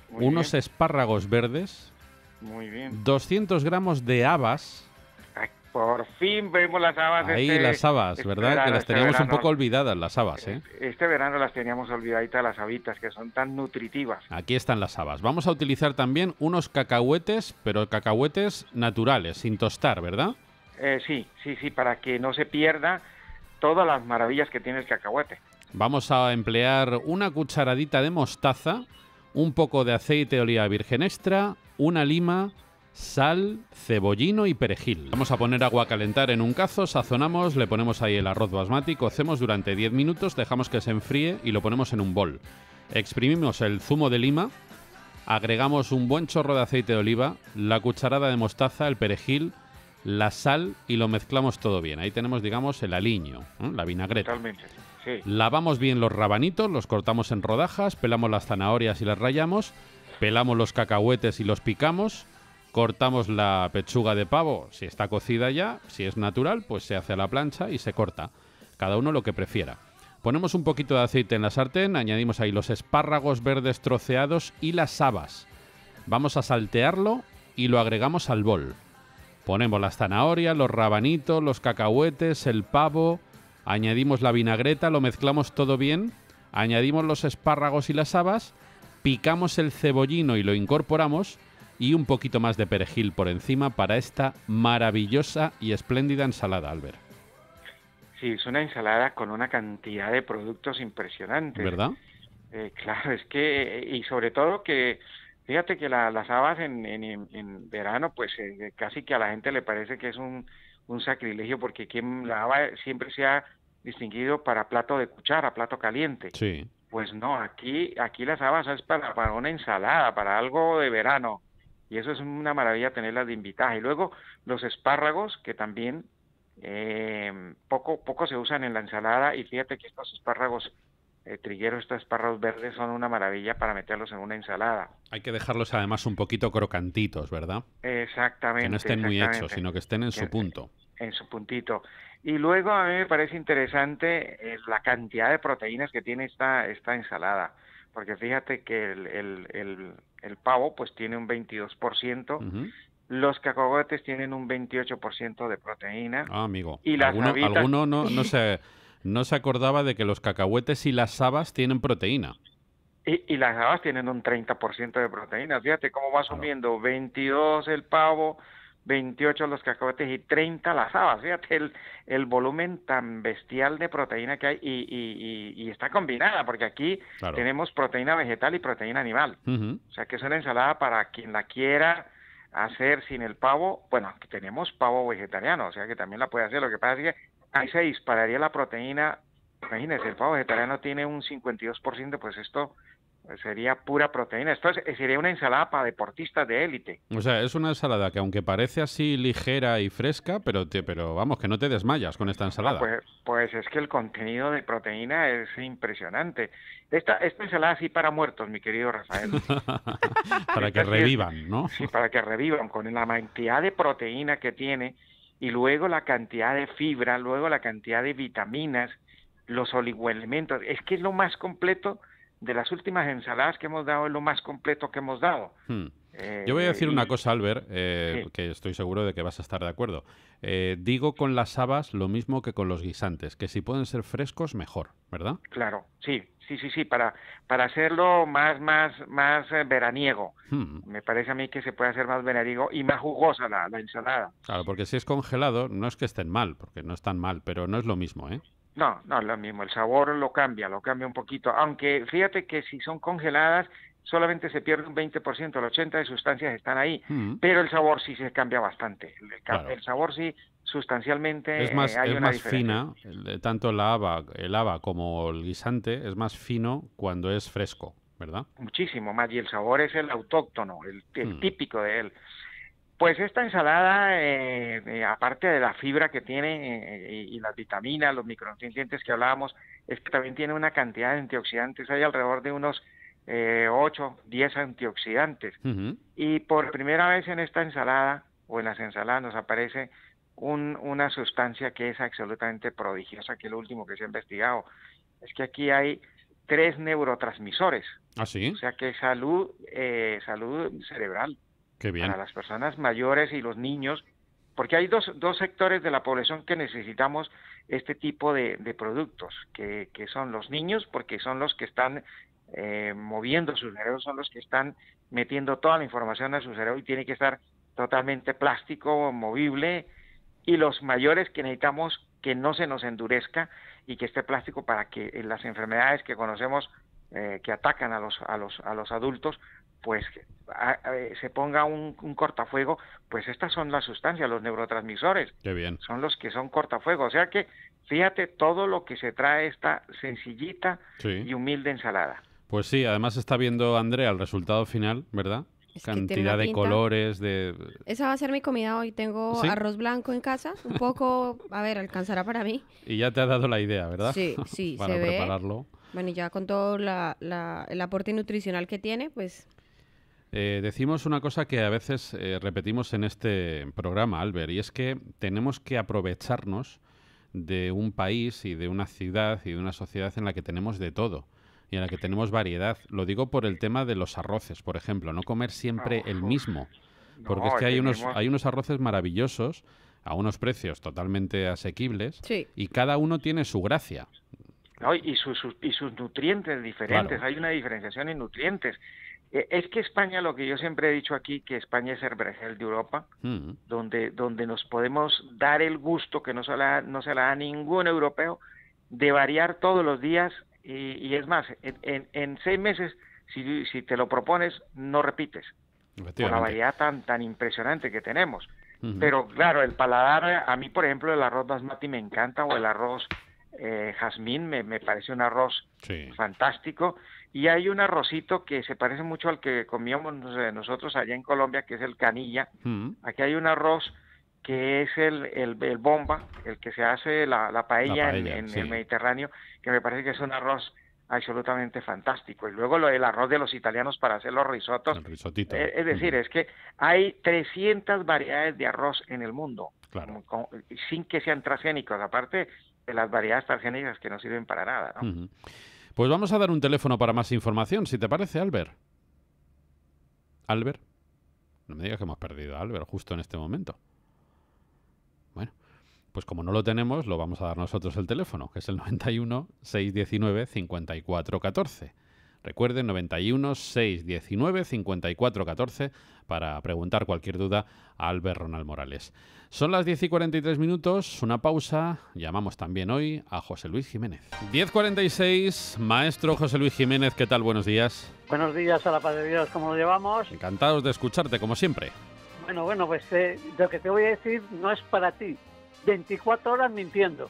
muy unos bien. espárragos verdes, muy bien. doscientos gramos de habas. Por fin vemos las habas. Ahí este, las habas, este ¿verdad? Verano, que las teníamos este verano, un poco olvidadas, las habas, ¿eh? Este verano las teníamos olvidaditas, las habitas, que son tan nutritivas. Aquí están las habas. Vamos a utilizar también unos cacahuetes, pero cacahuetes naturales, sin tostar, ¿verdad? Eh, sí, sí, sí, para que no se pierda todas las maravillas que tiene el cacahuete. Vamos a emplear una cucharadita de mostaza, un poco de aceite de oliva virgen extra, una lima, sal, cebollino y perejil. Vamos a poner agua a calentar en un cazo, sazonamos, le ponemos ahí el arroz basmati, cocemos durante diez minutos, dejamos que se enfríe y lo ponemos en un bol. Exprimimos el zumo de lima, agregamos un buen chorro de aceite de oliva, la cucharada de mostaza, el perejil, la sal y lo mezclamos todo bien. Ahí tenemos, digamos, el aliño, ¿eh? La vinagreta. Totalmente, sí. Lavamos bien los rabanitos, los cortamos en rodajas, pelamos las zanahorias y las rallamos, pelamos los cacahuetes y los picamos. Cortamos la pechuga de pavo, si está cocida ya, si es natural, pues se hace a la plancha y se corta. Cada uno lo que prefiera. Ponemos un poquito de aceite en la sartén, añadimos ahí los espárragos verdes troceados y las habas. Vamos a saltearlo y lo agregamos al bol. Ponemos las zanahorias, los rabanitos, los cacahuetes, el pavo, añadimos la vinagreta, lo mezclamos todo bien, añadimos los espárragos y las habas, picamos el cebollino y lo incorporamos, y un poquito más de perejil por encima para esta maravillosa y espléndida ensalada, Albert. Sí, es una ensalada con una cantidad de productos impresionantes. ¿Verdad? Eh, claro, es que... Y sobre todo que... Fíjate que la, las habas en, en, en verano, pues eh, casi que a la gente le parece que es un, un sacrilegio, porque quien, la haba siempre se ha distinguido para plato de cuchara, plato caliente. Sí. Pues no, aquí, aquí las habas es para, para una ensalada, para algo de verano. Y eso es una maravilla tenerlas de invitaje. Y luego los espárragos, que también eh, poco poco se usan en la ensalada. Y fíjate que estos espárragos eh, trigueros, estos espárragos verdes, son una maravilla para meterlos en una ensalada. Hay que dejarlos además un poquito crocantitos, ¿verdad? Exactamente. Que no estén muy hechos, sino que estén en su punto. en su puntito. Y luego a mí me parece interesante eh, la cantidad de proteínas que tiene esta, esta ensalada, porque fíjate que el, el, el, el pavo pues tiene un veintidós por ciento, uh-huh. Los cacahuetes tienen un veintiocho por ciento de proteína. Ah, amigo, y las alguno, habitas... alguno no, no, se, no se acordaba de que los cacahuetes y las habas tienen proteína. Y, y las habas tienen un treinta por ciento de proteína. Fíjate cómo va subiendo, claro. veintidós el pavo, veintiocho los cacahuetes y treinta las habas. Fíjate el, el volumen tan bestial de proteína que hay y, y, y, y está combinada, porque aquí claro. tenemos proteína vegetal y proteína animal. Uh-huh. O sea que es una ensalada para quien la quiera hacer sin el pavo. Bueno, tenemos pavo vegetariano, o sea que también la puede hacer. Lo que pasa es que ahí se dispararía la proteína. Imagínense, el pavo vegetariano tiene un cincuenta y dos por ciento, pues esto sería pura proteína. Esto sería una ensalada para deportistas de élite. O sea, es una ensalada que aunque parece así ligera y fresca, pero te, pero vamos, que no te desmayas con esta ensalada. Ah, pues, pues es que el contenido de proteína es impresionante. Esta, esta ensalada sí para muertos, mi querido Rafael. Para que revivan, ¿no? Sí, para que revivan, con la cantidad de proteína que tiene y luego la cantidad de fibra, luego la cantidad de vitaminas, los oligoelementos. Es que es lo más completo de las últimas ensaladas que hemos dado, es lo más completo que hemos dado. Hmm. Eh, Yo voy a decir y... una cosa, Albert, eh, sí. que estoy seguro de que vas a estar de acuerdo. Eh, digo con las habas lo mismo que con los guisantes, que si pueden ser frescos, mejor, ¿verdad? Claro, sí, sí, sí, sí, para, para hacerlo más, más, más veraniego. Hmm. Me parece a mí que se puede hacer más veraniego y más jugosa la, la ensalada. Claro, porque si es congelado, no es que estén mal, porque no están mal, pero no es lo mismo, ¿eh? No, no, lo mismo, el sabor lo cambia, lo cambia un poquito, aunque fíjate que si son congeladas solamente se pierde un veinte por ciento, el ochenta por ciento de sustancias están ahí, mm. pero el sabor sí se cambia bastante, el, claro. el sabor sí sustancialmente es más, eh, hay es una más diferencia. Fina, el, tanto la haba, el haba como el guisante es más fino cuando es fresco, ¿verdad? Muchísimo más, y el sabor es el autóctono, el, el mm. típico de él. Pues esta ensalada, eh, eh, aparte de la fibra que tiene eh, y, y las vitaminas, los micronutrientes que hablábamos, es que también tiene una cantidad de antioxidantes, hay alrededor de unos eh, ocho, diez antioxidantes. Uh-huh. Y por primera vez en esta ensalada, o en las ensaladas, nos aparece un, una sustancia que es absolutamente prodigiosa, que es lo último que se ha investigado. Es que aquí hay tres neurotransmisores. ¿Ah, sí? O sea que salud, eh, salud cerebral. Qué bien. Para las personas mayores y los niños, porque hay dos, dos sectores de la población que necesitamos este tipo de, de productos, que, que son los niños, porque son los que están eh, moviendo sus cerebros, son los que están metiendo toda la información a su cerebro y tiene que estar totalmente plástico, movible, y los mayores que necesitamos que no se nos endurezca y que esté plástico para que las enfermedades que conocemos eh, que atacan a los, a los, a los adultos, pues a, a, se ponga un, un cortafuego, pues estas son las sustancias, los neurotransmisores. Qué bien. Son los que son cortafuego. O sea que, fíjate, todo lo que se trae esta sencillita sí. y humilde ensalada. Pues sí, además está viendo, Andrea, el resultado final, ¿verdad? Es cantidad de colores, de... Esa va a ser mi comida hoy. Tengo ¿Sí? arroz blanco en casa, un poco, a ver, alcanzará para mí. Y ya te ha dado la idea, ¿verdad? Sí, sí, para se prepararlo. Ve. Bueno, y ya con todo la, la, el aporte nutricional que tiene, pues... Eh, decimos una cosa que a veces eh, repetimos en este programa, Albert, y es que tenemos que aprovecharnos de un país y de una ciudad y de una sociedad en la que tenemos de todo y en la que tenemos variedad. Lo digo por el tema de los arroces, por ejemplo, no comer siempre el mismo, porque es que hay unos, hay unos arroces maravillosos a unos precios totalmente asequibles sí. y cada uno tiene su gracia. No, y, sus, sus, y sus nutrientes diferentes, claro. hay una diferenciación en nutrientes. Es que España, lo que yo siempre he dicho aquí, que España es el Brasil de Europa, mm. donde donde nos podemos dar el gusto, que no se la, no se la da ningún europeo, de variar todos los días, y, y es más, en, en, en seis meses, si, si te lo propones, no repites, con la variedad tan, tan impresionante que tenemos. Mm-hmm. Pero claro, el paladar, a mí por ejemplo el arroz basmati me encanta, o el arroz eh, jazmín, me, me parece un arroz sí. fantástico. Y hay un arrocito que se parece mucho al que comíamos nosotros allá en Colombia, que es el canilla. Mm. Aquí hay un arroz que es el, el, el bomba, el que se hace la, la paella, la paella en, en sí. el Mediterráneo, que me parece que es un arroz absolutamente fantástico. Y luego lo, el arroz de los italianos para hacer los risotos. El risotito. Es, es decir, mm. es que hay trescientas variedades de arroz en el mundo. claro. con, con, sin que sean transgénicos, aparte de las variedades transgénicas que no sirven para nada, ¿no? Uh-huh. Pues vamos a dar un teléfono para más información, si te parece, Albert. Albert, no me digas que hemos perdido a Albert justo en este momento. Bueno, pues como no lo tenemos, lo vamos a dar nosotros el teléfono, que es el noventa y uno, seiscientos diecinueve, cincuenta y cuatro catorce. Recuerden, noventa y uno, seiscientos diecinueve, cincuenta y cuatro catorce para preguntar cualquier duda a Albert Ronald Morales. Son las diez y cuarenta y tres minutos, una pausa. Llamamos también hoy a José Luis Jiménez. diez cuarenta y seis, maestro José Luis Jiménez, ¿qué tal? Buenos días. Buenos días, a la paz de Dios, ¿cómo lo llevamos? Encantados de escucharte, como siempre. Bueno, bueno, pues eh, lo que te voy a decir no es para ti. veinticuatro horas mintiendo.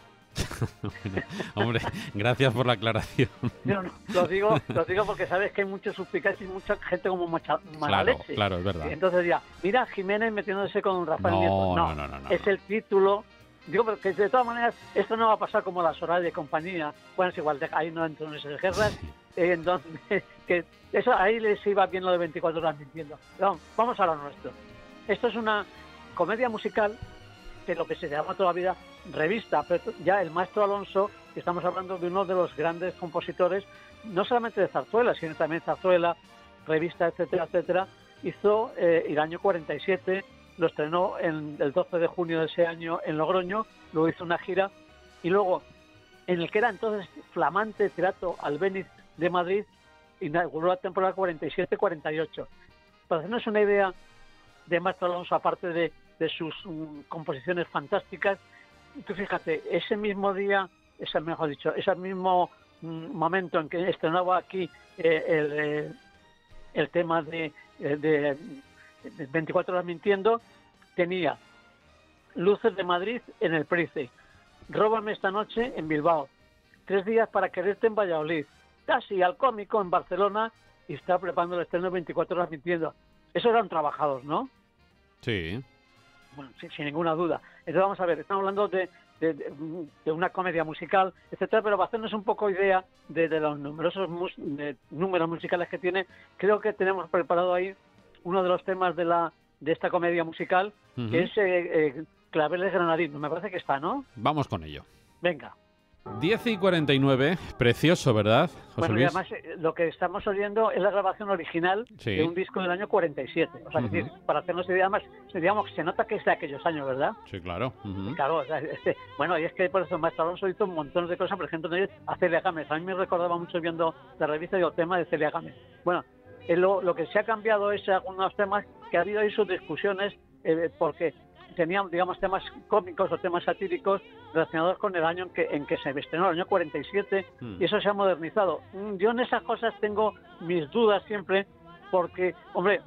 Bueno, hombre, gracias por la aclaración. Yo no, lo digo, lo digo porque sabes que hay muchos suspicaces y mucha gente como mucha mala leche. Claro, claro, es verdad. Y entonces ya, mira, Jiménez metiéndose con Rafael no, Nieto. No, no, no, no. Es no. el título. Digo, porque de todas maneras esto no va a pasar como las horas de compañía. Bueno, es igual, ahí no entran esas guerras. Sí. Eh, entonces, que eso ahí les iba bien lo de veinticuatro horas mintiendo. Pero vamos a lo nuestro. Esto es una comedia musical de lo que se llama toda la vida revista, pero ya el maestro Alonso, que estamos hablando de uno de los grandes compositores, no solamente de zarzuela, sino también zarzuela, revista, etcétera, etcétera, hizo eh, el año cuarenta y siete, lo estrenó en el doce de junio de ese año en Logroño, luego hizo una gira, y luego, en el que era entonces flamante Teatro Albéniz de Madrid, inauguró la temporada cuarenta y siete cuarenta y ocho. Para hacernos una idea de maestro Alonso, aparte de, de sus um, composiciones fantásticas, tú fíjate, ese mismo día, ese, mejor dicho, ese mismo momento en que estrenaba aquí eh, el, eh, el tema de, eh, de, de veinticuatro horas mintiendo, tenía Luces de Madrid en el Price, Róbame esta noche en Bilbao, Tres días para quererte en Valladolid, Casi al cómico en Barcelona, y estaba preparando el estreno veinticuatro horas mintiendo. Esos eran trabajados, ¿no? Sí. Bueno, sin, sin ninguna duda. Entonces vamos a ver, estamos hablando de, de, de una comedia musical, etcétera, pero para hacernos un poco idea de, de los numerosos mus, de números musicales que tiene, creo que tenemos preparado ahí uno de los temas de la de esta comedia musical, uh-huh. que es eh, eh, Claveles Granadinos. Me parece que está, ¿no? Vamos con ello. Venga. diez y cuarenta y nueve, precioso, ¿verdad, José bueno, Luis? Y además eh, lo que estamos oyendo es la grabación original sí. de un disco del año cuarenta y siete. O sea, uh-huh. decir, para hacernos idea más, digamos, se nota que es de aquellos años, ¿verdad? Sí, claro. Uh-huh. Claro, o sea, este, bueno, y es que por eso Maestro Alonso hizo un montón de cosas, por ejemplo, a Celia Gámez. A mí me recordaba mucho viendo la revista y el tema de Celia Gámez. Bueno, eh, lo, lo que se ha cambiado es algunos temas que ha habido ahí sus discusiones, eh, porque tenían, digamos, temas cómicos o temas satíricos relacionados con el año en que, en que se estrenó, el año cuarenta y siete, mm. y eso se ha modernizado. Yo en esas cosas tengo mis dudas siempre, porque, hombre,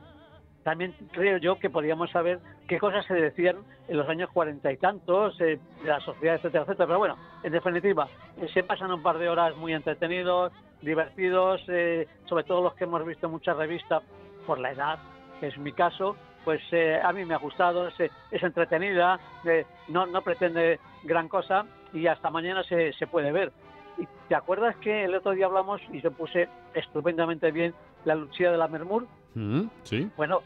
también creo yo que podíamos saber qué cosas se decían en los años cuarenta y tantos, eh, de la sociedad, etcétera, etcétera. Pero bueno, en definitiva, eh, se pasan un par de horas muy entretenidos, divertidos, eh, sobre todo los que hemos visto en muchas revistas, por la edad, que es mi caso. Pues eh, a mí me ha gustado, es, es entretenida, eh, no, no pretende gran cosa y hasta mañana se, se puede ver. ¿Y te acuerdas que el otro día hablamos y yo puse estupendamente bien la Lucía de la Mermur? Mm, sí. Bueno,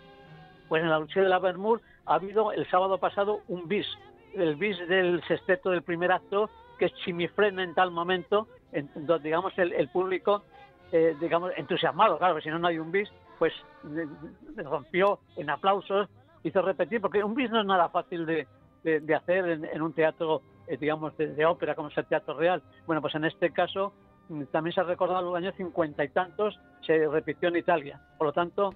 pues en la Lucía de la Mermur ha habido el sábado pasado un bis, el bis del sexteto del primer acto que chimifrena en tal momento, en donde digamos el, el público, eh, digamos entusiasmado, claro, porque si no, no hay un bis. Pues rompió en aplausos, hizo repetir, porque un bis no es nada fácil de, de, de hacer en, en un teatro, eh, digamos, de, de ópera, como es el Teatro Real. Bueno, pues en este caso también se ha recordado los años cincuenta y tantos, se repitió en Italia. Por lo tanto,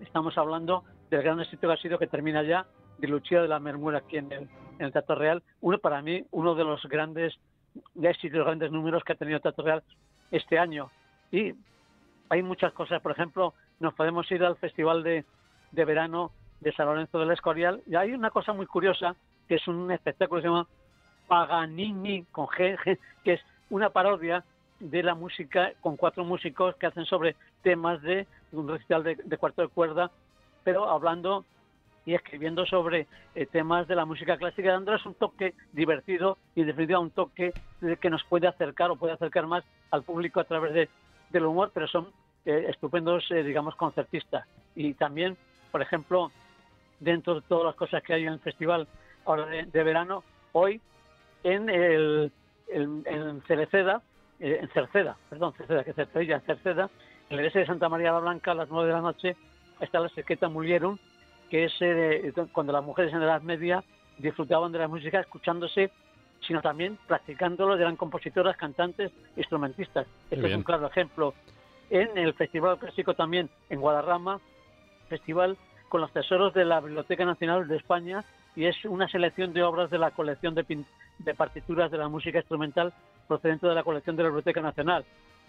estamos hablando del gran éxito que ha sido, que termina ya, de Lucia de la Mermur aquí en el, en el Teatro Real. Uno, para mí, uno de los grandes éxitos, grandes números que ha tenido el Teatro Real este año. Y hay muchas cosas, por ejemplo, nos podemos ir al Festival de, de Verano de San Lorenzo del Escorial. Y hay una cosa muy curiosa, que es un espectáculo que se llama Paganini, con G, G, que es una parodia de la música con cuatro músicos que hacen sobre temas de un recital de, de cuarto de cuerda, pero hablando y escribiendo sobre eh, temas de la música clásica, dándoles un toque divertido y, en definitiva, un toque que nos puede acercar o puede acercar más al público a través de, del humor, pero son Eh, estupendos, eh, digamos, concertistas. Y también, por ejemplo, dentro de todas las cosas que hay en el festival, de, de verano hoy en el en, en Cereceda, en Cerceda, perdón, Cerceda, que Cercedilla, en Cerceda, en la iglesia de Santa María la Blanca, a las nueve de la noche, está la Sequeta Mulierum, que es eh, cuando las mujeres en la Edad Media disfrutaban de la música escuchándose, sino también practicándolo, eran compositoras, cantantes, instrumentistas. Este es un claro ejemplo. En el Festival Clásico también, en Guadarrama, festival con los tesoros de la Biblioteca Nacional de España, y es una selección de obras de la colección de, pin de partituras de la música instrumental procedente de la colección de la Biblioteca Nacional.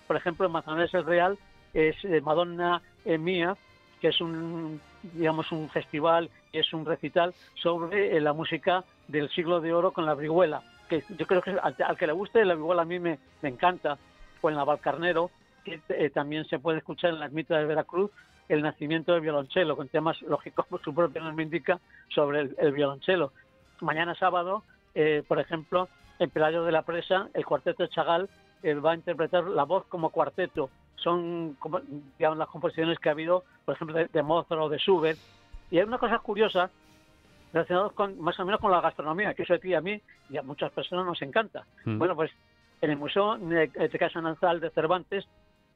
Por ejemplo, en Manzanares el Real es eh, Madonna eh, Mía, que es un, digamos, un festival, es un recital sobre eh, la música del siglo de oro con la vihuela, que yo creo que al, al que le guste la vihuela a mí me, me encanta, o en la Valcarnero, que eh, también se puede escuchar en las Mitras de Veracruz, el nacimiento del violonchelo, con temas lógicos, como su propio nombre indica, sobre el, el violonchelo. Mañana sábado, eh, por ejemplo, en Pelayo de la Presa, el cuarteto Chagall eh, va a interpretar la voz como cuarteto. Son, como, digamos, las composiciones que ha habido, por ejemplo, de, de Mozart o de Schubert. Y hay una cosa curiosa relacionada con, más o menos con la gastronomía, que eso a ti, a mí y a muchas personas nos encanta. Mm. Bueno, pues en el Museo de, de Casa Nazal de Cervantes,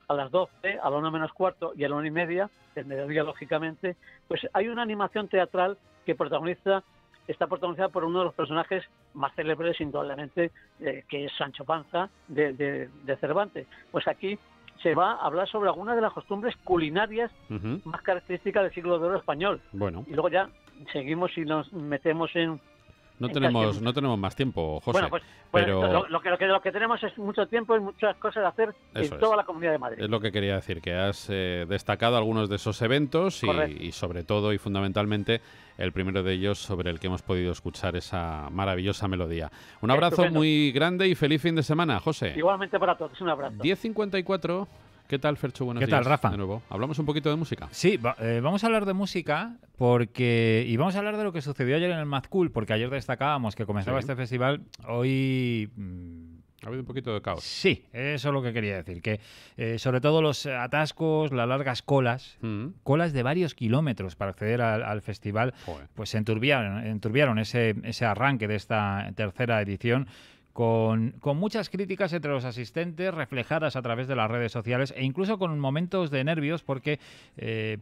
a las doce, a la una menos cuarto y a la una y media, del mediodía lógicamente, pues hay una animación teatral que protagoniza, está protagonizada por uno de los personajes más célebres, indudablemente, eh, que es Sancho Panza de, de, de Cervantes. Pues aquí se va a hablar sobre algunas de las costumbres culinarias uh-huh. más características del siglo de oro español. Bueno. Y luego ya seguimos y nos metemos en... No tenemos, no tenemos más tiempo, José. Bueno, pues, pues pero... lo, lo, que, lo, que, lo que tenemos es mucho tiempo y muchas cosas de hacer eso en toda es. la Comunidad de Madrid. Es lo que quería decir, que has eh, destacado algunos de esos eventos y, y sobre todo y fundamentalmente el primero de ellos sobre el que hemos podido escuchar esa maravillosa melodía. Un abrazo Estupendo. muy grande y feliz fin de semana, José. Igualmente para todos, un abrazo. diez cincuenta y cuatro... ¿Qué tal, Ferchu? Buenos días. ¿Qué tal, Rafa? De nuevo. ¿Hablamos un poquito de música? Sí, va, eh, vamos a hablar de música porque... Y vamos a hablar de lo que sucedió ayer en el Mad Cool, porque ayer destacábamos que comenzaba sí. este festival. Hoy... Mmm... Ha habido un poquito de caos. Sí, eso es lo que quería decir. Que eh, sobre todo los atascos, las largas colas, mm. colas de varios kilómetros para acceder al, al festival, Joder. pues enturbiaron, enturbiaron ese, ese arranque de esta tercera edición. Con, con muchas críticas entre los asistentes reflejadas a través de las redes sociales e incluso con momentos de nervios porque eh,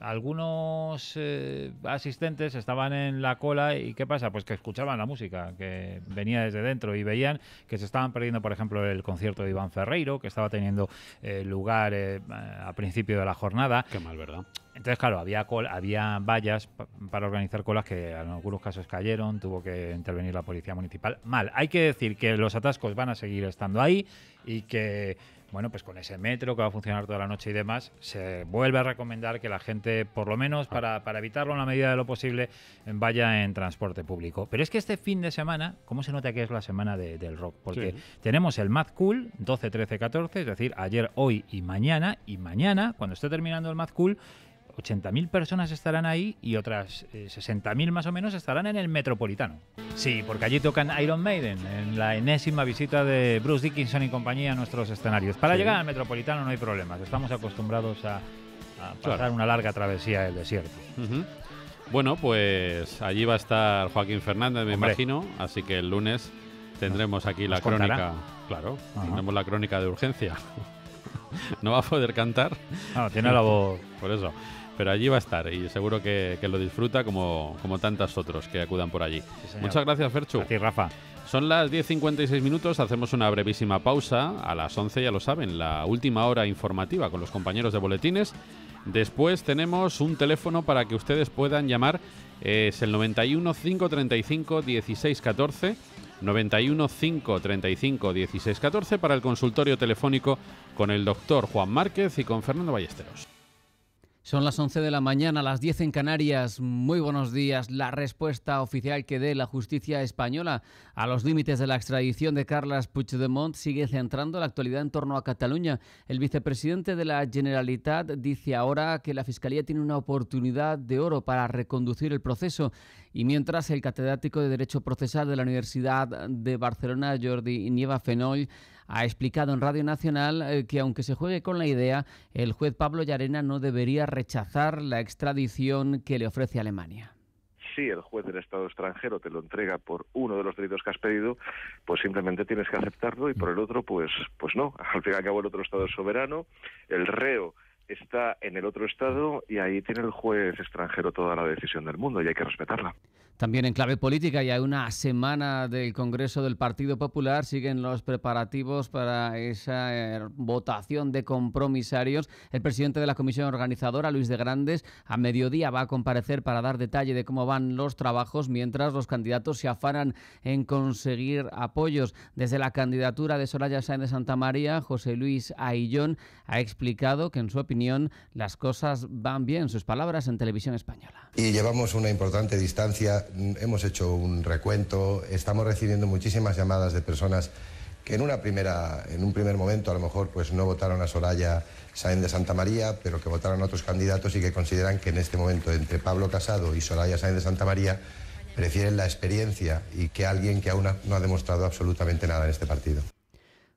algunos eh, asistentes estaban en la cola y ¿qué pasa? Pues que escuchaban la música que venía desde dentro y veían que se estaban perdiendo, por ejemplo, el concierto de Iván Ferreiro que estaba teniendo eh, lugar eh, a principio de la jornada. Qué mal, ¿verdad? Entonces, claro, había, col había vallas para organizar colas que en algunos casos cayeron, tuvo que intervenir la policía municipal. Mal, hay que decir que los atascos van a seguir estando ahí y que, bueno, pues con ese metro que va a funcionar toda la noche y demás, se vuelve a recomendar que la gente, por lo menos para, para evitarlo en la medida de lo posible, vaya en transporte público. Pero es que este fin de semana, ¿cómo se nota que es la semana de, del rock? Porque sí. tenemos el Mad Cool doce, trece, catorce, es decir, ayer, hoy y mañana, y mañana, cuando esté terminando el Mad Cool, ochenta mil personas estarán ahí y otras eh, sesenta mil más o menos estarán en el Metropolitano. Sí, porque allí tocan Iron Maiden, en la enésima visita de Bruce Dickinson y compañía a nuestros escenarios. Para sí. llegar al Metropolitano no hay problemas, estamos acostumbrados a, a pasar claro. una larga travesía del desierto. Uh-huh. Bueno, pues allí va a estar Joaquín Fernández, me Hombre. imagino, así que el lunes tendremos nos, aquí la crónica. Contará. Claro, uh-huh. tendremos la crónica de urgencia. No va a poder cantar. No, tiene la voz. Por eso. Pero allí va a estar y seguro que, que lo disfruta como, como tantos otros que acudan por allí. Sí, muchas gracias, Ferchu. A ti, Rafa. Son las diez cincuenta y seis minutos, hacemos una brevísima pausa. A las once, ya lo saben, la última hora informativa con los compañeros de boletines. Después tenemos un teléfono para que ustedes puedan llamar. Es el noventa y uno, cinco treinta y cinco, dieciséis catorce. noventa y uno, cinco treinta y cinco, dieciséis catorce para el consultorio telefónico con el doctor Juan Márquez y con Fernando Ballesteros. Son las once de la mañana, las diez en Canarias. Muy buenos días. La respuesta oficial que dé la justicia española a los límites de la extradición de Carles Puigdemont sigue centrando la actualidad en torno a Cataluña. El vicepresidente de la Generalitat dice ahora que la Fiscalía tiene una oportunidad de oro para reconducir el proceso. Y mientras, el catedrático de Derecho Procesal de la Universidad de Barcelona, Jordi Nieva Fenoll, ha explicado en Radio Nacional que, aunque se juegue con la idea, el juez Pablo Llarena no debería rechazar la extradición que le ofrece Alemania. si el juez del Estado extranjero te lo entrega por uno de los delitos que has pedido, pues simplemente tienes que aceptarlo, y por el otro, pues, pues no. Al fin y al cabo, el otro Estado es soberano, el reo está en el otro Estado y ahí tiene el juez extranjero toda la decisión del mundo y hay que respetarla. También en clave política, y a una semana del Congreso del Partido Popular, siguen los preparativos para esa eh, votación de compromisarios. El presidente de la comisión organizadora, Luis de Grandes, a mediodía va a comparecer para dar detalle de cómo van los trabajos, mientras los candidatos se afanan en conseguir apoyos. Desde la candidatura de Soraya Sáenz de Santamaría, José Luis Aillón ha explicado que, en su opinión, las cosas van bien. Sus palabras en Televisión Española. Y llevamos una importante distancia. Hemos hecho un recuento, estamos recibiendo muchísimas llamadas de personas que en una primera, en un primer momento a lo mejor pues no votaron a Soraya Sáenz de Santamaría, pero que votaron a otros candidatos y que consideran que en este momento entre Pablo Casado y Soraya Sáenz de Santamaría prefieren la experiencia y que alguien que aún no ha demostrado absolutamente nada en este partido.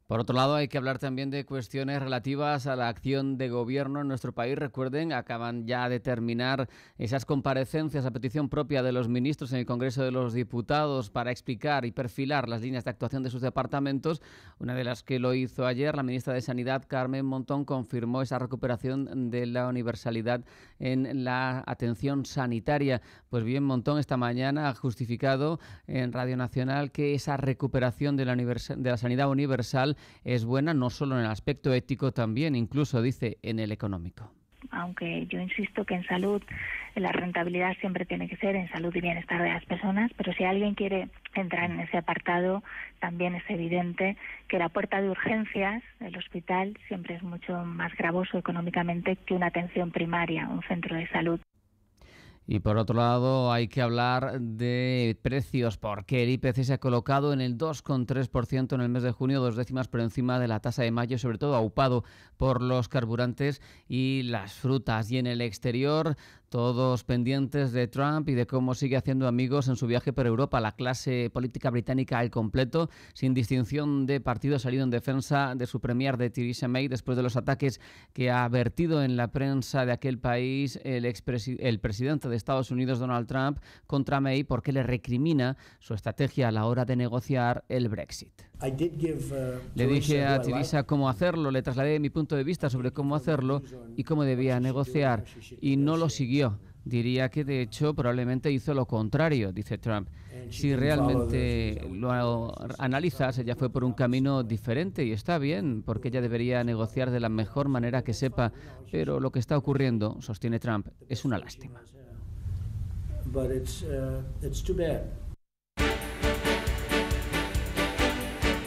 Por otro lado, hay que hablar también de cuestiones relativas a la acción de gobierno en nuestro país. Recuerden, acaban ya de terminar esas comparecencias a petición propia de los ministros en el Congreso de los Diputados para explicar y perfilar las líneas de actuación de sus departamentos. Una de las que lo hizo ayer, la ministra de Sanidad, Carmen Montón, confirmó esa recuperación de la universalidad en la atención sanitaria. Pues bien, Montón esta mañana ha justificado en Radio Nacional que esa recuperación de la, univers- de la sanidad universal es buena, no solo en el aspecto ético, también incluso, dice, en el económico. Aunque yo insisto que en salud la rentabilidad siempre tiene que ser en salud y bienestar de las personas, pero si alguien quiere entrar en ese apartado, también es evidente que la puerta de urgencias del hospital siempre es mucho más gravoso económicamente que una atención primaria, un centro de salud. Y por otro lado, hay que hablar de precios, porque el I P C se ha colocado en el dos coma tres por ciento en el mes de junio, dos décimas por encima de la tasa de mayo, sobre todo aupado por los carburantes y las frutas. Y en el exterior, todos pendientes de Trump y de cómo sigue haciendo amigos en su viaje por Europa. La clase política británica al completo, sin distinción de partido, ha salido en defensa de su premier, de Theresa May, después de los ataques que ha vertido en la prensa de aquel país el, el presidente de Estados Unidos, Donald Trump, contra May, porque le recrimina su estrategia a la hora de negociar el Brexit. Le dije a Theresa cómo hacerlo, le trasladé mi punto de vista sobre cómo hacerlo y cómo debía negociar, y no lo siguió. Diría que, de hecho, probablemente hizo lo contrario, dice Trump. Si realmente lo analizas, ella fue por un camino diferente y está bien, porque ella debería negociar de la mejor manera que sepa, pero lo que está ocurriendo, sostiene Trump, es una lástima. But it's, uh, it's too bad.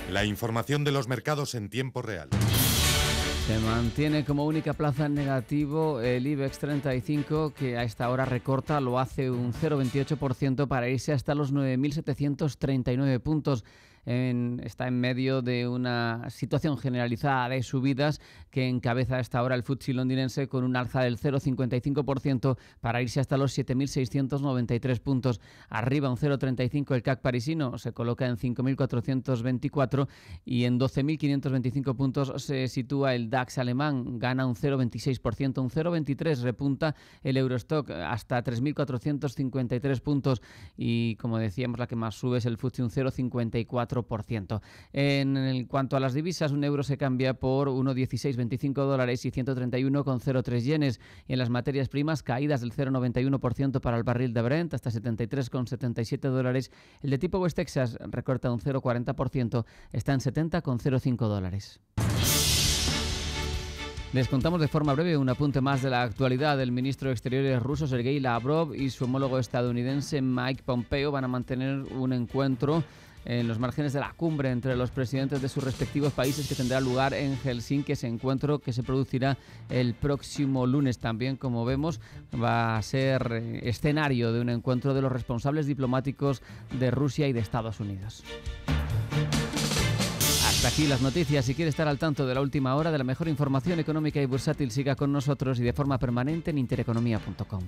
La información de los mercados en tiempo real. Se mantiene como única plaza en negativo el IBEX treinta y cinco, que a esta hora recorta, lo hace un cero coma veintiocho por ciento para irse hasta los nueve mil setecientos treinta y nueve puntos. En, está en medio de una situación generalizada de subidas que encabeza a esta hora el F T S E londinense con un alza del cero coma cincuenta y cinco por ciento para irse hasta los siete mil seiscientos noventa y tres puntos. Arriba un cero coma treinta y cinco por ciento el C A C parisino, se coloca en cinco mil cuatrocientos veinticuatro y en doce mil quinientos veinticinco puntos se sitúa el DAX alemán, gana un cero coma veintiséis por ciento, un cero coma veintitrés por ciento repunta el Eurostock hasta tres mil cuatrocientos cincuenta y tres puntos y, como decíamos, la que más sube es el F T S E un cero coma cincuenta y cuatro por ciento. En, en cuanto a las divisas, un euro se cambia por uno coma dieciséis veinticinco dólares y ciento treinta y uno coma cero tres yenes. Y en las materias primas, caídas del cero coma noventa y uno por ciento para el barril de Brent hasta setenta y tres coma setenta y siete dólares. El de tipo West Texas recorta un cero coma cuarenta por ciento, está en setenta coma cero cinco dólares. Les contamos de forma breve un apunte más de la actualidad. El ministro de Exteriores ruso, Sergei Lavrov, y su homólogo estadounidense, Mike Pompeo, van a mantener un encuentro en los márgenes de la cumbre entre los presidentes de sus respectivos países, que tendrá lugar en Helsinki. Ese encuentro que se producirá el próximo lunes. También, como vemos, va a ser escenario de un encuentro de los responsables diplomáticos de Rusia y de Estados Unidos. Hasta aquí las noticias. Si quiere estar al tanto de la última hora, de la mejor información económica y bursátil, siga con nosotros y de forma permanente en intereconomía punto com.